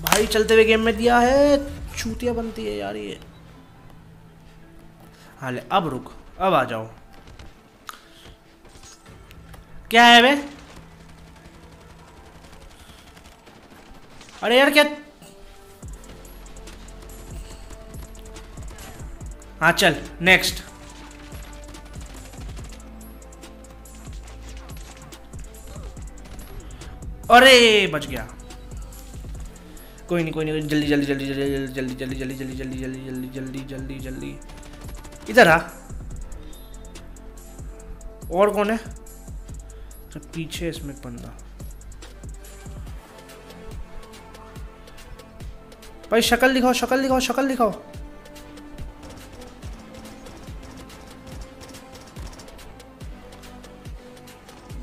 भाई, चलते हुए गेम में दिया है, चूतिया बनती है यार ये। हाँ ले अब रुक, अब आ जाओ। क्या है बे? अरे यार क्या, हाँ चल नेक्स्ट। अरे बच गया, कोई नहीं कोई नहीं, जल्दी जल्दी जल्दी जल्दी जल्दी जल्दी जल्दी जल्दी जल्दी जल्दी जल्दी जल्दी जल्दी इधर आ। और कौन है पीछे? इसमें बंदा भाई, शक्ल दिखाओ शक्ल दिखाओ शक्ल दिखाओ।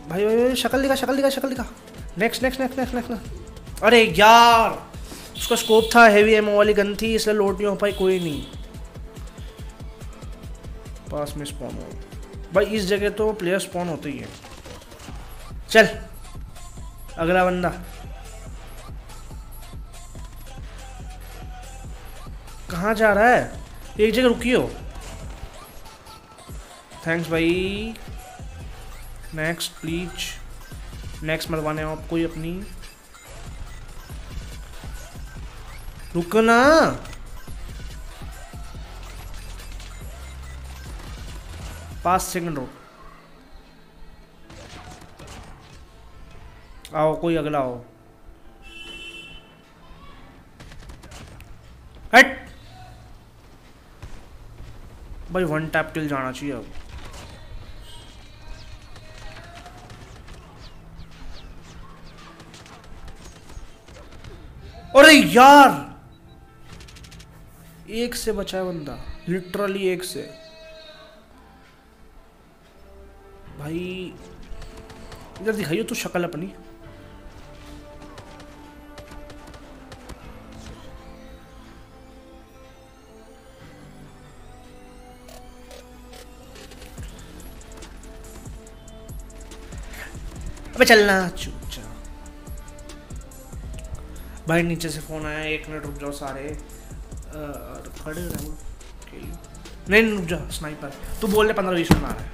भाई भाई भाई शक्ल दिखा शक्ल दिखा शक्ल दिखा। Next next next next next. अरे यार उसका स्कोप था, हैवी एमओ वाली गन थी इसलिए लोड नहीं हो पाई। कोई नहीं, पास में स्पॉन हो भाई, इस जगह तो प्लेयर स्पॉन होते ही है। चल अगला बंदा, कहाँ जा रहा है? एक जगह रुकियो। थैंक्स भाई, नेक्स्ट प्लीज। नेक्स्ट मरवाने हो आप कोई अपनी, रुको ना। पास सेकंड रो, आओ कोई अगला आओ। हट भाई, वन टैप किल जाना चाहिए अब। अरे यार एक से बचा है बंदा, लिटरली एक से। भाई इधर दिखाइयो तो शक्ल अपनी। अबे चलना चुपचाप। भाई नीचे से फोन आया, एक मिनट रुक जाओ सारे खड़े रहो। नहीं रुक जाओ, स्नाइपर तू बोल रहे 15-20 मिनट आ रहा है।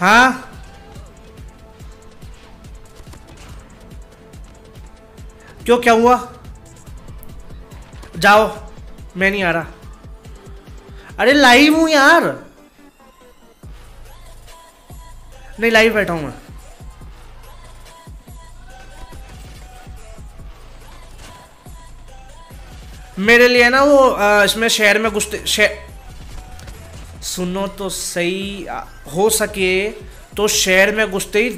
हाँ क्यों क्या हुआ? जाओ मैं नहीं आ रहा। अरे लाइव हूं यार, नहीं लाइव बैठा हूं मैं। मेरे लिए ना वो इसमें शहर में घुसते सुनो तो सही, हो सके तो शहर में घुसते ही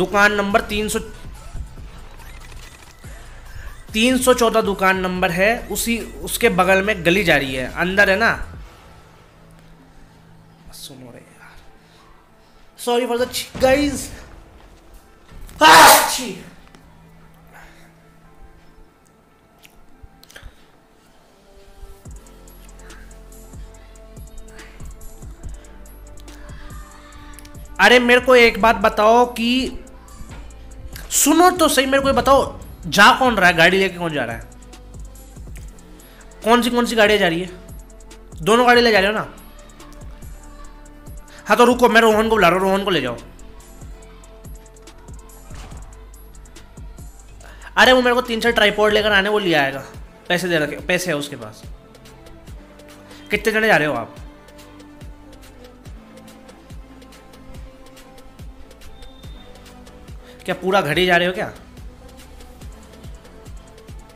दुकान नंबर 314 दुकान नंबर है, उसी उसके बगल में गली जा रही है अंदर है ना। सुनो रे यार Sorry for the guys. Achoo. अरे मेरे को एक बात बताओ कि सुनो तो सही, मेरे को बताओ जा कौन रहा है, गाड़ी लेके कौन जा रहा है, कौन सी गाड़ियाँ जा रही है, दोनों गाड़ी ले जा रहे हो ना। हाँ तो रुको, मैं रोहन को बुला रहा हूँ, रोहन को ले जाओ। अरे वो मेरे को 3-4 ट्राइपॉड लेकर आने, वो लिया आएगा, पैसे दे रखे, पैसे है उसके पास। कितने जने जा रहे हो आप? क्या पूरा घर ही जा रहे हो क्या?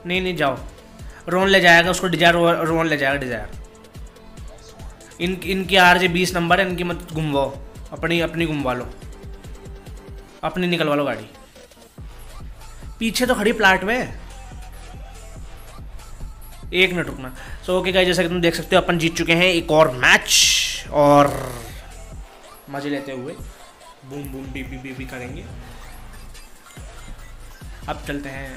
नहीं जाओ, रोहन ले जाएगा उसको, डिजायर रोहन ले जाएगा, डिजायर। इनकी RJ 20 नंबर है, इनकी मत घुमवाओ, अपनी घुमवा लो, अपनी निकलवा लो गाड़ी। पीछे तो खड़ी प्लाट में, एक मिनट रुकना। सो ओके गाइस, जैसा कि तुम देख सकते हो अपन जीत चुके हैं एक और मैच, और मजे लेते हुए boom boom B B B B करेंगे। अब चलते हैं,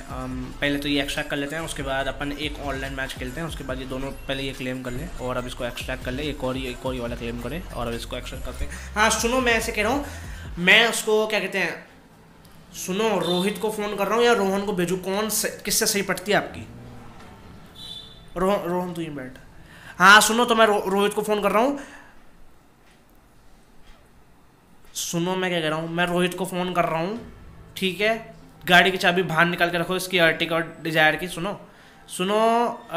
पहले तो ये एक्सट्रैक्ट कर लेते हैं, उसके बाद अपन एक ऑनलाइन मैच खेलते हैं, उसके बाद ये दोनों पहले ये क्लेम कर लें और अब इसको एक्सट्रैक्ट कर लें, एक और ये वाला क्लेम करें और अब इसको एक्सट्रैक्ट करते हैं। हाँ सुनो, मैं ऐसे कह रहा हूँ, मैं उसको क्या कहते हैं, सुनो रोहित को फ़ोन कर रहा हूँ या रोहन को भेजूँ, किससे सही पड़ती है आपकी? रोहन तो ये बैठ। हाँ सुनो, तो मैं रोहित को फ़ोन कर रहा हूँ, सुनो मैं क्या कह रहा हूँ, मैं रोहित को फ़ोन कर रहा हूँ, ठीक है? गाड़ी की चाबी बाहर निकाल के रखो इसकी, अर्टिका और डिजायर की। सुनो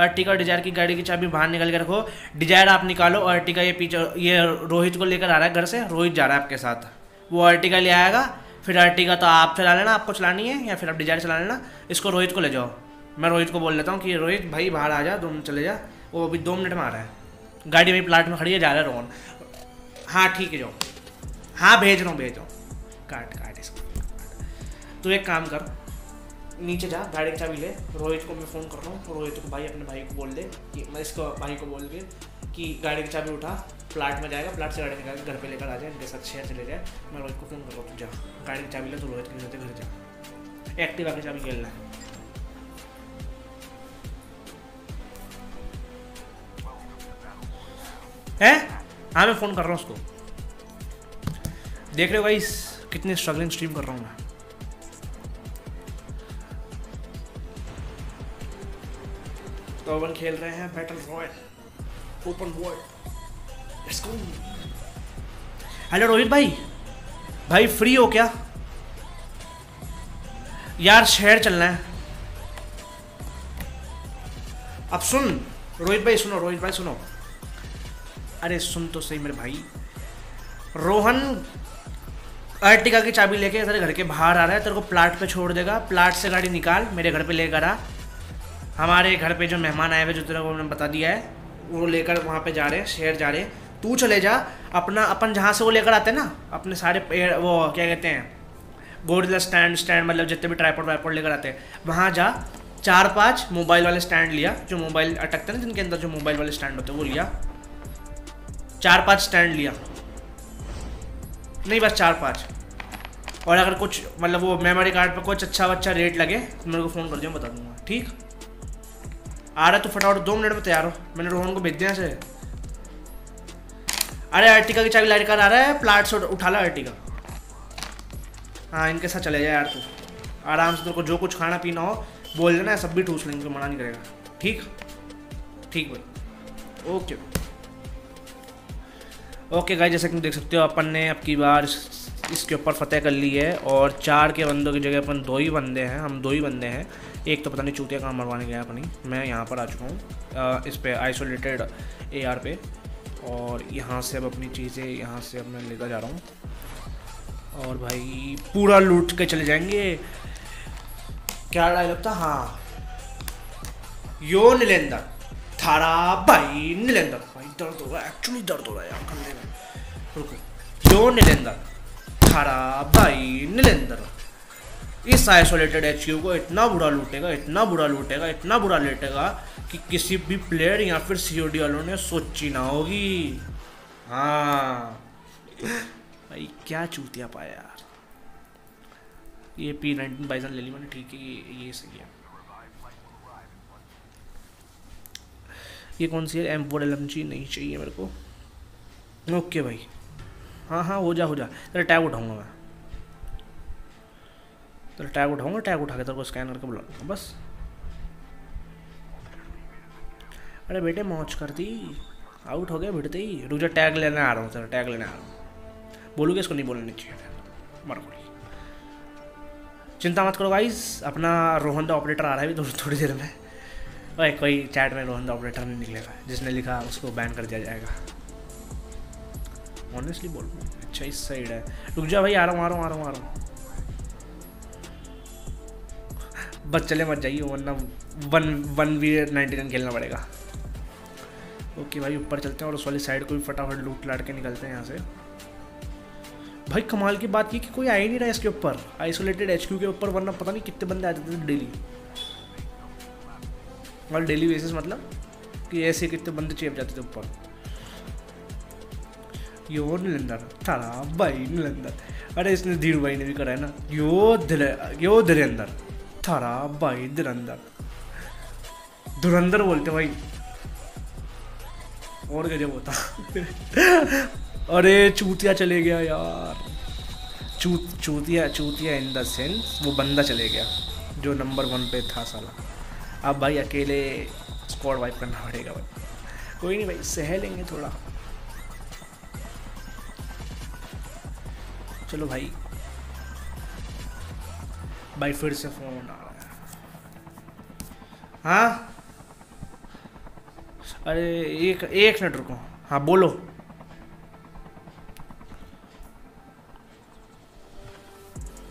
अर्टिका और डिजायर की गाड़ी की चाबी बाहर निकाल के रखो, डिजायर आप निकालो, अर्टिका ये पीछे, ये रोहित को लेकर आ रहा है घर से, रोहित जा रहा है आपके साथ, वो अर्टिका ले आएगा, फिर अर्टिका तो आप चला लेना, आपको चलानी है, या फिर आप डिजायर चला लेना, इसको रोहित को ले जाओ। मैं रोहित को बोल लेता हूँ कि रोहित भाई बाहर आ जा, 2 मिनट चले जा, वो अभी 2 मिनट में आ रहा है, गाड़ी मेरी प्लाट में खड़ी है, जा रहा है रोहन। हाँ ठीक है जाओ, हाँ भेज रहा हूँ, काट इसको। तो एक काम कर, नीचे जा, गाड़ी की चाबी ले, रोहित को मैं फ़ोन कर रहा हूँ, रोहित को भाई, अपने भाई को बोल दे कि मैं इसको भाई को बोल के कि गाड़ी की चाबी उठा, प्लाट में जाएगा, प्लाट से गाड़ी निकाल के घर पे लेकर आ जाए, इनके साथ शेयर चले जाए। मैं रोहित को फ़ोन कर रहा हूँ, तू जा गाड़ी की चाबी ले, तो रोहित के साथ घर जा, एक्टिवा की चाबी खेलना है। हाँ मैं फ़ोन कर रहा हूँ उसको। देख रहे हो भाई कितनी स्ट्रगलिंग स्ट्रीम कर रहा हूँ मैं। तो अपन खेल रहे हैं battle royale open world. Hello Rohit भाई फ्री हो क्या यार? शहर चलना है। अब सुन रोहित भाई सुनो, अरे सुन तो सही मेरे भाई, रोहन अर्टिका की चाबी लेके तेरे घर के बाहर आ रहा है, तेरे को प्लाट पे छोड़ देगा, प्लाट से गाड़ी निकाल, मेरे घर पे लेकर आ, हमारे घर पे जो मेहमान आए हुए जो तेरे को हमने बता दिया है, वो लेकर वहाँ पे जा रहे हैं, शहर जा रहे हैं, तू चले जा अपना, अपन जहाँ से वो लेकर आते हैं ना अपने सारे वो क्या कहते हैं गोरिल्ला स्टैंड मतलब जितने भी ट्राइपॉड लेकर आते हैं, वहाँ जा, 4-5 मोबाइल वाले स्टैंड लिया, जो मोबाइल अटकते हैं ना जिनके अंदर जो मोबाइल वाले स्टैंड होते हैं वो लिया, 4-5 स्टैंड लिया, नहीं बस 4-5, और अगर कुछ मतलब वो मेमोरी कार्ड पर कुछ अच्छा रेट लगे तो मेरे को फ़ोन कर दियो, बता दूँगा ठीक। आ रहा है तो फटाफट 2 मिनट में तैयार हो, मैंने रोहन को भेज दिया से। अरे अर्टिका की चाबी लाइट कर आ रहा है, प्लाट से उठा ला अर्टिका, हाँ इनके साथ चले जाए यार तू, आराम से, तेरे को जो कुछ खाना पीना हो बोल देना, सब भी ठूस लेंगे, मना नहीं करेगा ठीक भाई ओके गाइस, जैसे कि तुम देख सकते हो अपन ने अब की बार इसके ऊपर फतेह कर ली है, और 4 के बंदों की जगह अपन 2 ही बंदे हैं, हम 2 ही बंदे हैं, एक तो पता नहीं चूतिया कहाँ मरवाने गया अपनी। मैं यहाँ पर आ चुका हूँ इस पे आइसोलेटेड AR पे, और यहाँ से अब अपनी चीज़ें यहाँ से अब मैं लेकर जा रहा हूँ, और भाई पूरा लूट के चले जाएंगे। क्या डायलॉग था? हाँ यो नीलेंद्र थारा भाई, नीलेंद्र भाई दर्द हो रहा है, एक्चुअली दर्द हो रहा है यार कंधे में, रुको, यो नीलेंद्र थारा भाई नीलेंद्र इस आइसोलेटेड HQ को इतना बुरा लूटेगा कि किसी भी प्लेयर या फिर COD वालों ने सोची ना होगी। हाँ भाई क्या चूतिया पाया यार। ये P19 बाइजन ले ली मैंने, ठीक है ये सही है। ये कौन सी है? M4LMG नहीं चाहिए मेरे को। ओके भाई हाँ हाँ हो जा हो जा, तेरा टैग उठाऊंगा मैं, तेरा टैग उठाऊंगा, टैग उठा के तेरे को स्कैन करके बुलाऊंगा बस। अरे बेटे मौज करती, आउट हो गया भिड़ते ही। रुक जा टैग लेने आ रहा हूँ, तेरा टैग लेने आ रहा हूँ। बोलूँगा इसको, नहीं बोलना चाहिए मर बोली। चिंता मत करो गाइस, अपना रोहन द ऑपरेटर आ रहा है अभी थोड़ी देर में। भाई कोई चैट में रोहन द ऑपरेटर नहीं निकलेगा, जिसने लिखा उसको बैन कर दिया जाएगा। ऑनेस्टली बोल। अच्छा इस साइड है, रुक जा भाई आ रहा हूँ आ रहा हूँ आ रहा हूँ आ रहा हूँ। बस चले मत जाइए वरना 1v99 खेलना पड़ेगा। ओके भाई ऊपर चलते हैं और उस वाली साइड को भी फटाफट लूट लाट के निकलते हैं यहाँ से। भाई कमाल की बात ये कि कोई आ ही नहीं रहा इसके ऊपर, आइसोलेटेड HQ के ऊपर, वरना पता नहीं कितने बंदे आ जाते थे डेली। और डेली बेसिस मतलब कि ऐसे कितने बंदे चेप जाते थे ऊपर। यो निलंदर थारा भाई निलंदर, अरे इसने धीरू भाई ने भी करा है ना। यो धीरेंदर थारा भाई धीरेंदर, धुरंदर बोलते भाई और गजब होता। अरे चूतिया चले गया यार, चूतिया इन द सेंस वो बंदा चले गया जो नंबर 1 पे था साला। अब भाई अकेले स्क्वाड वाइप करना पड़ेगा भाई। कोई नहीं भाई सह लेंगे थोड़ा। चलो भाई भाई फिर से फोन आ रहा है। हाँ अरे एक मिनट रुको। हाँ बोलो।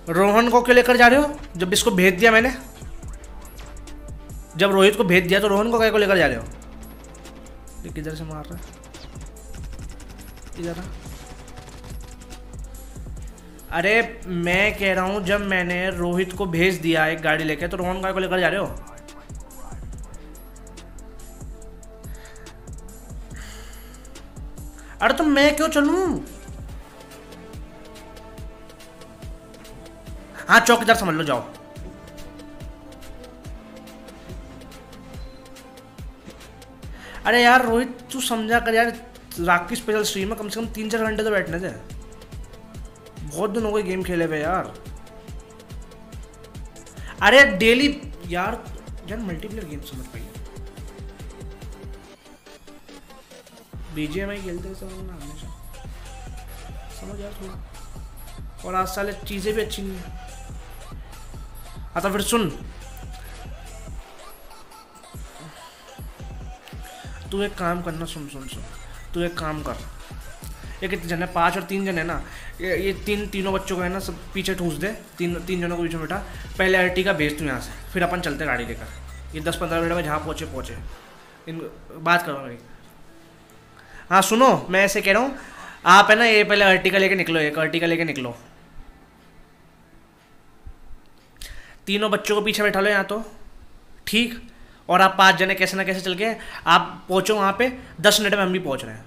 रोहन को क्यों लेकर जा रहे हो? जब इसको भेज दिया मैंने, जब रोहित को भेज दिया तो रोहन को क्या को लेकर जा रहे हो? ये किधर से मार रहा है इधर? अरे मैं कह रहा हूँ जब मैंने रोहित को भेज दिया एक गाड़ी लेके तो रोहन को लेकर जा रहे हो? अरे तो मैं क्यों चलूं? हाँ चौकीदार समझ लो, जाओ। अरे यार रोहित तू समझा कर यार, रात की स्पेशल स्ट्रीम में कम से कम 3-4 घंटे तो बैठने थे। बहुत दिन हो गए गेम खेले हुए यार। अरे डेली यार यार मल्टीप्लेयर गेम समझ पाई, BGMI खेलते हमेशा समझ यार थोड़ा। और आज साले चीज़ें भी अच्छी नहीं है। आता फिर सुन, तू एक काम करना, सुन तू एक काम कर। ये कितने जन है? 5 और 3 जन है ना। ये तीनों बच्चों को है ना सब पीछे ठूस दे, तीन जनों को बीच में बैठा। पहले Ertiga भेज तू यहाँ से, फिर अपन चलते गाड़ी लेकर। ये 10-15 मिनट में जहाँ पहुँचे इन बात करो मेरी। हाँ सुनो मैं ऐसे कह रहा हूँ, आप है ना ये पहले Ertiga लेके निकलो, एक Ertiga लेके निकलो। तीनों बच्चों को पीछे बैठा लो यहाँ तो ठीक। और आप 5 जने कैसे ना कैसे चल के आप पहुँचो वहाँ पे। 10 मिनट में हम भी पहुँच रहे हैं,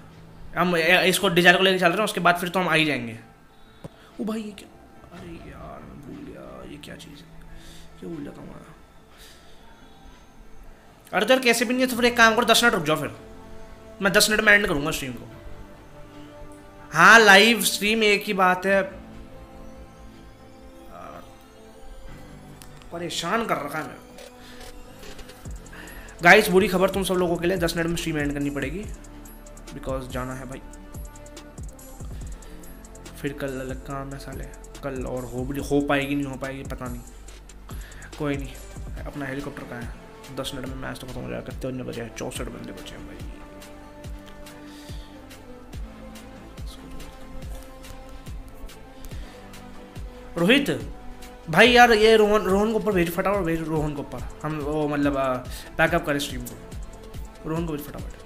हम इसको डिजायर को लेकर चल रहे हैं। उसके बाद फिर तो हम आ ही जाएंगे। ओ भाई ये क्या? अरे यार मैं भूल गया ये क्या चीज़ है, क्या भूल जाता हूँ। अरे तो यार कैसे भी नहीं है तो फिर एक काम करो 10 मिनट रुक जाओ, फिर मैं 10 मिनट में एंड करूँगा स्ट्रीम को। हाँ लाइव स्ट्रीम एक ही बात है, परेशान कर रखा है मेरे को। गाइस बुरी खबर तुम सब लोगों के लिए, 10 मिनट में स्ट्रीम एंड करनी पड़ेगी बिकॉज जाना है भाई। फिर कल अलग काम है साले, कल और हो पाएगी नहीं हो पाएगी पता नहीं। कोई नहीं अपना हेलीकॉप्टर कहाँ है? 10 मिनट में मैच तो खत्म हो जाएगा। कितने बंदे बचे हैं? 64 बंदे बचे हैं भाई। रोहित भाई यार ये रोहन को ऊपर भेज फटाफट, भेज रोहन को ऊपर। हम वो मतलब बैकअप करें स्ट्रीम को। रोहन को भेज फटाफट।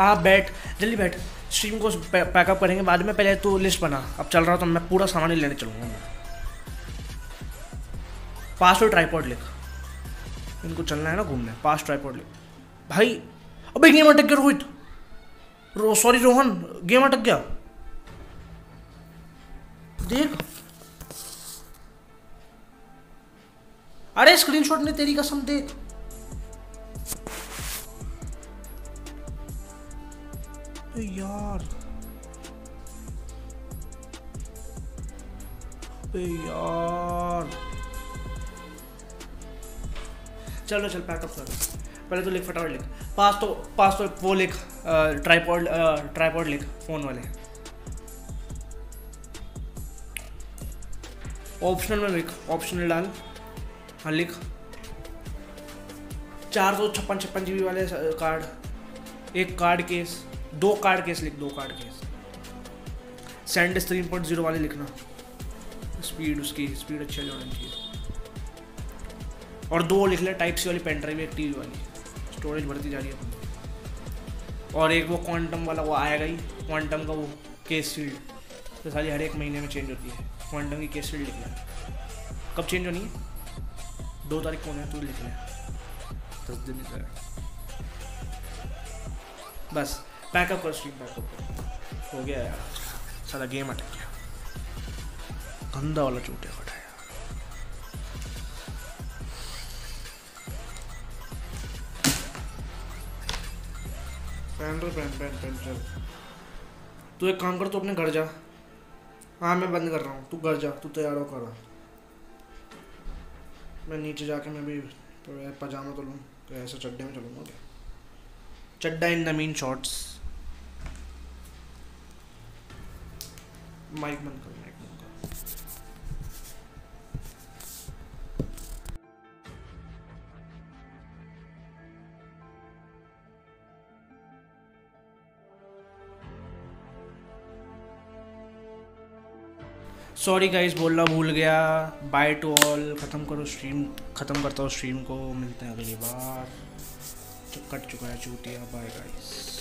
आप बैठ, जल्दी बैठ, स्ट्रीम को पैकअप करेंगे बाद में, पहले तो लिस्ट बना। अब चल रहा हूँ तो मैं पूरा सामान ही लेने चलूँगा। मैं पास और ट्राईपॉड लिख, इनको चलना है ना घूमने, पास ट्राईपॉड लिख भाई। अबे गेम अटक गया रोहित, सॉरी रोहन, गेम अटक गया। देख अरे स्क्रीनशॉट ने तेरी कसम, देख यार, यार चलो चल पैकअप कर। पहले तो लिख फटाफट लिख, पास तो वो लिख, ट्राईपॉड लिख, फोन वाले ऑप्शनल में लिख, ऑप्शनल डाल। हाँ लिख 456 GB वाले कार्ड, एक कार्ड केस, दो कार्ड केस लिख, दो कार्ड केस। सैंड 3.0 वाले लिखना, स्पीड उसकी स्पीड अच्छी होनी चाहिए। और दो लिख ले टाइप सी वाली पेन ड्राइव, एक टी वाली, स्टोरेज बढ़ती जा रही है। और एक वो क्वांटम वाला वो आएगा ही, क्वांटम का वो केस सील्ड तो सारी हर एक महीने में चेंज होती है। क्वांटम की केस सील्ड लिख लें, कब चेंज होनी है, 2 तारीख को है, तू लिख ले 10 दिन में जाएगा। बस पैकअप कर, स्ट्रीम पैकअप कर। हो गया यार, सारा गेम अटक गया, गंदा वाला चूटे फटा पैन। चल तू एक काम कर, तू अपने घर जा। हाँ मैं बंद कर रहा हूँ, तू घर जा, तू तैयार हो कर। मैं नीचे जाके मैं भी पजामा तो लूँ, तो ऐसा चड्डे में चलूँगा क्या, चड्डा in the mean shorts. Mic बंद कर, माइक बंद कर। सॉरी गाइस, बोलना भूल गया। बाय टू ऑल, ख़त्म करो स्ट्रीम, ख़त्म करता हूँ स्ट्रीम को, मिलते हैं अगली बार। कट चुका है चूतिया, बाय गाइस।